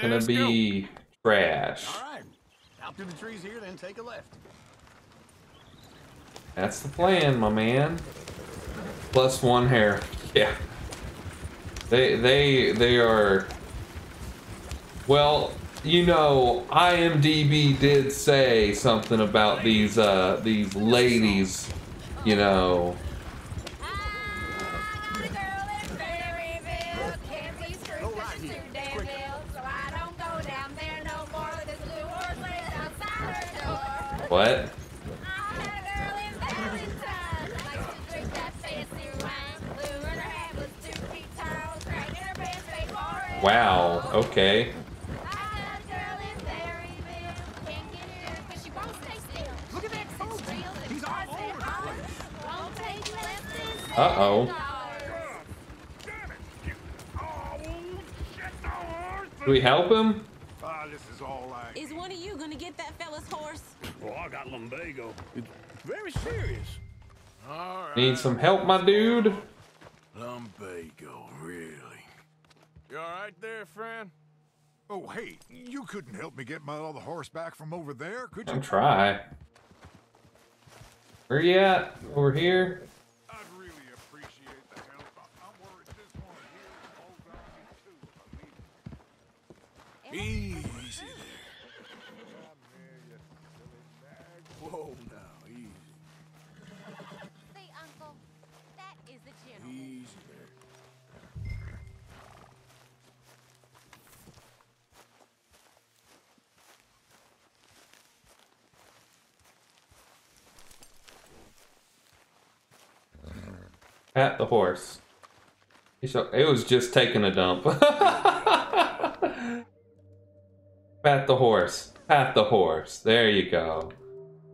going to be go. trash. All right. Out through the trees here, then take a left. That's the plan, my man. Plus one hair. Yeah. They they they are well. You know, I M D B did say something about these uh these ladies, you know. What? Wow, okay. Uh-oh. Do we help him? Uh, this is, all right. Is one of you gonna get that fella's horse? Well, I got lumbago. It's very serious. All right. Need some help, my dude? Lumbago, really? You all right there, friend? Oh, hey, you couldn't help me get my other horse back from over there, could you? I'll try. Where you at? Over here? Easy there. Whoa, now, easy. See, Uncle, that is the channel. Easy there. Pat the horse. It was just taking a dump. Pat the horse. Pat the horse. There you go.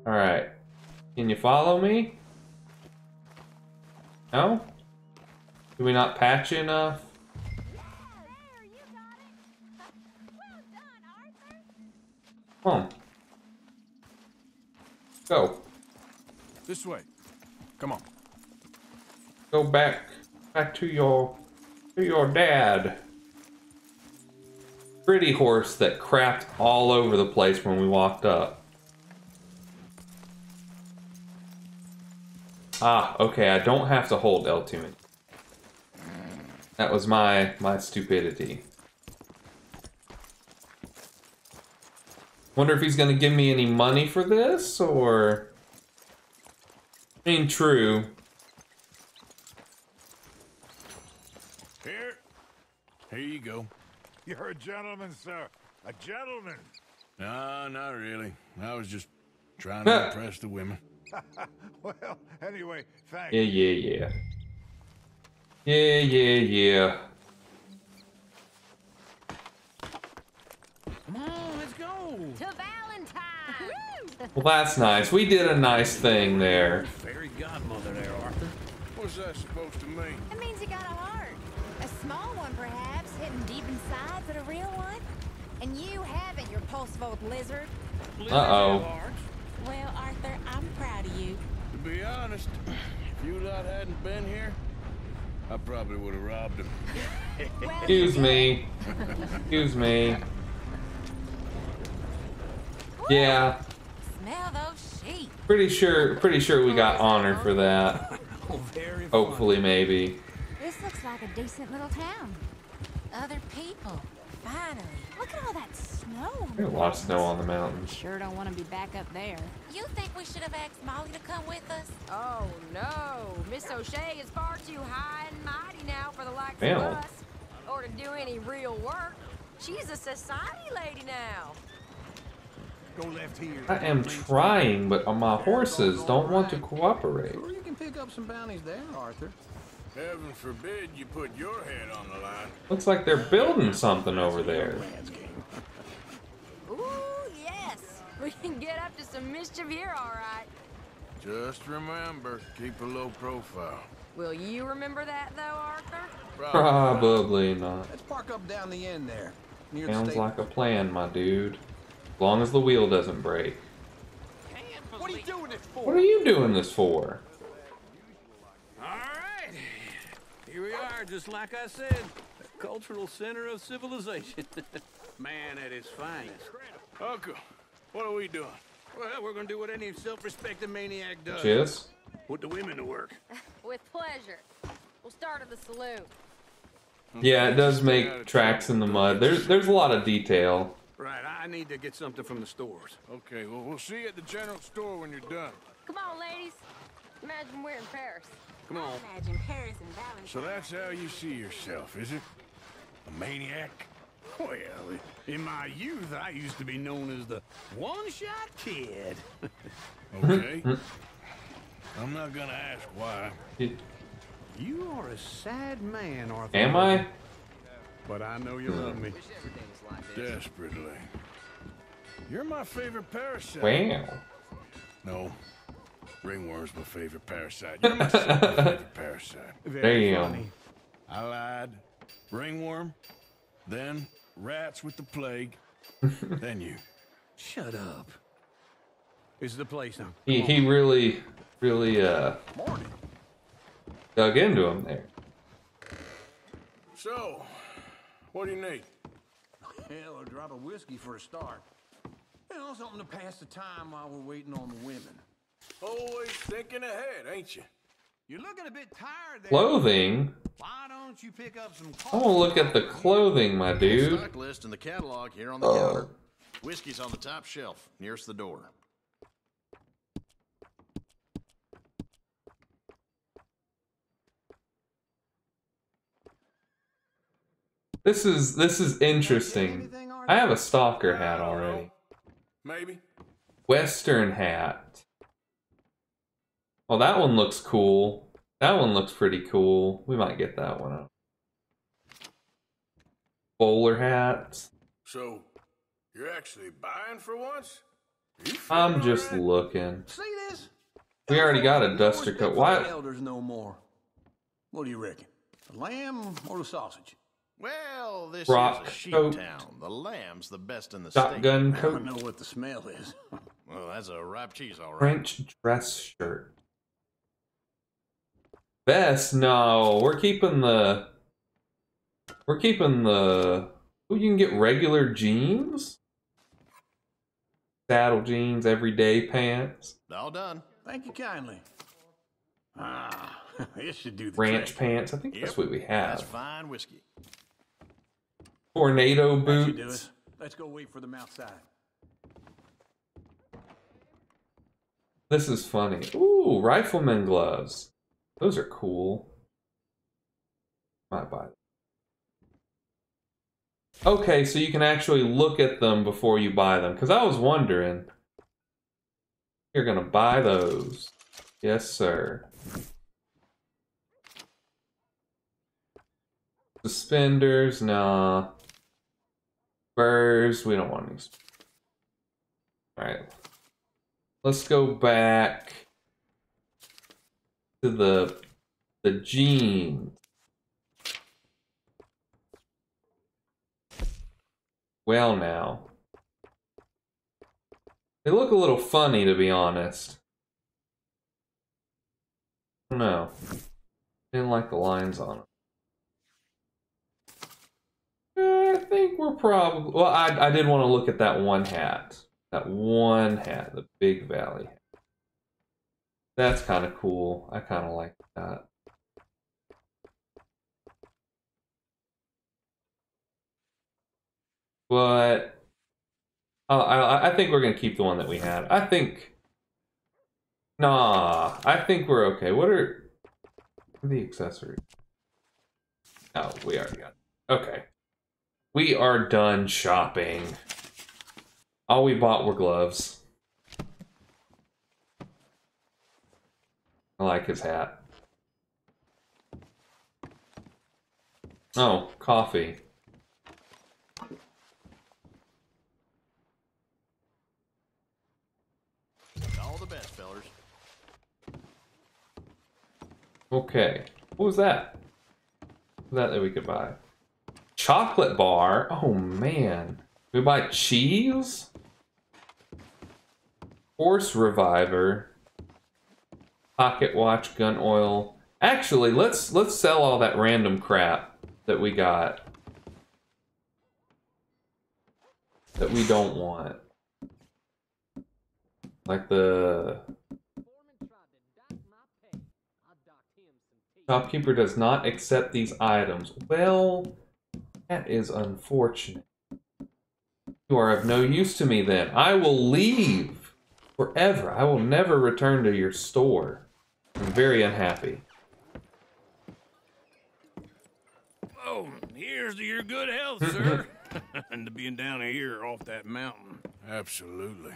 Alright. Can you follow me? No? Do we not pat you enough? Yeah, there, you got it. Well done, Arthur. Come on. Go. This way. Come on. Go back. Back to your to your dad. Pretty horse that crapped all over the place when we walked up. Ah, okay, I don't have to hold L to it. That was my, my stupidity. Wonder if he's gonna give me any money for this, or... I mean, true. Here. Here you go. You're a gentleman, sir. A gentleman. No, not really. I was just trying to impress the women. Well, anyway, thanks. Yeah, yeah, yeah. Yeah, yeah, yeah. Come on, let's go. To Valentine. Well, that's nice. We did a nice thing there. Fairy godmother there, Arthur. What's that supposed to mean? It means you got a heart. A small one, perhaps, hidden deep inside, but a real one. And you have it, your pulse volt lizard. Uh-oh. Well, Arthur, I'm proud of you. To be honest, if you lot hadn't been here, I probably would have robbed him. Well, excuse me. Excuse me. Yeah. Smell those sheep. Pretty sure, pretty sure we got honored for that. Hopefully, maybe. This looks like a decent little town. Other people. Finally. Look at all that snow. There's a lot of snow on the mountains. Sure don't want to be back up there. You think we should have asked Molly to come with us? Oh, no. Miss O'Shea is far too high and mighty now for the likes Damn. of us. Or to do any real work. She's a society lady now. Go left here. I am trying, but my horses don't want to cooperate. Sure, you can pick up some bounties there, Arthur. Heaven forbid you put your head on the line. Looks like they're building something over there. Ooh, yes. We can get up to some mischief here, all right. Just remember, keep a low profile. Will you remember that, though, Arthur? Probably not. Let's park up down the end there. Near Sounds the like a plan, my dude. As long as the wheel doesn't break. What are you doing this for? What are you doing this for? Here we are, just like I said, the cultural center of civilization. Man at his finest. Uncle, what are we doing? Well, we're going to do what any self-respecting maniac does. Cheers. Put the women to work. With pleasure. We'll start at the saloon. Yeah, it does make tracks in the mud. There's, there's a lot of detail. Right, I need to get something from the stores. Okay, well, we'll see you at the general store when you're done. Come on, ladies. Imagine we're in Paris. Come on. Imagine Paris and Valentine. So that's how you see yourself, is it? A maniac? Well, in my youth, I used to be known as the one-shot kid. Okay. I'm not gonna ask why. You are a sad man, Arthur. Am I? But I know you love me. Desperately. You're my favorite parasite. Wow. No. Ringworm's my favorite parasite. You're my favorite parasite. Very Damn. Funny. I lied. Ringworm, then rats with the plague, then you. Shut up. Is the place now? He he really really uh Morning. Dug into him there. So, what do you need? Hell, a drop of whiskey for a start. You know, something to pass the time while we're waiting on the women. Always thinking ahead, ain't you? You're looking a bit tired there. Clothing? Why don't you pick up some clothing? I want to look at the clothing, my dude. The stock list in the catalog here on the uh. counter. Whiskey's on the top shelf, nearest the door. This is this is interesting. I have a stalker hat already. Maybe. Western hat. Well, that one looks cool. That one looks pretty cool. We might get that one up. Bowler hats. So, you're actually buying for once? I'm just right? looking. See this? We already got a duster coat. Why? Elders no more. What do you reckon? The lamb or the sausage? Well, this Rock is a sheep coat. town. The lamb's the best in the Shotgun state. Shotgun coat. I don't know what the smell is. Well, that's a ripe cheese, all right. French dress shirt. Best? No, we're keeping the. We're keeping the. Oh, you can get regular jeans, saddle jeans, everyday pants. All done. Thank you kindly. Ah, this should do the ranch trick. Pants. I think yep, that's what we have. That's fine whiskey. Tornado boots. Let's go wait for them outside. This is funny. Ooh, rifleman gloves. Those are cool. Might buy them. Okay, so you can actually look at them before you buy them. Because I was wondering. You're going to buy those. Yes, sir. Suspenders, nah. Spurs, we don't want these. Alright. Let's go back to the, the jeans. Well, now. They look a little funny, to be honest. I don't know. Didn't like the lines on them. I think we're probably... Well, I, I did want to look at that one hat. That one hat, the Big Valley hat. That's kind of cool. I kind of like that. But uh, I, I think we're going to keep the one that we had. I think... Nah, I think we're okay. What are, what are the accessories? Oh, we already got it. Okay. We are done shopping. All we bought were gloves. I like his hat. Oh, coffee. All the best, fellers. Okay. What was that? What was that that we could buy? Chocolate bar? Oh, man. We buy cheese? Horse reviver. Pocket watch, gun oil. Actually, let's let's sell all that random crap that we got. That we don't want. Like the... Shopkeeper does not accept these items. Well, that is unfortunate. You are of no use to me then. I will leave forever. I will never return to your store. I'm very unhappy. Oh, here's to your good health, sir. And to being down here off that mountain. Absolutely.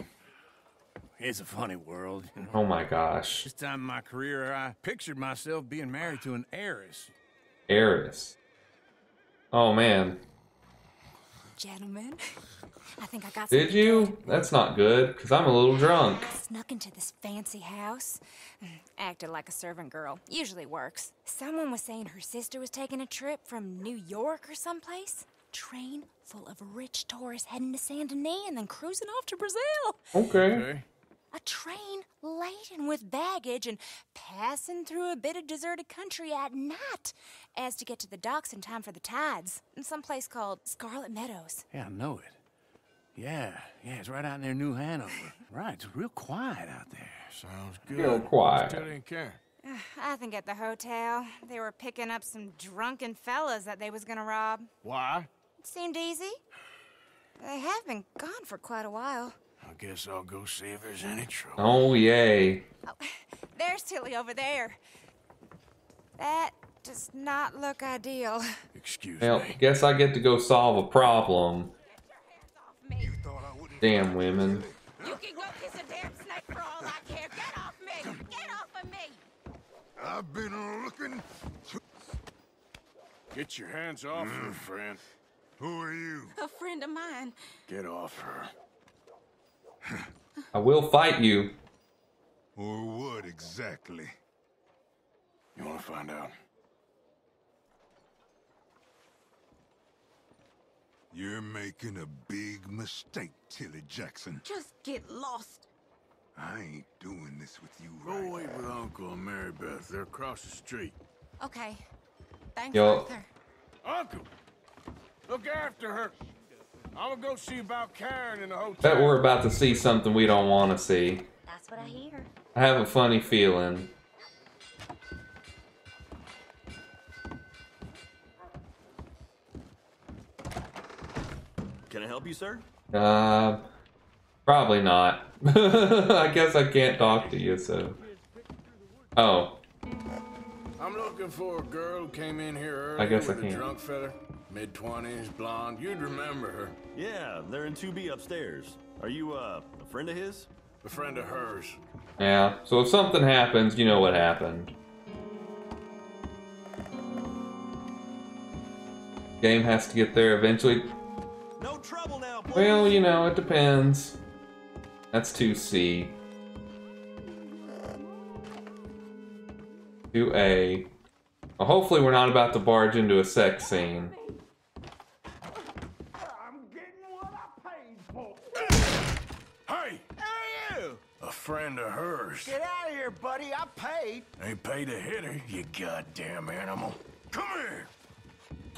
It's a funny world. You know? Oh my gosh. This time in my career, I pictured myself being married to an heiress. Heiress. Oh man. Gentlemen, I think I got. Did you? That's not good, because I'm a little drunk. I snuck into this fancy house. Acted like a servant girl. Usually works. Someone was saying her sister was taking a trip from New York or someplace. Train full of rich tourists heading to Saint-Denis and then cruising off to Brazil. Okay. Okay. A train laden with baggage and passing through a bit of deserted country at night as to get to the docks in time for the tides in some place called Scarlet Meadows. Yeah, I know it. Yeah, yeah, it's right out in there, New Hanover. Right, it's real quiet out there. Sounds good. Real quiet. Uh, I think at the hotel, they were picking up some drunken fellas that they was gonna rob. Why? It seemed easy. They have been gone for quite a while. I guess I'll go see if there's any trouble. Oh, yay. Oh, there's Tilly over there. That does not look ideal. Excuse well, me. Guess I get to go solve a problem. Get your hands off me. Damn women. You can go kiss a damn snake for all I care. Get off me! Get off of me! I've been looking. Get your hands off mm. her, friend. Who are you? A friend of mine. Get off her. I will fight you. Or what exactly? You want to find out? You're making a big mistake, Tilly Jackson. Just get lost. I ain't doing this with you right now. Go away with Uncle and Marybeth. They're across the street. Okay. Thanks, Yo. Arthur. Uncle! Look after her. I'm gonna go see about Karen in the hotel. Bet we're about to see something we don't want to see. That's what I hear. I have a funny feeling. Can I help you, sir? Um, uh, probably not. I guess I can't talk to you, so. Oh. I'm looking for a girl who came in here early. I guess I can't. Drunk fella, mid twenties, blonde. You'd remember her. Yeah, they're in two B upstairs. Are you uh, a friend of his? A friend of hers. Yeah, so if something happens, you know what happened. Game has to get there eventually. No trouble now, boys. Well, you know, it depends. That's two C. two A. Well, hopefully we're not about to barge into a sex scene. I'm getting what I paid for. Hey! How are you? A friend of hers. Get out of here, buddy. I paid. Ain't paid to hit her, you goddamn animal. Come here.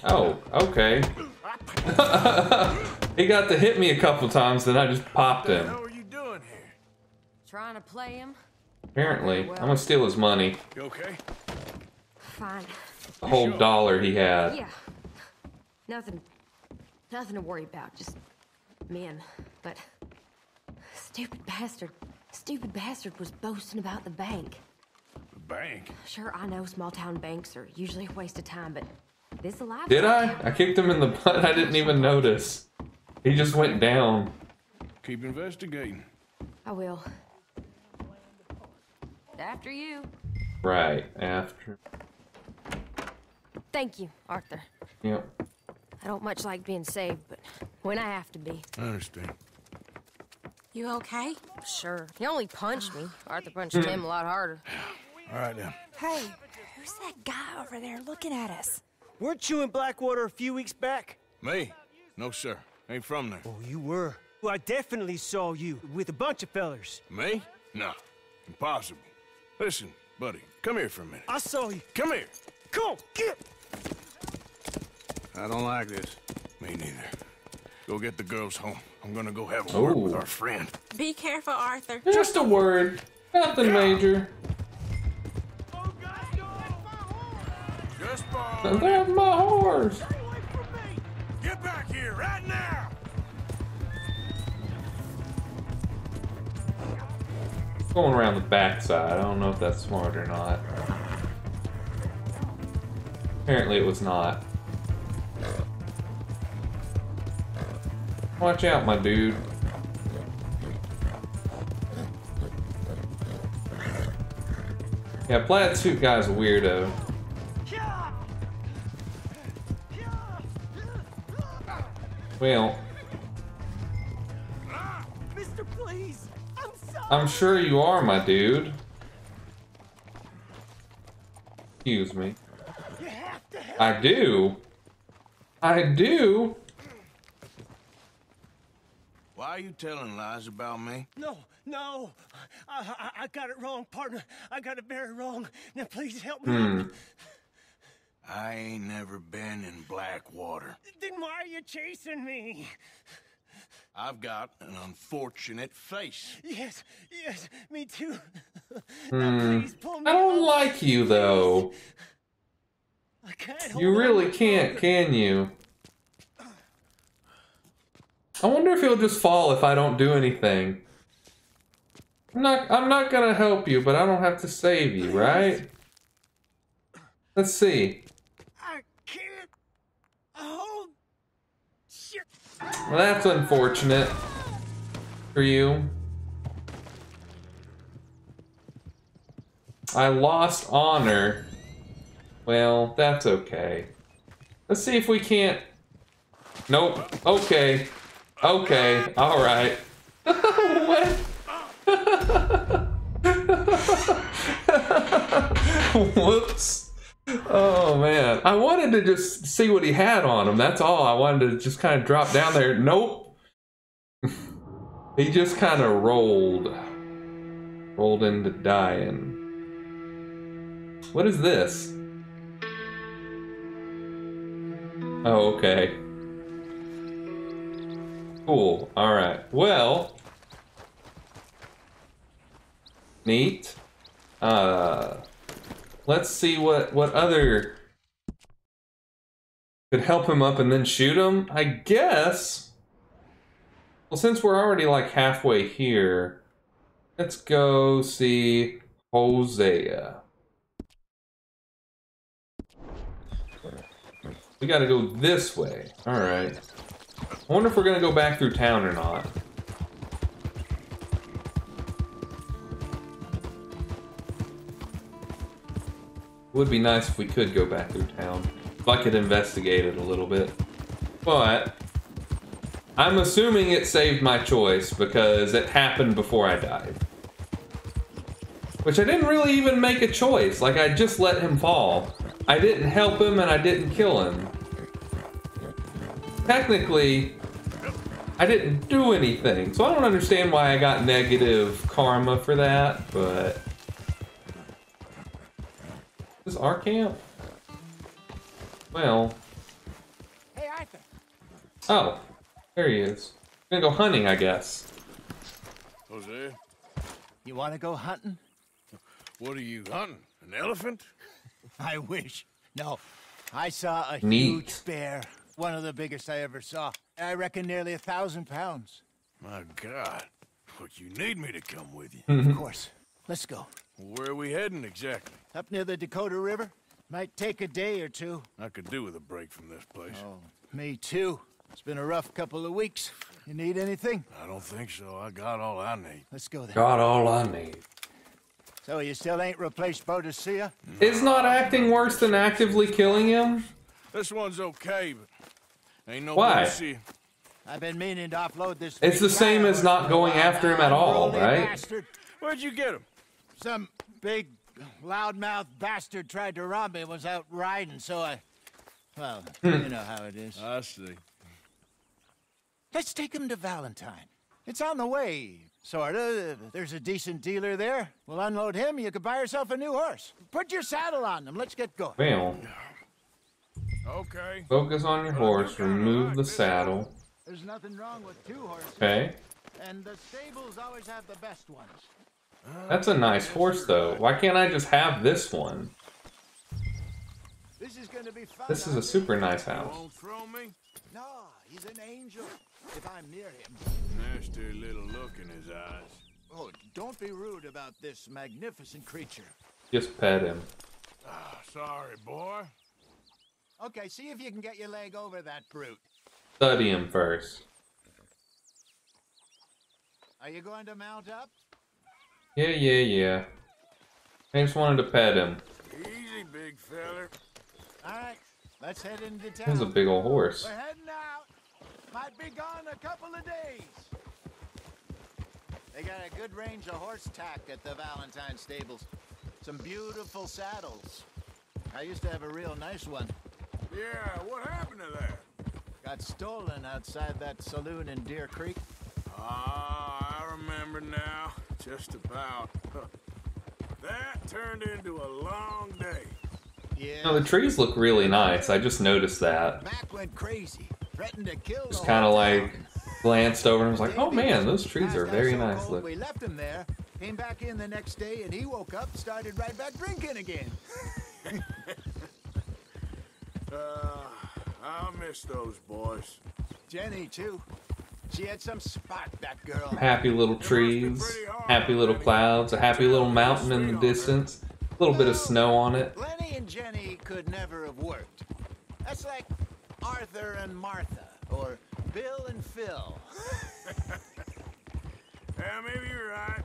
Oh, okay. He got to hit me a couple times, then I just popped him. What the hell are you doing here? Trying to play him? Apparently. Well, I'm gonna steal his money. You okay? Fine. The whole sure? dollar he had. Yeah. Nothing. Nothing to worry about. Just men. But stupid bastard. Stupid bastard was boasting about the bank. The bank? Sure, I know small town banks are usually a waste of time, but this alive. Did I? I kicked him in the butt. I didn't even notice. He just went down. Keep investigating. I will. After you. Right, after. Thank you, Arthur. Yep. I don't much like being saved, but when I have to be. I understand. You okay? Sure. He only punched me. Arthur punched him a lot harder. All right, then. Hey, who's that guy over there looking at us? Weren't you in Blackwater a few weeks back? Me? No, sir. Ain't from there. Oh, you were. Well, I definitely saw you with a bunch of fellers. Me? No. Impossible. Listen, buddy, come here for a minute. I saw you. Come here. Come on, get. I don't like this. Me neither. Go get the girls home. I'm gonna go have a Ooh. word with our friend. Be careful, Arthur. Just a word. Nothing yeah. major. Oh, God, no. That's my horse. Just That's my horse. Stay away from me. Get back here right now. Going around the backside. I don't know if that's smart or not. Apparently it was not. Watch out, my dude. Yeah, plaid suit guy's a weirdo. Well. Mister, please. I'm sure you are, my dude. Excuse me. You have to help. I do. I do. Why are you telling lies about me? No, no. I, I, I got it wrong, partner. I got it very wrong. Now, please help me. Hmm. I ain't never been in Blackwater. Then why are you chasing me? I've got an unfortunate face. Yes, yes, me too. Now please pull me I don't up. like you though. I can't you really can't, can you? I wonder if he'll just fall if I don't do anything. I'm not I'm not gonna help you, but I don't have to save you, right? Let's see. I can't hold. Well, that's unfortunate for you. I lost honor. Well, that's okay. Let's see if we can't. Nope. Okay. Okay. All right. What? Whoops. Oh man, I wanted to just see what he had on him. That's all. I wanted to just kind of drop down there. Nope. He just kind of rolled. Rolled into dying. What is this? Oh, okay. Cool. All right. Well. Neat. Uh... Let's see what, what other could help him up and then shoot him. I guess Well, since we're already like halfway here, let's go see Hosea. We gotta go this way. Alright. I wonder if we're gonna go back through town or not. It would be nice if we could go back through town. If I could investigate it a little bit. But I'm assuming it saved my choice because it happened before I died. Which I didn't really even make a choice. Like, I just let him fall. I didn't help him and I didn't kill him. Technically, I didn't do anything. So I don't understand why I got negative karma for that, but... Is this our camp? Well... Hey, Arthur. Oh, there he is. I'm gonna go hunting, I guess. Jose? You wanna go hunting? What are you hunting? An elephant? I wish. No, I saw a Neat. huge bear. One of the biggest I ever saw. I reckon nearly a thousand pounds. My God. But you need me to come with you. Mm-hmm. Of course. Let's go. Where are we heading exactly? Up near the Dakota River. Might take a day or two. I could do with a break from this place. Oh, me too. It's been a rough couple of weeks. You need anything? I don't think so. I got all I need. Let's go then. Got all I need. So you still ain't replaced Boadicea? Is not acting worse than actively killing him? This one's okay, but ain't no Boadicea. I've been meaning to offload this. It's the same as not going after him at all, right? Bastard. Where'd you get him? Some big loudmouth bastard tried to rob me. Was out riding, so I. Well, you know how it is. I see. Let's take him to Valentine. It's on the way. Sorta. There's a decent dealer there. We'll unload him. You could buy yourself a new horse. Put your saddle on them. Let's get going. Bam. Okay. Focus on your horse. Remove the saddle. There's nothing wrong with two horses. Okay. And the stables always have the best ones. That's a nice horse, though. Why can't I just have this one? This is going to be fun. This is a super nice house. Won't throw me? No, he's an angel. If I'm near him. Nasty little look in his eyes. Oh, don't be rude about this magnificent creature. Just pet him. Oh, sorry, boy. Okay, see if you can get your leg over that brute. Study him first. Are you going to mount up? Yeah, yeah, yeah. I just wanted to pet him. Easy, big feller. All right, let's head into town. That's a big old horse. We're heading out. Might be gone a couple of days. They got a good range of horse tack at the Valentine stables. Some beautiful saddles. I used to have a real nice one. Yeah, what happened to that? Got stolen outside that saloon in Deer Creek. Ah, I remember now. Just about. That turned into a long day. Yeah. No, the trees look really nice. I just noticed that. Mac went crazy. To kill just kind of like glanced over and was like, oh man, those trees are very nice looking. We left him there, came back in the next day, and he woke up, started right back drinking again. uh, I miss those boys. Jenny too. She had some spot, that girl. Happy little trees, happy little clouds, a happy little mountain in the distance, a little bit of snow on it. Lenny and Jenny could never have worked. That's like Arthur and Martha, or Bill and Phil. Yeah, maybe you're right.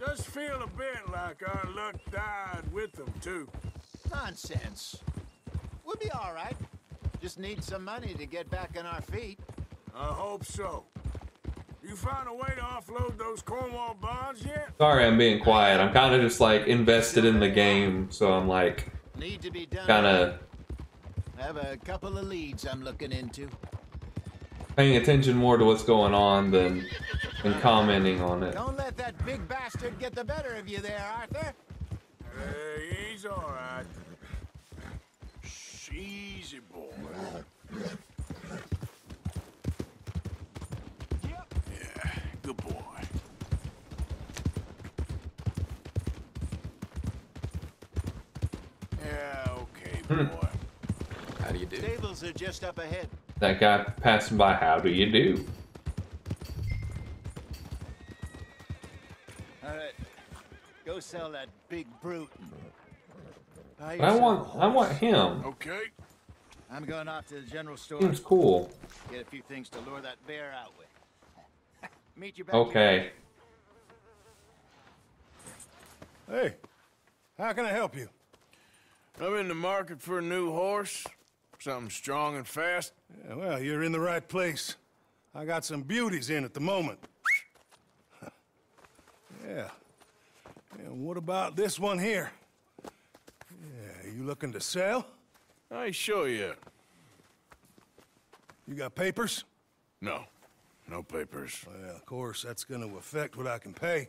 Does feel a bit like our luck died with them, too. Nonsense. We'll be all right. Just need some money to get back on our feet. I hope so. You found a way to offload those Cornwall bonds yet? Sorry, I'm being quiet. I'm kind of just, like, invested in the game, so I'm, like, need to be done kind of... I have a couple of leads I'm looking into. Paying attention more to what's going on than, than commenting on it. Don't let that big bastard get the better of you there, Arthur. Hey, he's all right. Easy, boy. Yep. Yeah, good boy. Yeah, okay, boy. Hmm. How do you do? Stables are just up ahead. That guy passing by, how do you do? Go sell that big brute. I want I want him. Okay. I'm going off to the general store. Seems cool. Get a few things to lure that bear out with. Meet you back. Okay. Hey, how can I help you? I'm in the market for a new horse. Something strong and fast. Yeah, well, you're in the right place. I got some beauties in at the moment. Yeah. And what about this one here? Yeah, you looking to sell? I sure you. You got papers? No. No papers. Well, of course, that's going to affect what I can pay.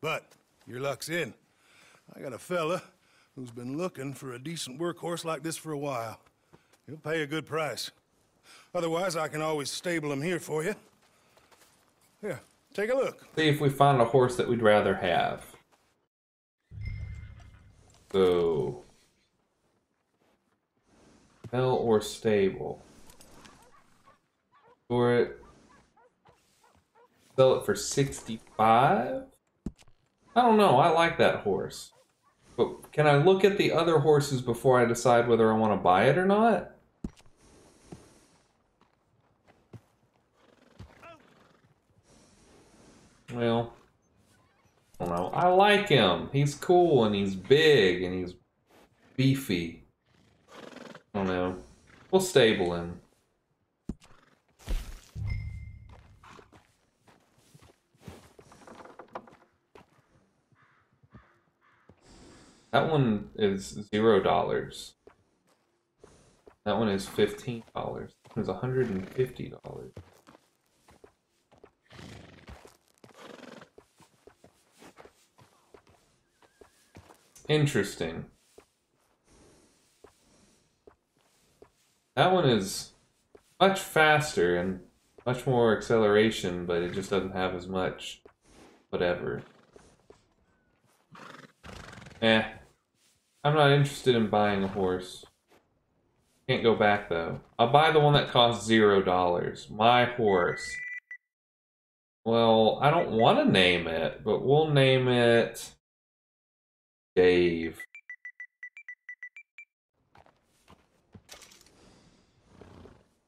But your luck's in. I got a fella who's been looking for a decent workhorse like this for a while. He'll pay a good price. Otherwise, I can always stable him here for you. Here, take a look. See if we find a horse that we'd rather have. So, hell or stable. For it, sell it for sixty-five. I don't know. I like that horse, but can I look at the other horses before I decide whether I want to buy it or not? Well. I don't know. I like him. He's cool and he's big and he's beefy. I don't know. We'll stable him. That one is zero dollars. That one is fifteen dollars. That one is a hundred and fifty dollars. Interesting. That one is much faster and much more acceleration, but it just doesn't have as much whatever. Eh. I'm not interested in buying a horse. Can't go back though. I'll buy the one that costs zero dollars. My horse. Well, I don't want to name it, but we'll name it... Dave.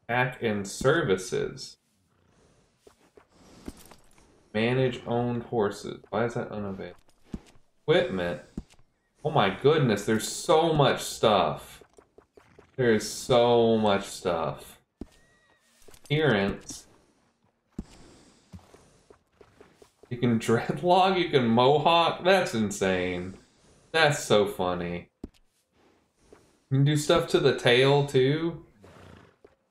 Pack and services. Manage owned horses. Why is that unavailable? Equipment. Oh my goodness, there's so much stuff. There is so much stuff. Appearance. You can dreadlock, you can mohawk. That's insane. That's so funny. You can do stuff to the tail, too.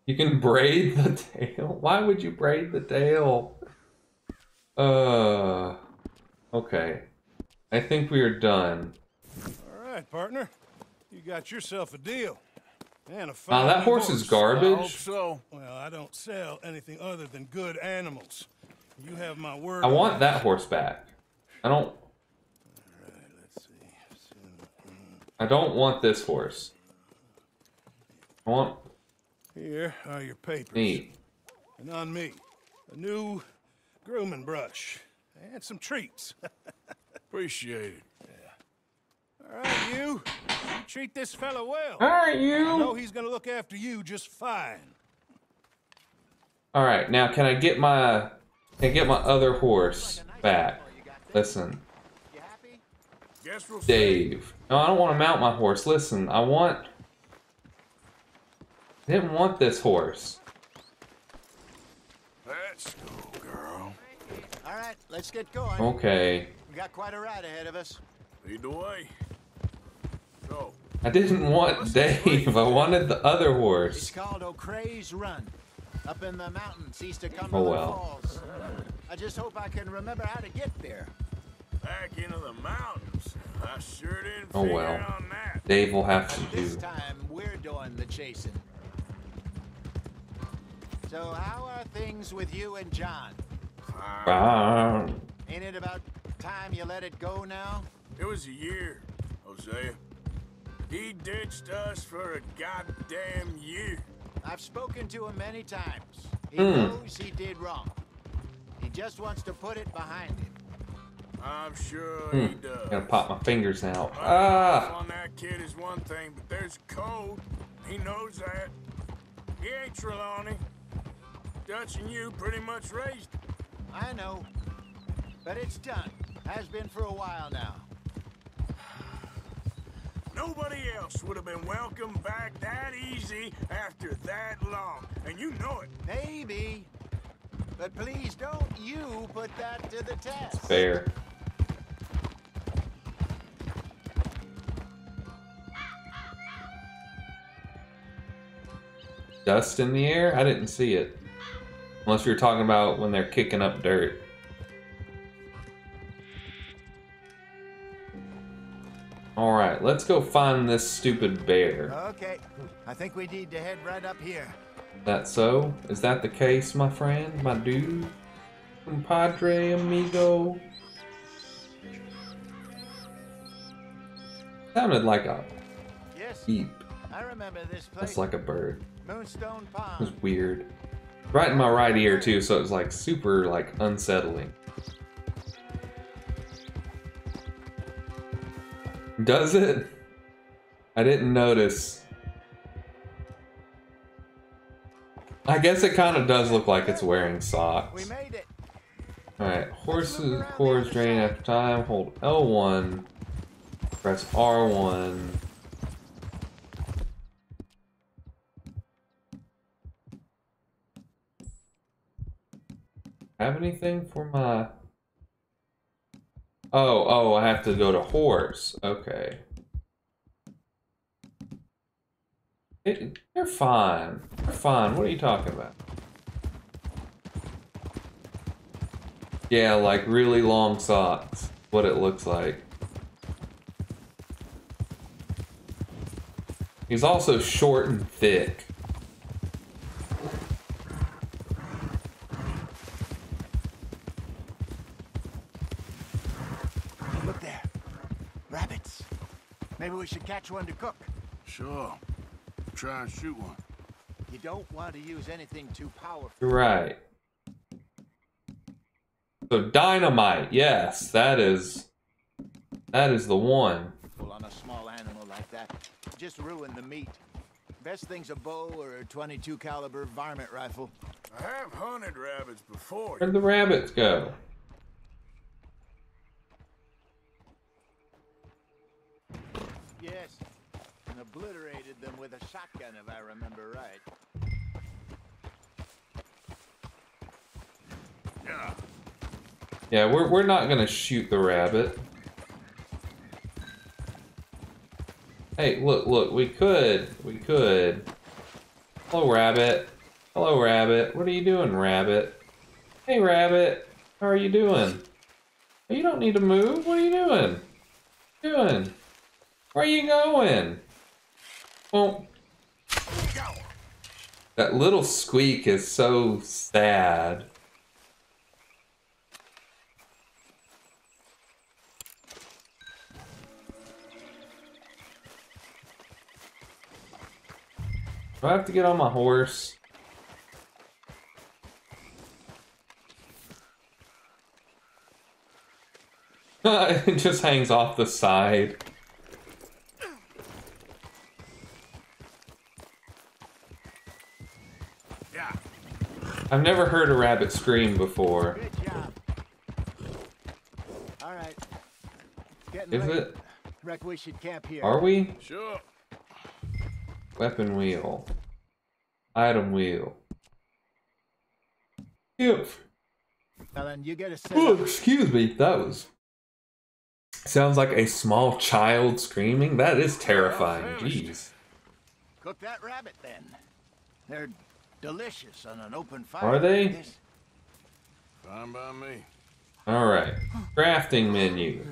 You can braid the tail. Why would you braid the tail? Uh, okay. I think we are done. All right, partner. You got yourself a deal. And a fine uh, that horse, horse is garbage. I hope so. Well, I don't sell anything other than good animals. You have my word. I want that horse back. I don't... I don't want this horse. I want. Here are your papers. Me. And on me, a new grooming brush and some treats. Appreciate it. Yeah. All right, you. You treat this fella well. All right, you. I know he's gonna look after you just fine. All right, now can I get my can I get my other horse back? Listen. Dave. No, I don't want to mount my horse. Listen, I want... I didn't want this horse. Let's go, girl. All right, let's get going. Okay. We got quite a ride ahead of us. Lead the way. Go. I didn't want Dave. I wanted the other horse. It's called O'Cray's Run. Up in the mountains east of Cumberland oh, well. Falls. I just hope I can remember how to get there. Back into the mountains. I sure didn't oh well. On that. Dave will have to do. This time we're doing the chasing. So how are things with you and John? Uh, Ain't it about time you let it go now? It was a year, Hosea. He ditched us for a goddamn year. I've spoken to him many times. He mm. knows he did wrong. He just wants to put it behind him. I'm sure hmm. he does. I'm gonna pop my fingers now. Ah! On that kid is one thing, but there's code. He knows that. He ain't Trelawney. Dutch and you pretty much raised him. I know. But it's done. Has been for a while now. Nobody else would have been welcomed back that easy after that long. And you know it. Maybe. But please don't you put that to the test. It's fair. Dust in the air? I didn't see it. Unless you're talking about when they're kicking up dirt. Alright, let's go find this stupid bear. Okay, I think we need to head right up here. That so? Is that the case, my friend? My dude? Compadre, amigo? Sounded like a yes, beep. I remember this place. That's like a bird. Moonstone Pond. It was weird. Right in my right ear too, so it was like super like unsettling. Does it? I didn't notice. I guess it kind of does look like it's wearing socks. Alright, horses, cores drain after time. Hold L one. Press R one. Have anything for my... Oh, oh, I have to go to horse. Okay. It, they're fine. They're fine. What are you talking about? Yeah, like really long socks. What it looks like. He's also short and thick. We should catch one to cook. Sure. Try and shoot one. You don't want to use anything too powerful. Right. So dynamite, yes, that is that is the one. Well, on a small animal like that, just ruin the meat. Best thing's a bow or a twenty-two caliber varmint rifle. I have hunted rabbits before. Where'd the rabbits go? Yes, and obliterated them with a shotgun, if I remember right. Yeah. Yeah, we're we're not gonna shoot the rabbit. Hey, look, look, we could, we could. Hello, rabbit. Hello, rabbit. What are you doing, rabbit? Hey, rabbit. How are you doing? You don't need to move. What are you doing? What are you doing? Where are you going? Well, that little squeak is so sad. Do I have to get on my horse? It just hangs off the side. I've never heard a rabbit scream before. Good job. All right. Is it? Reckon we should camp here. Are we? Sure. Weapon wheel. Item wheel. Ellen, you get a set. Oh, excuse me. That was... Sounds like a small child screaming. That is terrifying. Jeez. Cook that rabbit then. They're... delicious on an open fire. Are they? Fine by me. All right. Crafting menu.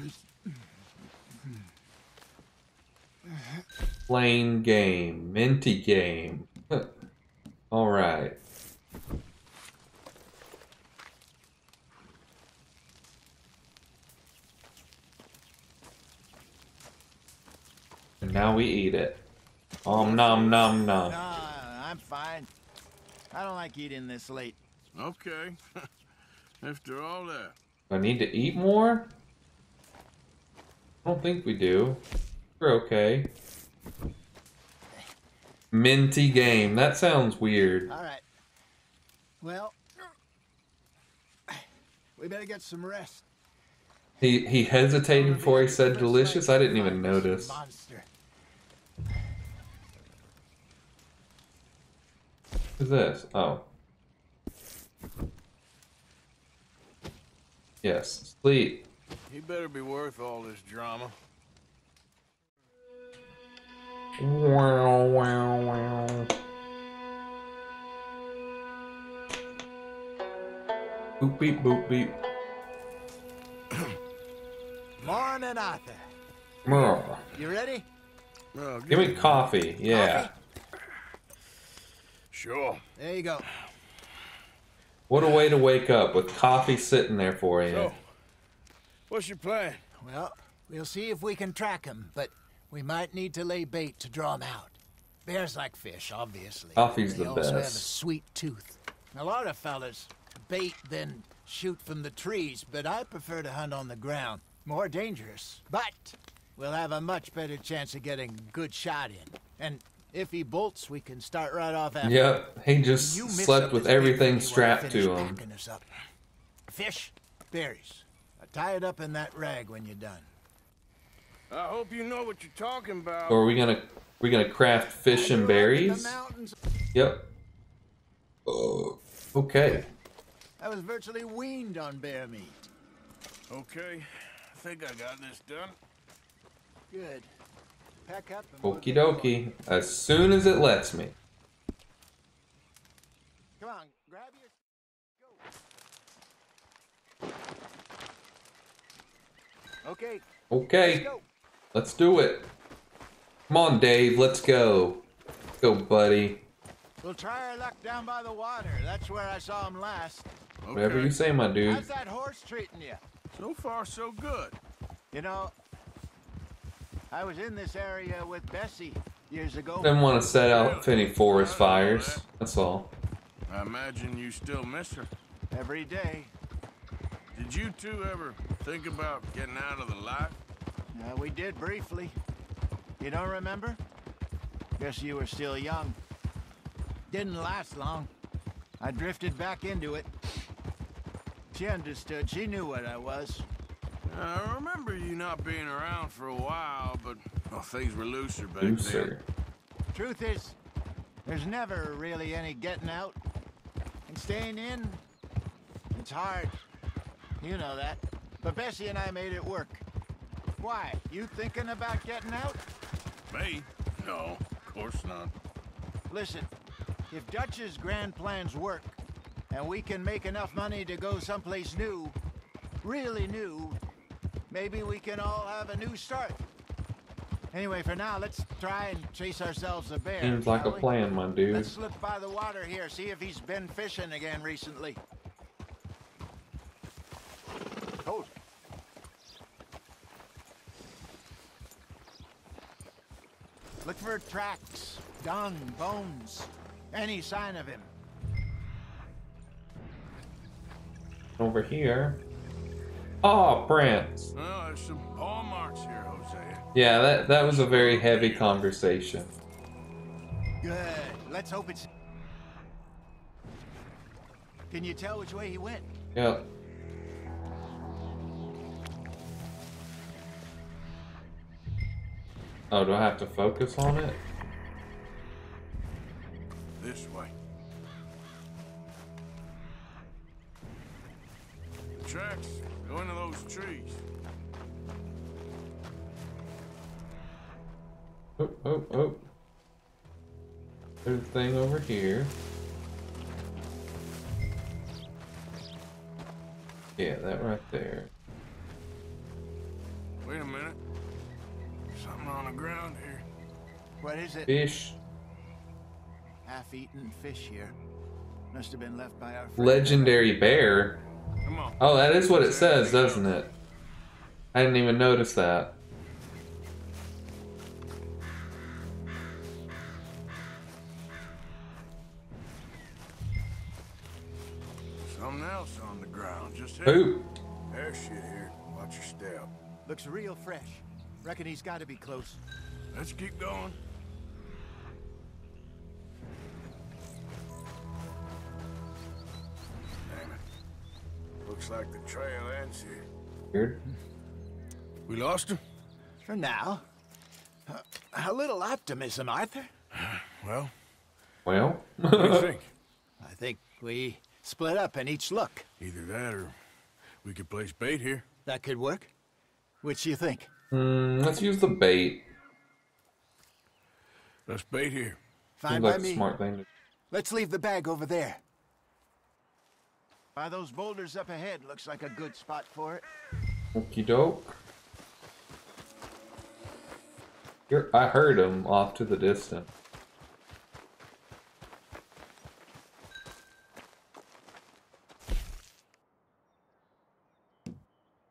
Plain game. Minty game. All right. And now we eat it. Om nom nom nom. No, I'm fine. I don't like eating this late. Okay. After all that. I need to eat more? I don't think we do. We're okay. Minty game. That sounds weird. All right. Well, we better get some rest. He he hesitated before he said delicious. I didn't even notice. What's this? Oh. Yes, sleep. He better be worth all this drama. Wow, wow, wow. Boop, beep, boop, beep. Morning, Arthur. Oh. You ready? Oh, give me coffee. Yeah. Coffee? Sure. There you go. What a way to wake up with coffee sitting there for you. So, what's your plan? Well, we'll see if we can track him, but we might need to lay bait to draw him out. Bears like fish, obviously. Coffee's the best. They also have a sweet tooth. A lot of fellas bait then shoot from the trees, but I prefer to hunt on the ground. More dangerous, but we'll have a much better chance of getting a good shot in. And if he bolts, we can start right off after. Yep, he just slept with everything strapped to him. Fish, berries. Tie it up in that rag when you're done. I hope you know what you're talking about. So are we gonna we gonna craft fish and berries? Yep. Oh, okay. I was virtually weaned on bear meat. Okay, I think I got this done. Good. Pack up. Okie dokie. As soon as it lets me. Come on, grab your. Go. Okay. Okay. Let's go. Let's do it. Come on, Dave. Let's go. Let's go, buddy. We'll try our luck down by the water. That's where I saw him last. Okay. Whatever you say, my dude. How's that horse treating you? So far, so good. You know, I was in this area with Bessie years ago. Didn't want to set out any forest fires. That's all. I imagine you still miss her. Every day. Did you two ever think about getting out of the lot? Uh, we did briefly. You don't remember? Guess you were still young. Didn't last long. I drifted back into it. She understood. She knew what I was. I remember you not being around for a while, but well, things were looser back looser. then. Truth is, there's never really any getting out. And staying in, it's hard. You know that. But Bessie and I made it work. Why? You thinking about getting out? Me? No, of course not. Listen, if Dutch's grand plans work, and we can make enough money to go someplace new, really new, maybe we can all have a new start. Anyway, for now, let's try and chase ourselves a bear. Seems like a plan, my dude. Let's look by the water here, see if he's been fishing again recently. Look for tracks, dung, bones, any sign of him. Over here. Oh, Prince. Well, there's some paw marks here, Hosea. Yeah, that that was a very heavy conversation. Good. Let's hope it's. Can you tell which way he went? Yep. Oh, do I have to focus on it? This way. The tracks go into those trees. Oh, oh, oh. There's a thing over here. Yeah, that right there. Wait a minute. Something on the ground here. What is it? Fish. Half-eaten fish here. Must have been left by our friend. Legendary bear. Come on. Oh, that is what it says, doesn't it? I didn't even notice that. Something else on the ground. Just hit. Ooh. There's shit here. Watch your step. Looks real fresh. Reckon he's got to be close. Let's keep going. Damn it. Looks like the trail ends here. Weird. We lost him? For now. Uh, a little optimism, Arthur. Well. Well? What do you think? I think we split up and each look. Either that or we could place bait here. That could work. Which do you think? Mm, let's use the bait. Let's bait here. Fine by me. Smart thing. Let's leave the bag over there. By those boulders up ahead, looks like a good spot for it. Okie doke. You're, I heard him off to the distance.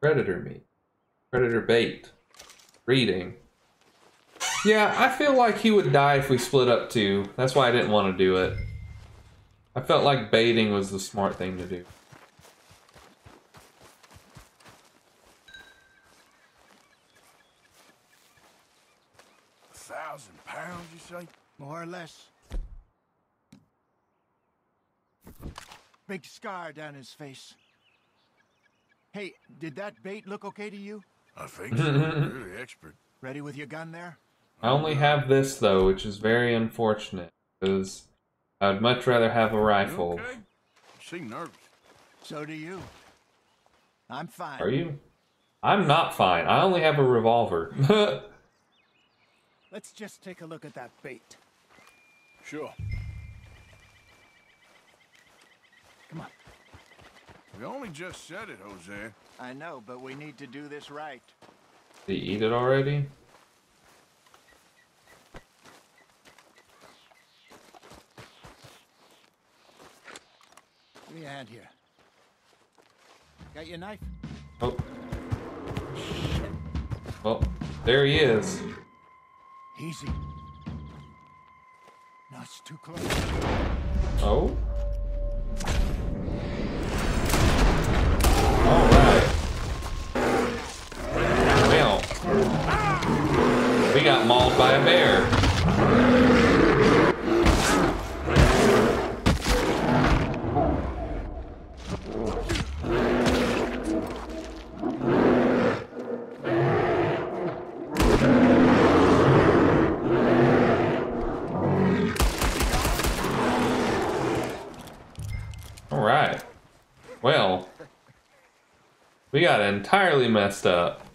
Predator meat. Predator bait. Reading. Yeah, I feel like he would die if we split up too. That's why I didn't want to do it. I felt like baiting was the smart thing to do. A thousand pounds, you say? More or less. Big scar down his face. Hey, did that bait look okay to you? I think so. You're the expert. Ready with your gun there? I only have this, though, which is very unfortunate, because I'd much rather have a rifle. You okay? You seem nervous. So do you. I'm fine. Are you? I'm not fine. I only have a revolver. Let's just take a look at that bait. Sure. Come on. We only just said it, Jose. I know, but we need to do this right. Did he eat it already? Give me a hand here. Got your knife? Oh. Well, there he is. Easy. No, it's too close. Oh. We got mauled by a bear. All right. Well, we got entirely messed up.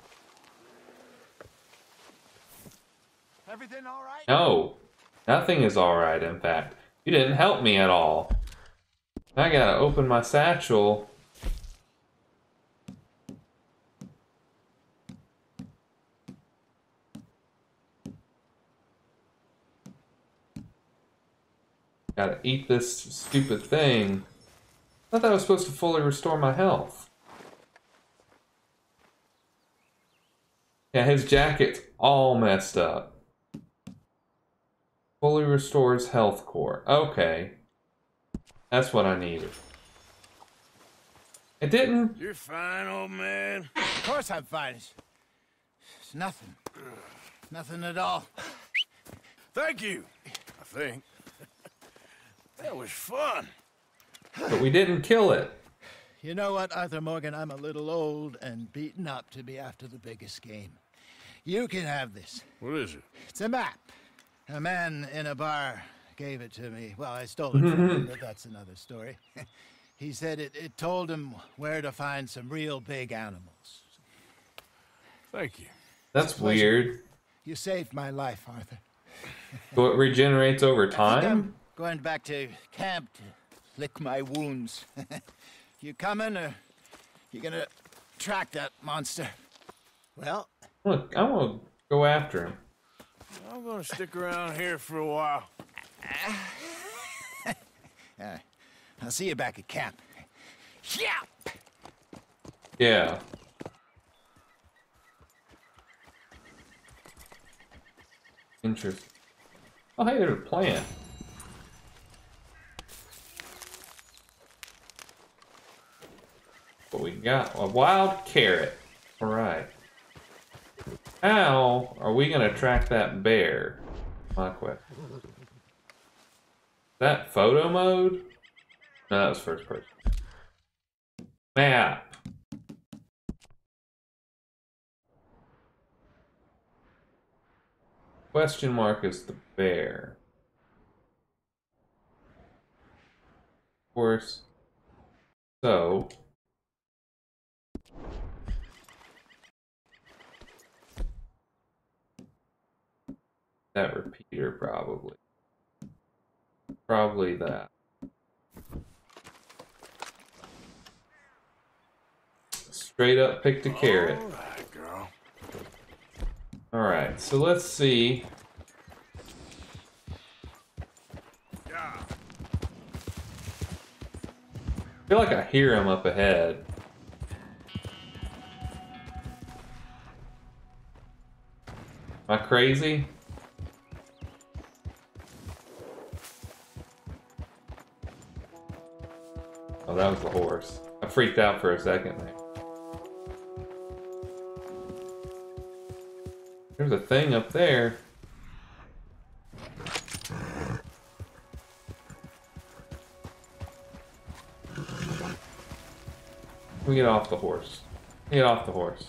No, nothing is alright, in fact. You didn't help me at all. I gotta open my satchel. Gotta eat this stupid thing. I thought that was supposed to fully restore my health. Yeah, his jacket's all messed up. Fully restores health core. Okay. That's what I needed. It didn't. You're fine, old man. Of course I'm fine. It's, it's nothing. Nothing at all. Thank you. I think. That was fun. But we didn't kill it. You know what, Arthur Morgan? I'm a little old and beaten up to be after the biggest game. You can have this. What is it? It's a map. A man in a bar gave it to me. Well, I stole it from him, but that's another story. He said it, it told him where to find some real big animals. Thank you. That's weird. You saved my life, Arthur. So it regenerates over time? I'm going back to camp to lick my wounds. You coming, or you gonna track that monster? Well... Look, I'm gonna go after him. I'm gonna stick around here for a while. uh, I'll see you back at camp. Yep. Yeah. Interesting. Oh, hey, there's a plant. What we got? A wild carrot. All right. How are we going to track that bear? My question. Is that photo mode? No, that was first person. Map. Question mark is the bear. Of course. So. That repeater, probably. Probably that. Straight up picked a carrot. All right, girl. All right, so let's see. Yeah. I feel like I hear him up ahead. Am I crazy? Oh, that was the horse. I freaked out for a second there. There's a thing up there. We get off the horse. We get off the horse.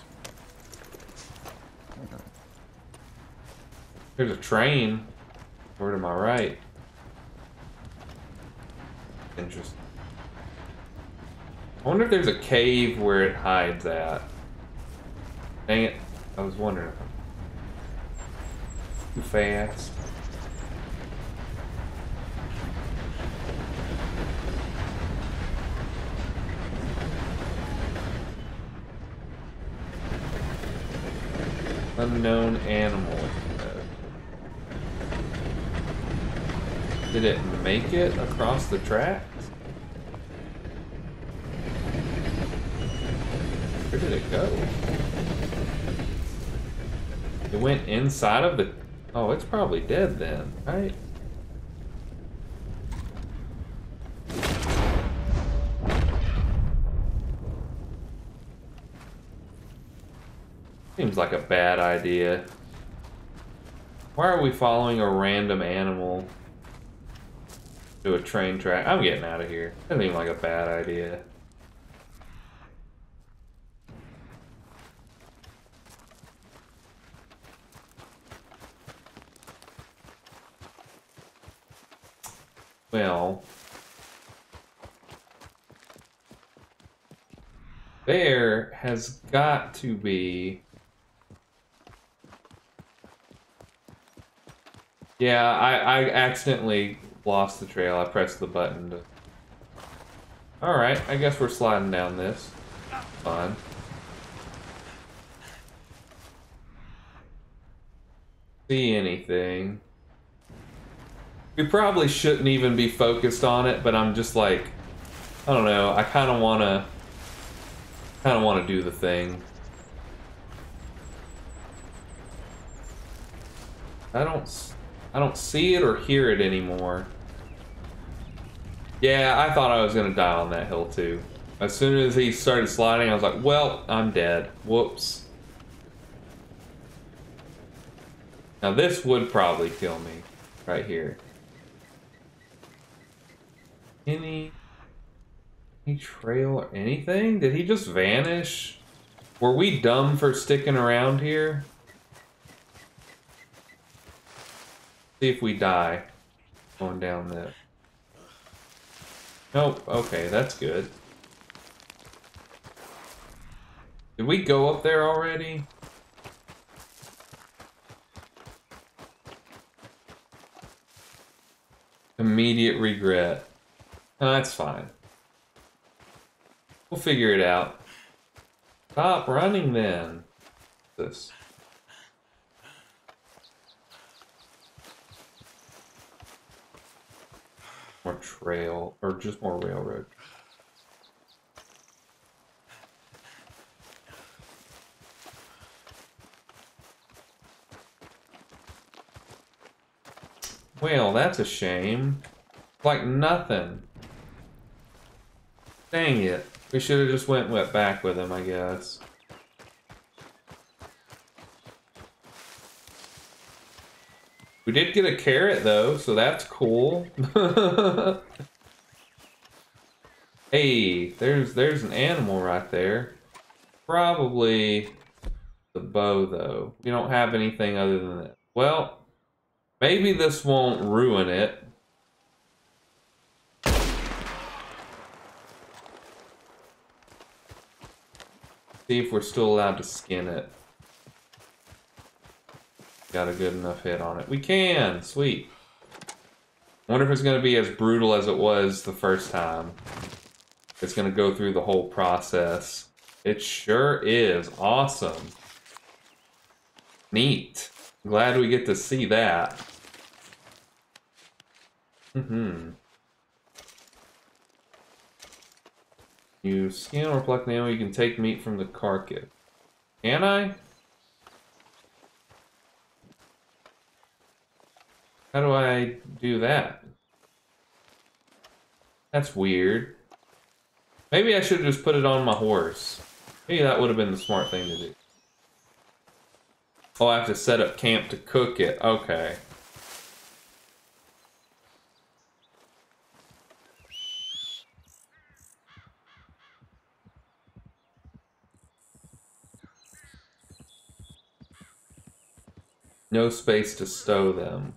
There's a train. Over to my right. Interesting. I wonder if there's a cave where it hides at. Dang it. I was wondering if I'm too fast. Unknown animal. Did it make it across the tracks? Where did it go? It went inside of the... Oh, it's probably dead then, right? Seems like a bad idea. Why are we following a random animal to a train track? I'm getting out of here. That seems like a bad idea. Well, there has got to be. Yeah, I, I accidentally lost the trail. I pressed the button to... Alright, I guess we're sliding down this. Fun. See anything. We probably shouldn't even be focused on it, but I'm just like, I don't know, I kind of want to, kind of want to do the thing. I don't, I don't see it or hear it anymore. Yeah, I thought I was going to die on that hill too. As soon as he started sliding, I was like, well, I'm dead. Whoops. Now this would probably kill me right here. Any, any trail or anything? Did he just vanish? Were we dumb for sticking around here? See if we die going down there. Nope. Okay, that's good. Did we go up there already? Immediate regret. No, that's fine. We'll figure it out. Stop running then. This. More trail, or just more railroad. Well, that's a shame. Like nothing. Dang it. We should have just went, went back with him, I guess. We did get a carrot, though, so that's cool. Hey, there's there's an animal right there. Probably the bow, though. We don't have anything other than that. Well, maybe this won't ruin it. See if we're still allowed to skin it. Got a good enough hit on it. We can! Sweet. Wonder if it's going to be as brutal as it was the first time. It's going to go through the whole process. It sure is. Awesome. Neat. Glad we get to see that. Mm-hmm. You skin or pluck an animal, you can take meat from the carcass. Can I? How do I do that? That's weird. Maybe I should have just put it on my horse. Maybe that would have been the smart thing to do. Oh, I have to set up camp to cook it. Okay. No space to stow them.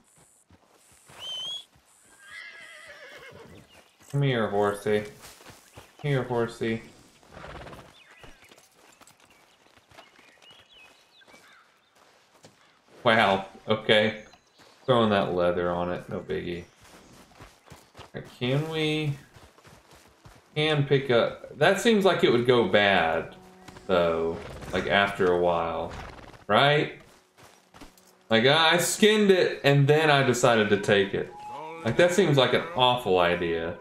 Come here, horsey. Come here, horsey. Wow, okay. Throwing that leather on it, no biggie. Can we... Can pick up... That seems like it would go bad, though. Like, after a while. Right? Like, I skinned it, and then I decided to take it. Like, that seems like an awful idea.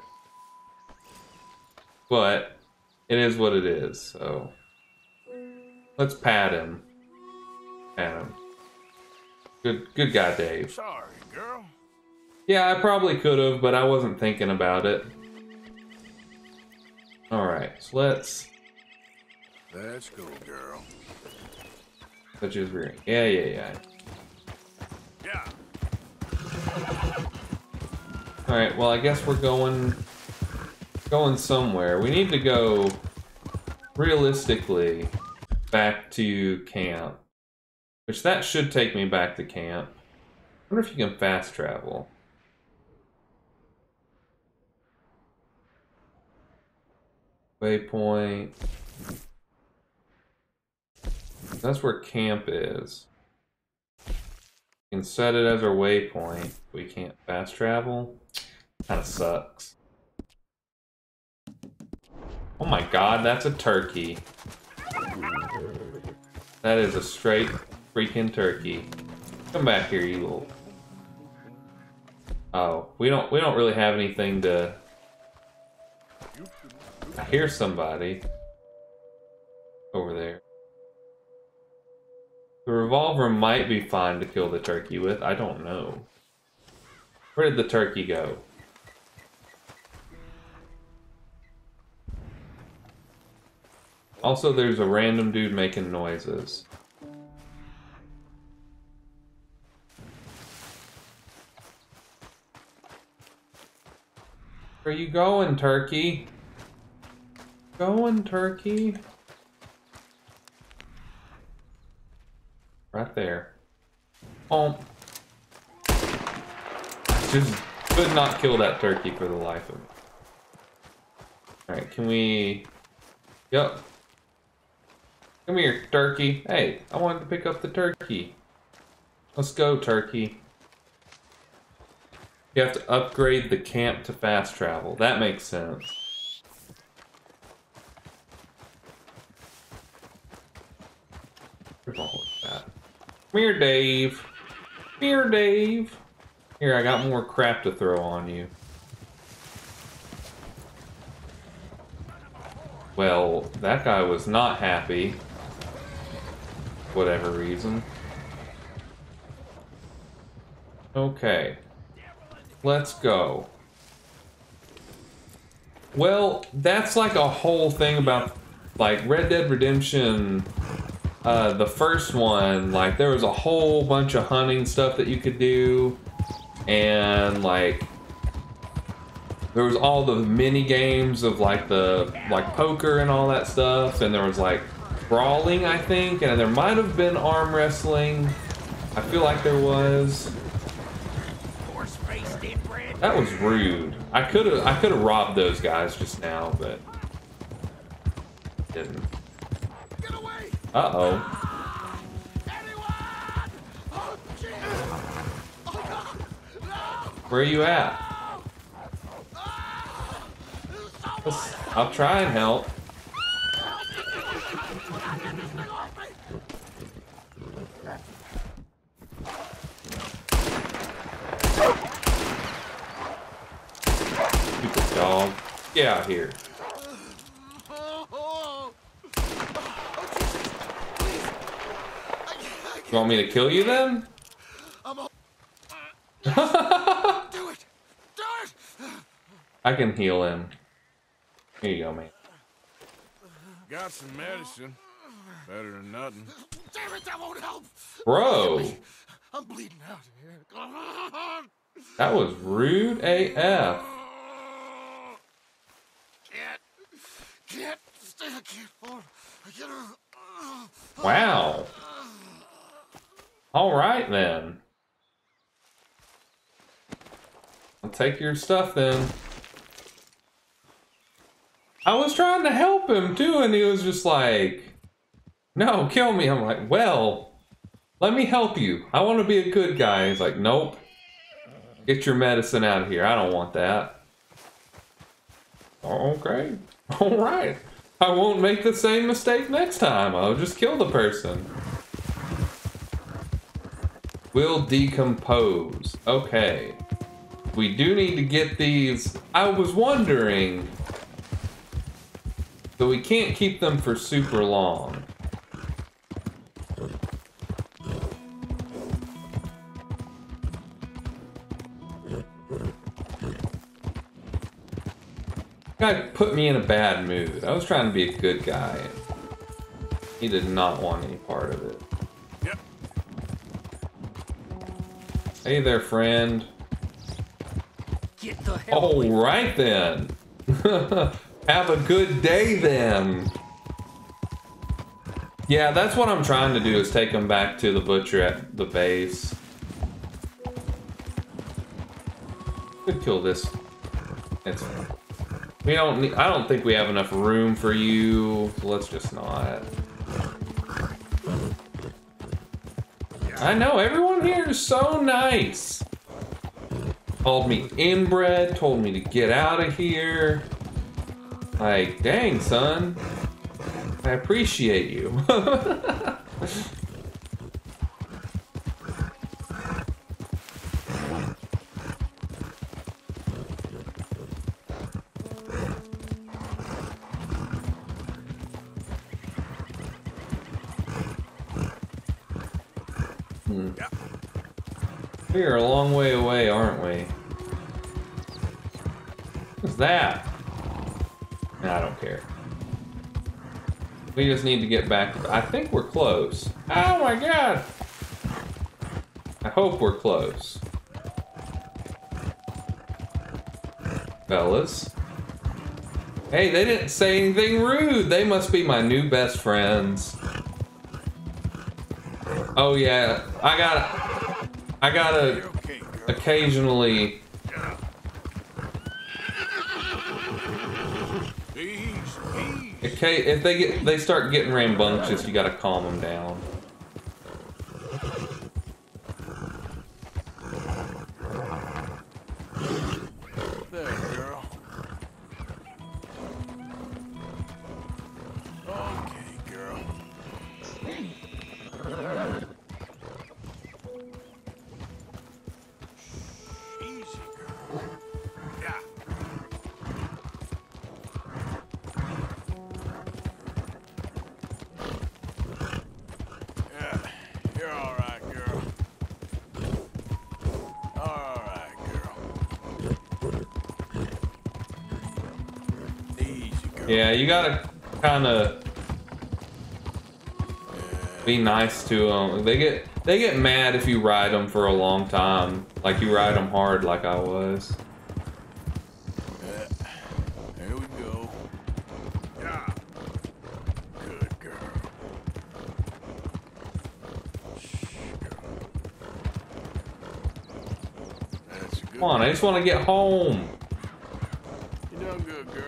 But, it is what it is, so... Let's pat him. Pat him. Good, good guy, Dave. Sorry, girl. Yeah, I probably could have, but I wasn't thinking about it. Alright, so let's... That's cool, girl. Such as we're... Yeah, yeah, yeah. Yeah. Alright, well I guess we're going going somewhere. We need to go realistically back to camp. Which that should take me back to camp. I wonder if you can fast travel. Waypoint. That's where camp is. We can set it as our waypoint. We can't fast travel. Kind of sucks. Oh my god, that's a turkey. That is a straight freaking turkey. Come back here, you little. Oh, we don't we don't really have anything to. I hear somebody over there. The revolver might be fine to kill the turkey with. I don't know. Where did the turkey go? Also, there's a random dude making noises. Where are you going, turkey? Going, turkey? Right there. Oh. Just could not kill that turkey for the life of me. Alright, can we... Yep. Come here, turkey. Hey, I wanted to pick up the turkey. Let's go, turkey. You have to upgrade the camp to fast travel. That makes sense. Come here, Dave. Come here, Dave. Here, I got more crap to throw on you. Well, that guy was not happy. For whatever reason. Okay. Let's go. Well, that's like a whole thing about... Like, Red Dead Redemption Uh, the first one, like, there was a whole bunch of hunting stuff that you could do, and like there was all the mini games of like the like poker and all that stuff, and there was like brawling, I think, and there might have been arm wrestling. I feel like there was. That was rude. I could have I could have robbed those guys just now, but didn't. Uh oh. Where are you at? I'll try and help. Stupid dog. Get out here. You want me to kill you then? I'm all... yes. Do it. Do it. I can heal him. Here you go, man. Got some medicine. Better than nothing. Damn it, that won't help. Bro. I'm bleeding out here. That was rude A F. Can't. Can't. Stay. I can't hold. I can't. Wow. All right, then. I'll take your stuff, then. I was trying to help him, too, and he was just like, no, kill me. I'm like, well, let me help you. I want to be a good guy. He's like, nope. Get your medicine out of here. I don't want that. Okay. All right. I won't make the same mistake next time. I'll just kill the person. Will decompose. Okay. We do need to get these. I was wondering. So we can't keep them for super long. Guy put me in a bad mood. I was trying to be a good guy. He did not want any part of it. Hey there, friend. Get the hell All away. Right then. Have a good day then. Yeah, that's what I'm trying to do, is take them back to the butcher at the base. Could kill this. It's fine. We don't need, I don't think we have enough room for you. Let's just not. I know, everyone here is so nice. Called me inbred, told me to get out of here. Like, dang, son. I appreciate you. We are a long way away, aren't we? What's that? Nah, I don't care. We just need to get back. I think we're close. Oh my god! I hope we're close. Fellas. Hey, they didn't say anything rude. They must be my new best friends. Oh yeah, I gotta... I gotta occasionally. Okay, if they get, they start getting rambunctious, you gotta calm them down. There, girl. Okay, girl. Yeah, you gotta kind of Be nice to them. They get they get mad if you ride them for a long time. Like you ride them hard, like I was. There we go. Yeah. Good girl. That's good. Come on, I just want to get home. You're doing good, girl.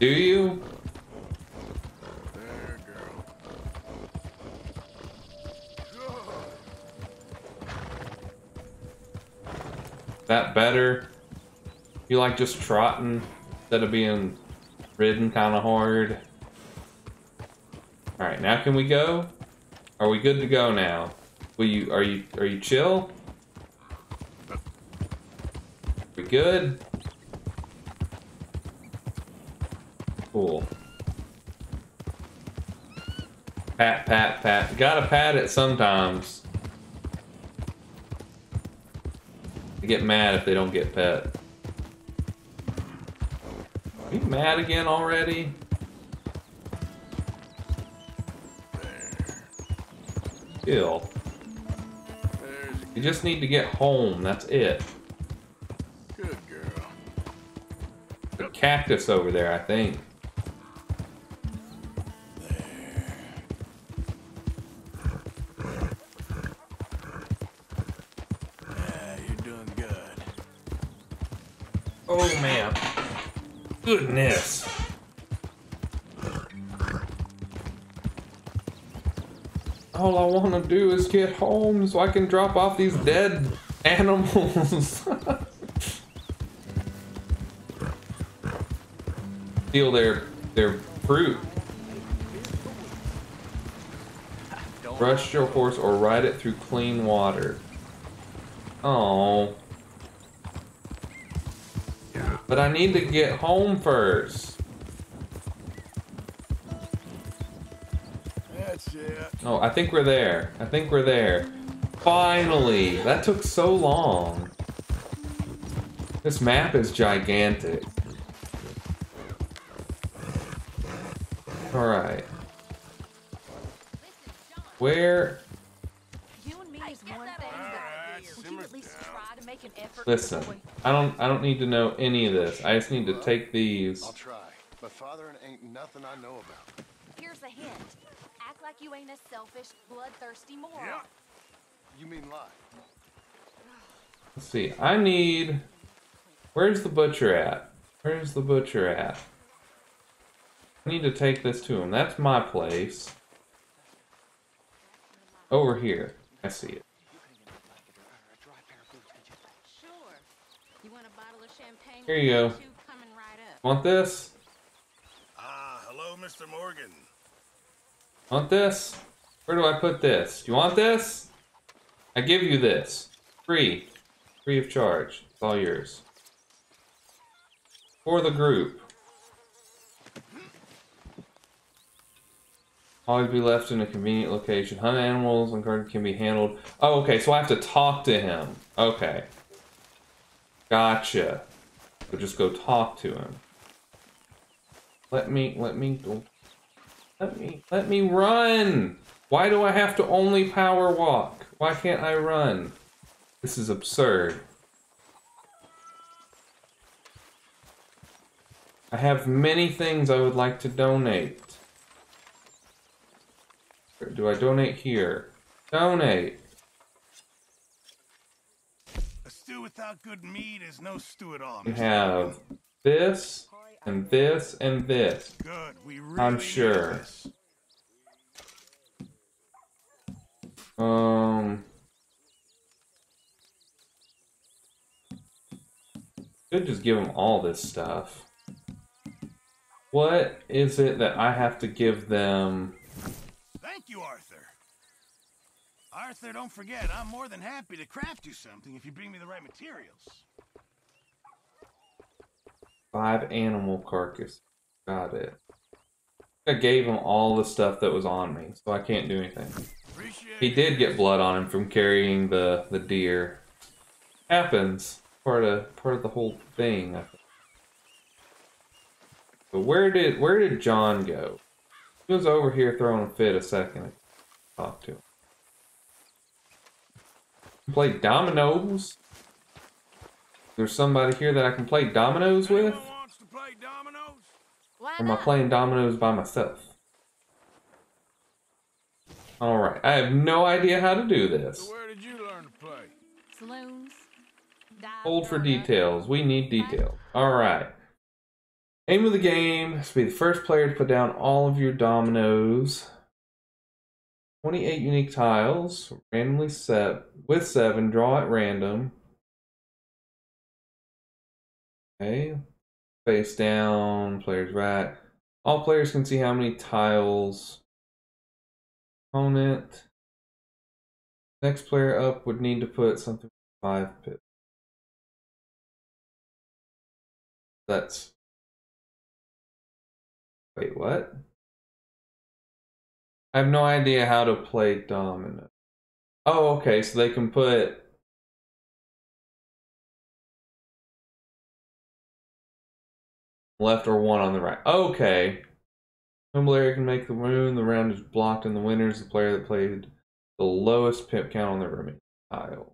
Do you? There, girl. That better? You like just trotting instead of being ridden kind of hard? All right, now can we go? Are we good to go now? Will you? Are you? Are you chill? We good? Cool. Pat, pat, pat. Gotta pat it sometimes. They get mad if they don't get pet. Are you mad again already? Chill. You just need to get home. That's it. Good girl. The cactus over there, I think. Goodness. All I want to do is get home so I can drop off these dead animals. Steal their their fruit. Brush your horse or ride it through clean water. Oh. But I need to get home first. That's it. Oh, I think we're there. I think we're there. Finally! That took so long. This map is gigantic. Alright. Where? Listen, I don't I don't need to know any of this. I just need to take these. I'll try. But father ain't nothing I know about. Here's a hint. Act like you ain't a selfish, bloodthirsty moron. Yeah. You mean lie. Let's see. I need Where's the butcher at? Where's the butcher at? I need to take this to him. That's my place. Over here. I see it. Here you go. Want this? Ah, hello, Mister Morgan. Want this? Where do I put this? Do you want this? I give you this. Free. Free of charge. It's all yours. For the group. Always be left in a convenient location. Hunt animals and garden can be handled. Oh, okay, so I have to talk to him. Okay. Gotcha. So just go talk to him. Let me, let me, let me, let me run! Why do I have to only power walk? Why can't I run? This is absurd. I have many things I would like to donate. Or do I donate here? Donate! Stew without good meat is no stew at all. We have this and this and this. Good, we really I'm sure. Um, could just give them all this stuff. What is it that I have to give them? Thank you, Arthur. Arthur, don't forget, I'm more than happy to craft you something if you bring me the right materials. Five animal carcass. Got it. I gave him all the stuff that was on me, so I can't do anything. Appreciate he did get blood on him from carrying the, the deer. Happens. part of part of the whole thing. I think. But where did where did John go? He was over here throwing a fit a second. I talked to him. Play dominoes. There's somebody here that I can play dominoes with. Wants to play dominoes? Or am I playing dominoes by myself? All right, I have no idea how to do this. So where did you learn to play? Saloons. Hold for details. We need detail. All right. Aim of the game is to be the first player to put down all of your dominoes. twenty-eight unique tiles, randomly set with seven. Draw at random. Okay. Face down. Player's right. All players can see how many tiles. Opponent. Next player up would need to put something five pips. That's. Wait, what? I have no idea how to play domino. Oh, okay, so they can put... left or one on the right. Okay. One player can make the room. The round is blocked and the winner is the player that played the lowest pip count on the remaining tile.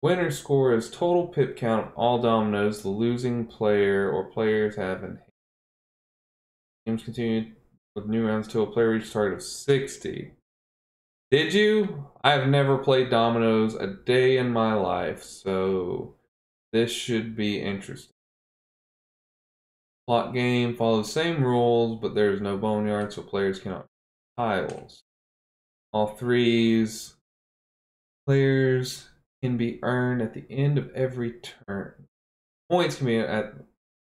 Winner's score is total pip count of all dominoes. The losing player or players have an hand. Games continue with new rounds until a player reaches a target of sixty. Did you? I've never played dominoes a day in my life, so this should be interesting. Plot game follows the same rules, but there's no boneyard, so players cannot tiles. All threes players can be earned at the end of every turn. Points can be at the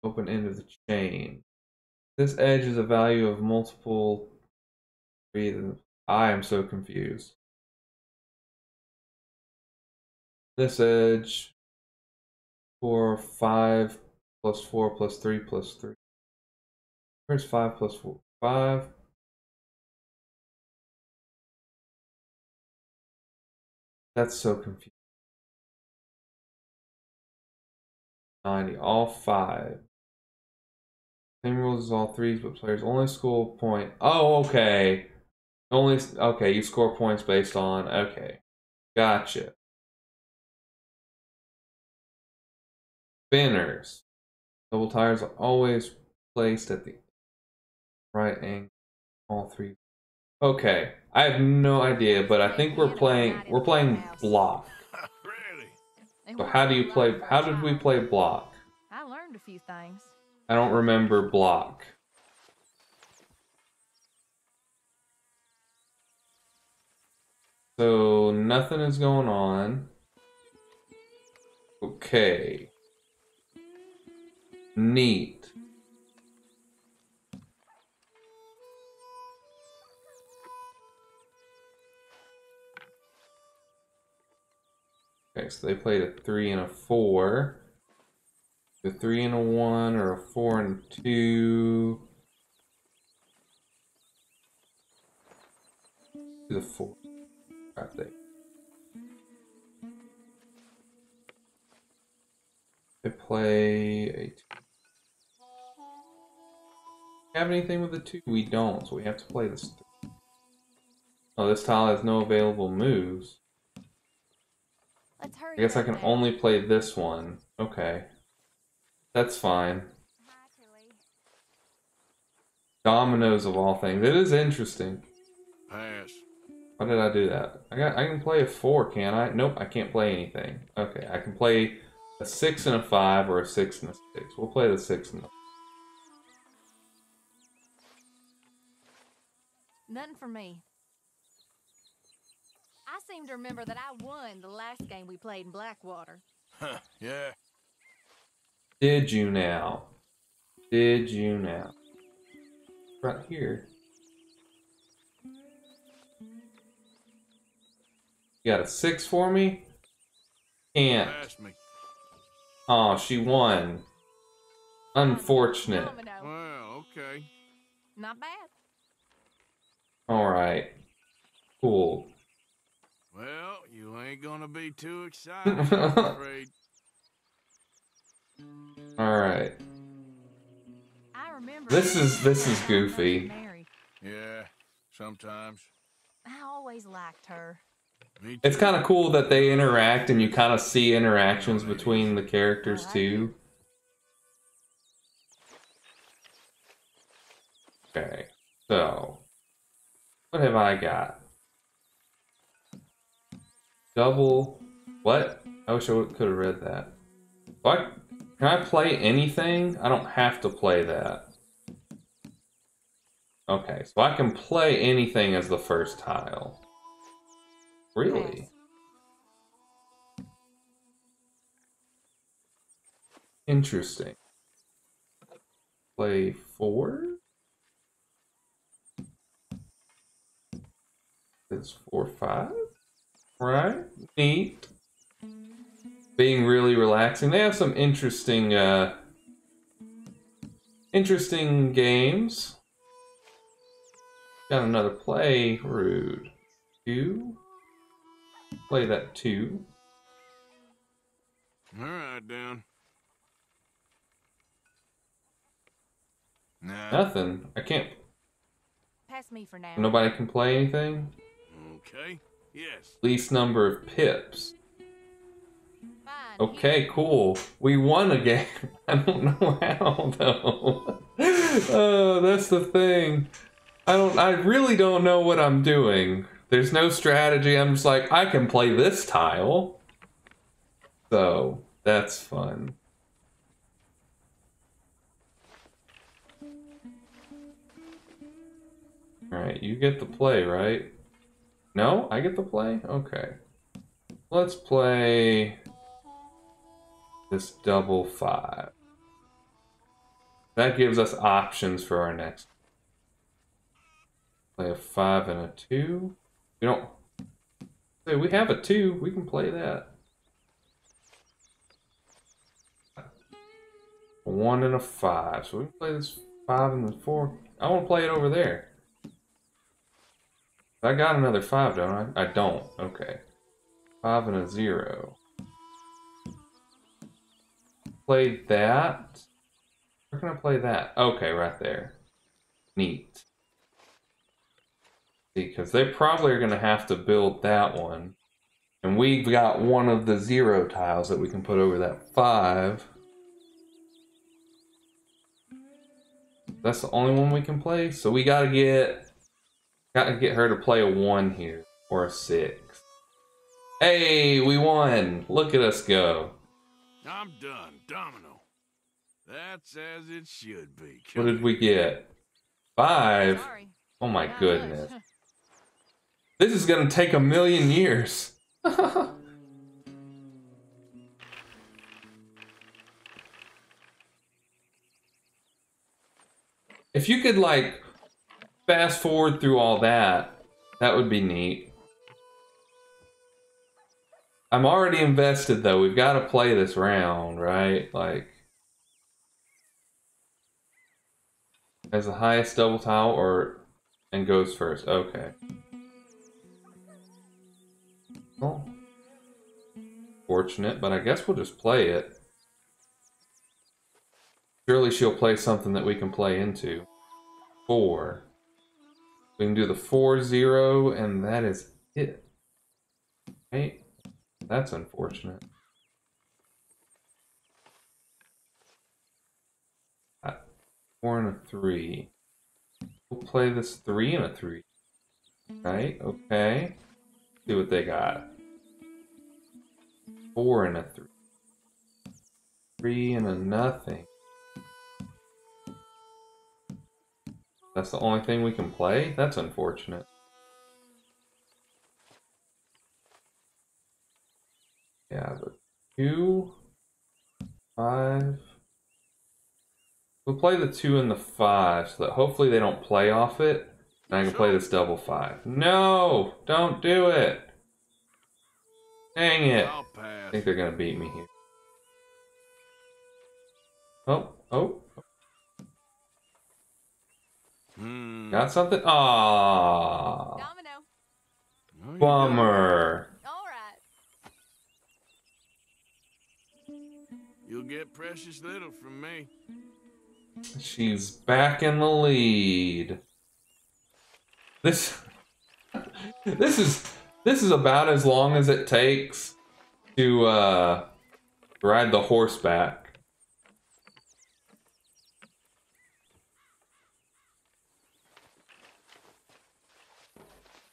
open end of the chain. This edge is a value of multiple three. I am so confused. This edge four, five plus four plus three plus three. Where's five plus four? Five. That's so confusing. ninety, all five. Same rules as all threes, but players only score point. Oh, okay. Only okay. You score points based on okay. Gotcha. Spinners. Double tires are always placed at the right angle. All three. Okay. I have no idea, but I think we're playing. We're playing block. So how do you play? How did we play block? I learned a few things. I don't remember block. So nothing is going on. Okay. Neat. Okay, so they played a three and a four. A three and a one or a four and a two. The four. Right there. I play a two. Have anything with a two? We don't, so we have to play this three. Oh, this tile has no available moves. Let's hurry. I guess I can only play this one. Okay. That's fine. Dominoes of all things. It is interesting. Pass. Why did I do that? I got. I can play a four, can I? Nope, I can't play anything. Okay, I can play a six and a five or a six and a six. We'll play the six and a five. Nothing for me. I seem to remember that I won the last game we played in Blackwater. Huh, yeah. Did you now? Did you now? Right here. You got a six for me? Can't. Oh, she won. Unfortunate. Well, okay. Not bad. All right. Cool. Well, you ain't gonna be too excited, I'm afraid. All right. This is this is goofy. Yeah, sometimes. I always liked her. It's kind of cool that they interact, and you kind of see interactions between the characters too. Okay, so what have I got? Double what? I wish I could have read that. What? Can I play anything? I don't have to play that. Okay, so I can play anything as the first tile. Really? Interesting. Play four? It's four, five? Right? Neat. Being really relaxing. They have some interesting, uh, interesting games. Got another play. Rude. Two. Play that two. All right, Dan. Nah. Nothing. I can't. Pass me for now. Nobody can play anything? Okay. Yes. Least number of pips. Fine. Okay, cool. We won a game. I don't know how, though. Oh, that's the thing. I don't. I really don't know what I'm doing. There's no strategy. I'm just like, I can play this tile. So, that's fun. Alright, you get the play, right? No? I get the play? Okay. Let's play this double five. That gives us options for our next. Play a five and a two. We don't. Hey, we have a two. We can play that. A one and a five. So we can play this five and the four. I want to play it over there. I got another five, don't I? I don't. Okay. Five and a zero. Play that. Where can I play that? Okay, right there. Neat. Because they probably are going to have to build that one. And we've got one of the zero tiles that we can put over that five. That's the only one we can play. So we got to get got to get her to play a one here. Or a six. Hey, we won. Look at us go. I'm done. Domino. That's as it should be. What did we get? Five. Sorry. Oh my goodness. This is gonna take a million years. If you could like fast forward through all that, that would be neat. I'm already invested though. We've got to play this round, right? Like as the highest double tile or and goes first. Okay. Oh, fortunate, but I guess we'll just play it. Surely she'll play something that we can play into. Four. We can do the four zero, and that is it. Right? That's unfortunate. Four and a three. We'll play this three and a three. Right? Okay. See what they got. Four and a three. Three and a nothing. That's the only thing we can play? That's unfortunate. Yeah, but two, five. We'll play the two and the five so that hopefully they don't play off it. And I can play this double five. No! Don't do it! Dang it! I think they're gonna beat me here. Oh, oh. Hmm. Got something? Aww. Domino. Bummer. Alright. You'll get precious little from me. She's back in the lead. This this is this is about as long as it takes to uh, ride the horseback.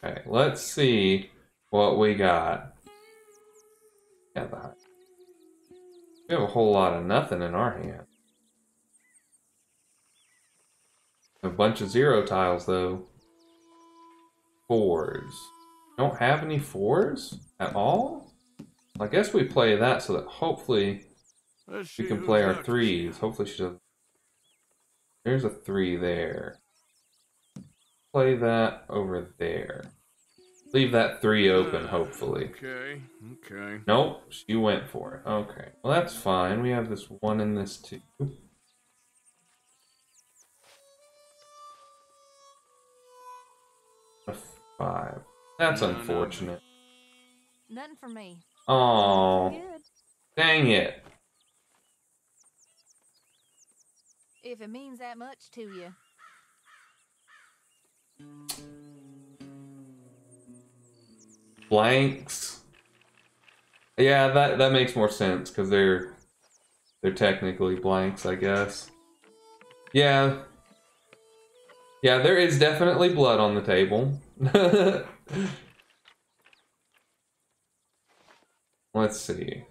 Okay, let's see what we got. Yeah, we have a whole lot of nothing in our hand. A bunch of zero tiles though. Fours. Don't have any fours at all? I guess we play that so that hopefully we can play our threes. Hopefully she doesn't. There's a three there. Play that over there. Leave that three open, hopefully. Okay, okay. Nope, she went for it. Okay, well that's fine. We have this one and this two. A five. That's unfortunate. Nothing for me. Aww. Dang it. If it means that much to you. Blanks. Yeah, that that makes more sense because they're they're technically blanks, I guess. Yeah. Yeah, there is definitely blood on the table. Let's see.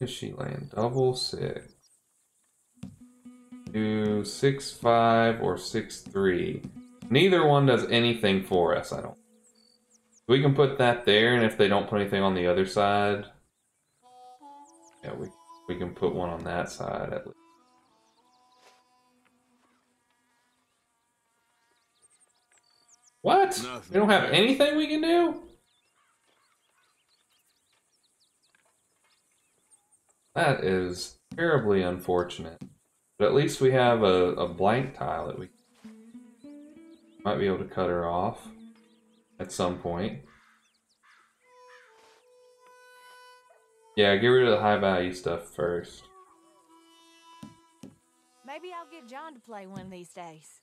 Does she land double six? Do six five or six three. Neither one does anything for us, I don't. We can put that there, and if they don't put anything on the other side, yeah, we we can put one on that side at least. What? Nothing. We don't have anything we can do? That is terribly unfortunate. But at least we have a, a blank tile that we might be able to cut her off at some point. Yeah, get rid of the high value stuff first. Maybe I'll get John to play one of these days.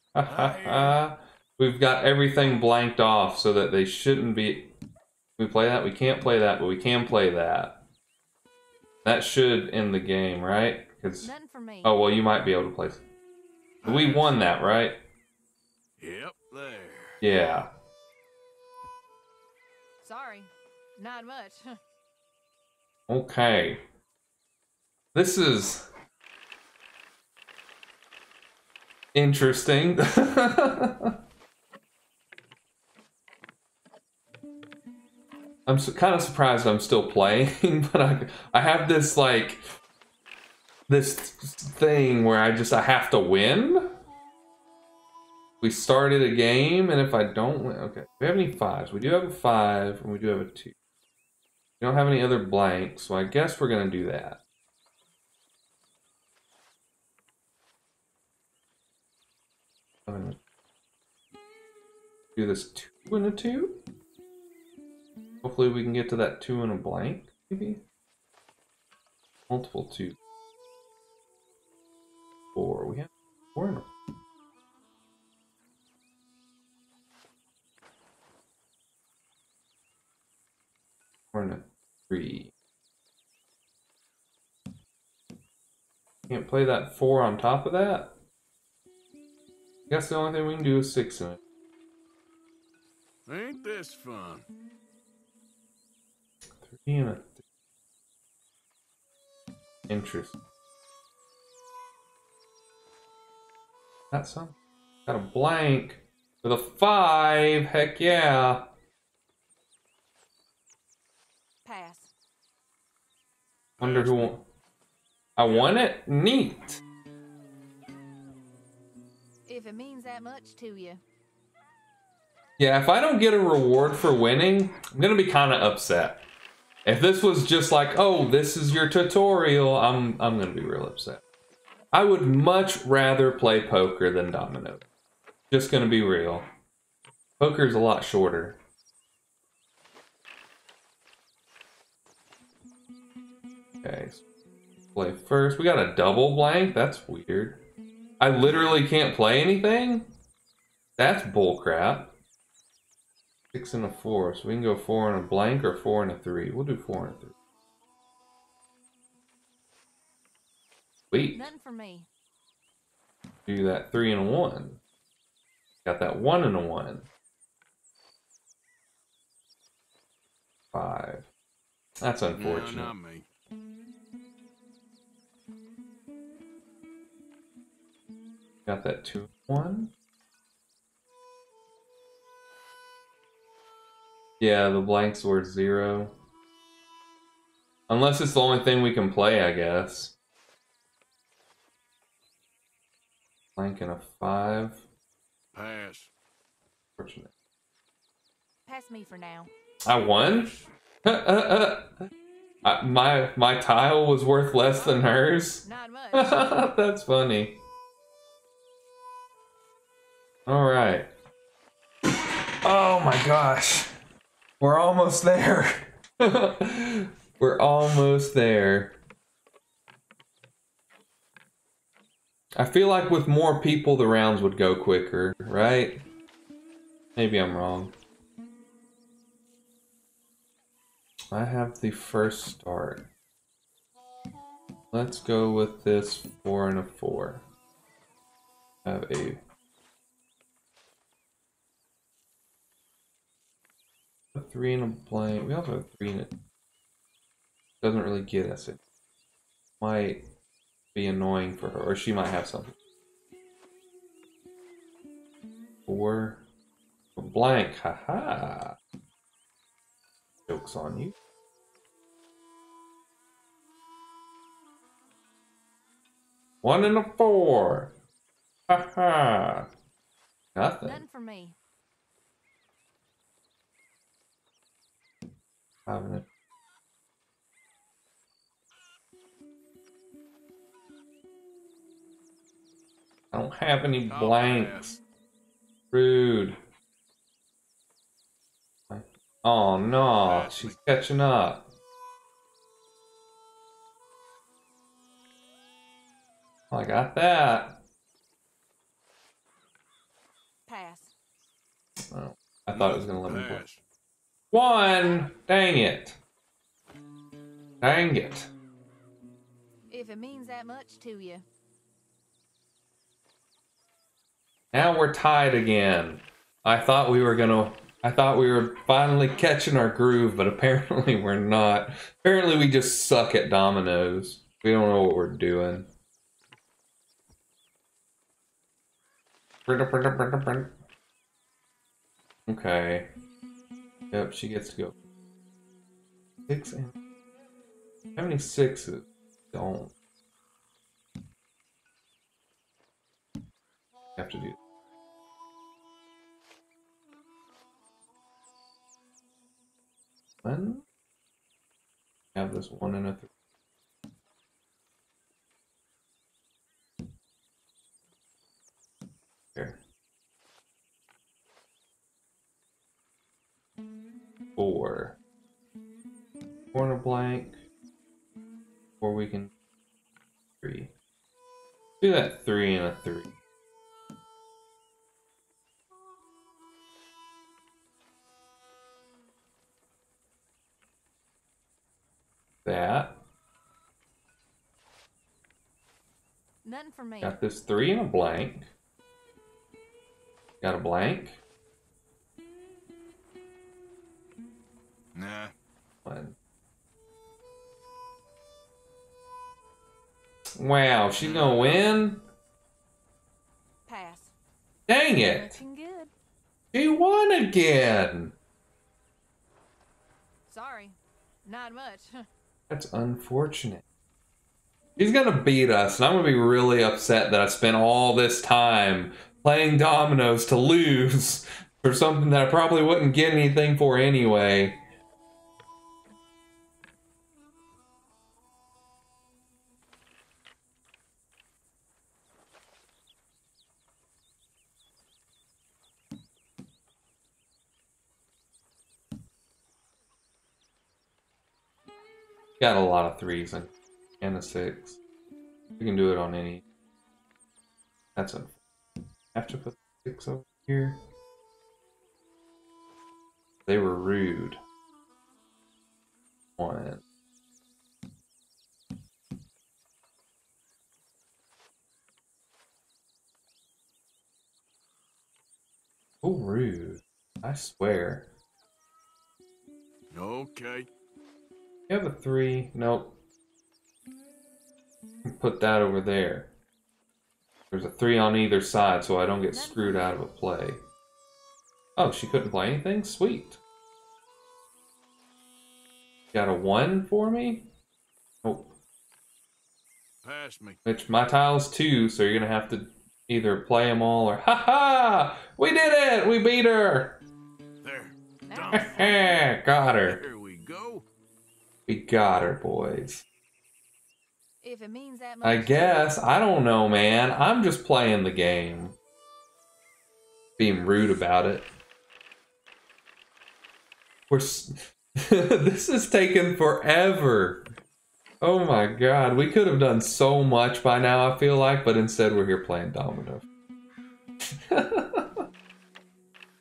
We've got everything blanked off so that they shouldn't be. We play that, we can't play that, but we can play that. That should end the game, right? For me. Oh, well, you might be able to play. We won that, right? Yep, there. Yeah. Sorry, not much. Okay. This is interesting. I'm su kind of surprised I'm still playing, but I, I have this, like... this thing where I just I have to win. We started a game, and if I don't win, okay. Do we have any fives? We do have a five, and we do have a two. We don't have any other blanks, so I guess we're gonna do that. I'm gonna do this two and a two. Hopefully, we can get to that two and a blank, maybe. Multiple two. Four. We have four in them. Four and a three. Can't play that four on top of that. I guess the only thing we can do is six in it. Ain't this fun? Three and a three. Interesting. Got some. Got a blank with a five. Heck yeah. Pass. Wonder who won. I won it. Neat. If it means that much to you. Yeah. If I don't get a reward for winning, I'm gonna be kind of upset. If this was just like, oh, this is your tutorial, I'm I'm gonna be real upset. I would much rather play poker than dominoes. Just gonna be real. Poker's a lot shorter. Okay. play first. We got a double blank? That's weird. I literally can't play anything? That's bullcrap. Six and a four, so we can go four and a blank or four and a three. We'll do four and a three. Sweet. None for me. Do that three and a one. Got that one and a one. Five. That's unfortunate. No, not me. Got that two and one. Yeah, the blanks were zero. Unless it's the only thing we can play, I guess. Blank and a five. Pass. Fortunate. Pass me for now. I won? I, my my tile was worth less than hers? Not much. That's funny. Alright. Oh my gosh. We're almost there. We're almost there. I feel like with more people, the rounds would go quicker, right? Maybe I'm wrong. I have the first start. Let's go with this four and a four. I have a... A three and a blank. We also have a three in it. Doesn't really get us it. Might be annoying for her, or she might have something. Four. A blank. Haha. -ha. Joke's on you. One and a four. Haha. -ha. Nothing. None for me. Having it. I don't have any blanks. Rude. Oh no, she's catching up. Oh, I got that. Pass. Oh, I thought it was gonna let me push. One! Dang it. Dang it. If it means that much to you. Now we're tied again. I thought we were gonna, I thought we were finally catching our groove, but apparently we're not. Apparently we just suck at dominoes. We don't know what we're doing. Okay. Yep, she gets to go. Six and... How many sixes? Don't. Have to do... One? Have this one and a three. Here. Four. Corner blank. Or we can three. Do that three and a three. That. None for me. Got this three and a blank. Got a blank. Nah. One. Wow, she's gonna win? Pass. Dang it! Looking good. She won again! Sorry, not much. That's unfortunate. He's gonna beat us, and I'm gonna be really upset that I spent all this time playing dominoes to lose for something that I probably wouldn't get anything for anyway. Got a lot of threes and and a six. We can do it on any. That's a. I have to put six over here. They were rude. One. So rude. I swear. Okay. You have a three. Nope. Put that over there. There's a three on either side so I don't get screwed out of a play. Oh, she couldn't play anything? Sweet. Got a one for me? Nope. Pass me. Which my tile's two, so you're going to have to either play them all or... Ha ha! We did it! We beat her! There. Got her. There we go. We got her, boys. If it means that much, I guess. I don't know, man. I'm just playing the game. Being rude about it. We're s this is taking forever. Oh my god. We could have done so much by now, I feel like, but instead we're here playing domino.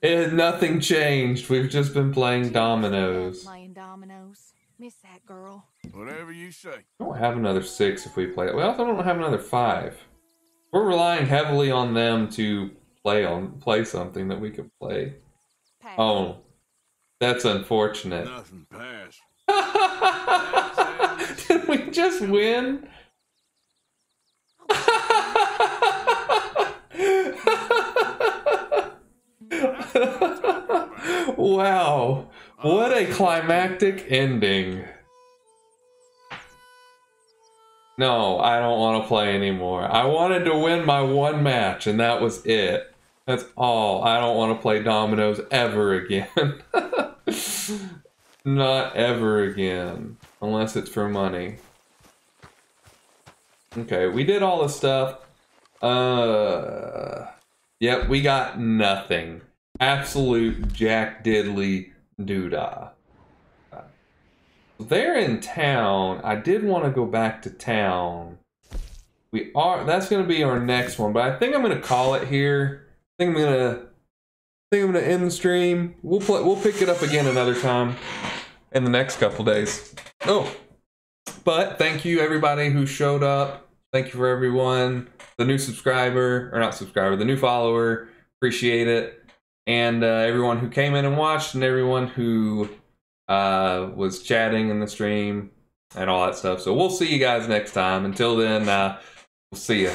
It, nothing changed. We've just been playing dominoes. Playing dominoes. Miss that girl. Whatever you say. We don't have another six if we play it. We also don't have another five. We're relying heavily on them to play on play something that we could play. Pass. Oh, that's unfortunate. Nothing passed. Did we just win? Wow, what a climactic ending. No, I don't want to play anymore. I wanted to win my one match and that was it. That's all. I don't want to play dominoes ever again. Not ever again, unless it's for money. Okay, we did all this stuff. Uh, yep, we got nothing. Absolute jack diddly doodah. They're in town. I did want to go back to town. We are. That's going to be our next one. But I think I'm going to call it here. I think I'm going to. I think I'm going to end the stream. We'll play. We'll pick it up again another time in the next couple days. Oh, but thank you everybody who showed up. Thank you for everyone. The new subscriber or not subscriber. The new follower. Appreciate it. And uh, everyone who came in and watched, and everyone who uh, was chatting in the stream, and all that stuff. So we'll see you guys next time. Until then, uh, we'll see ya.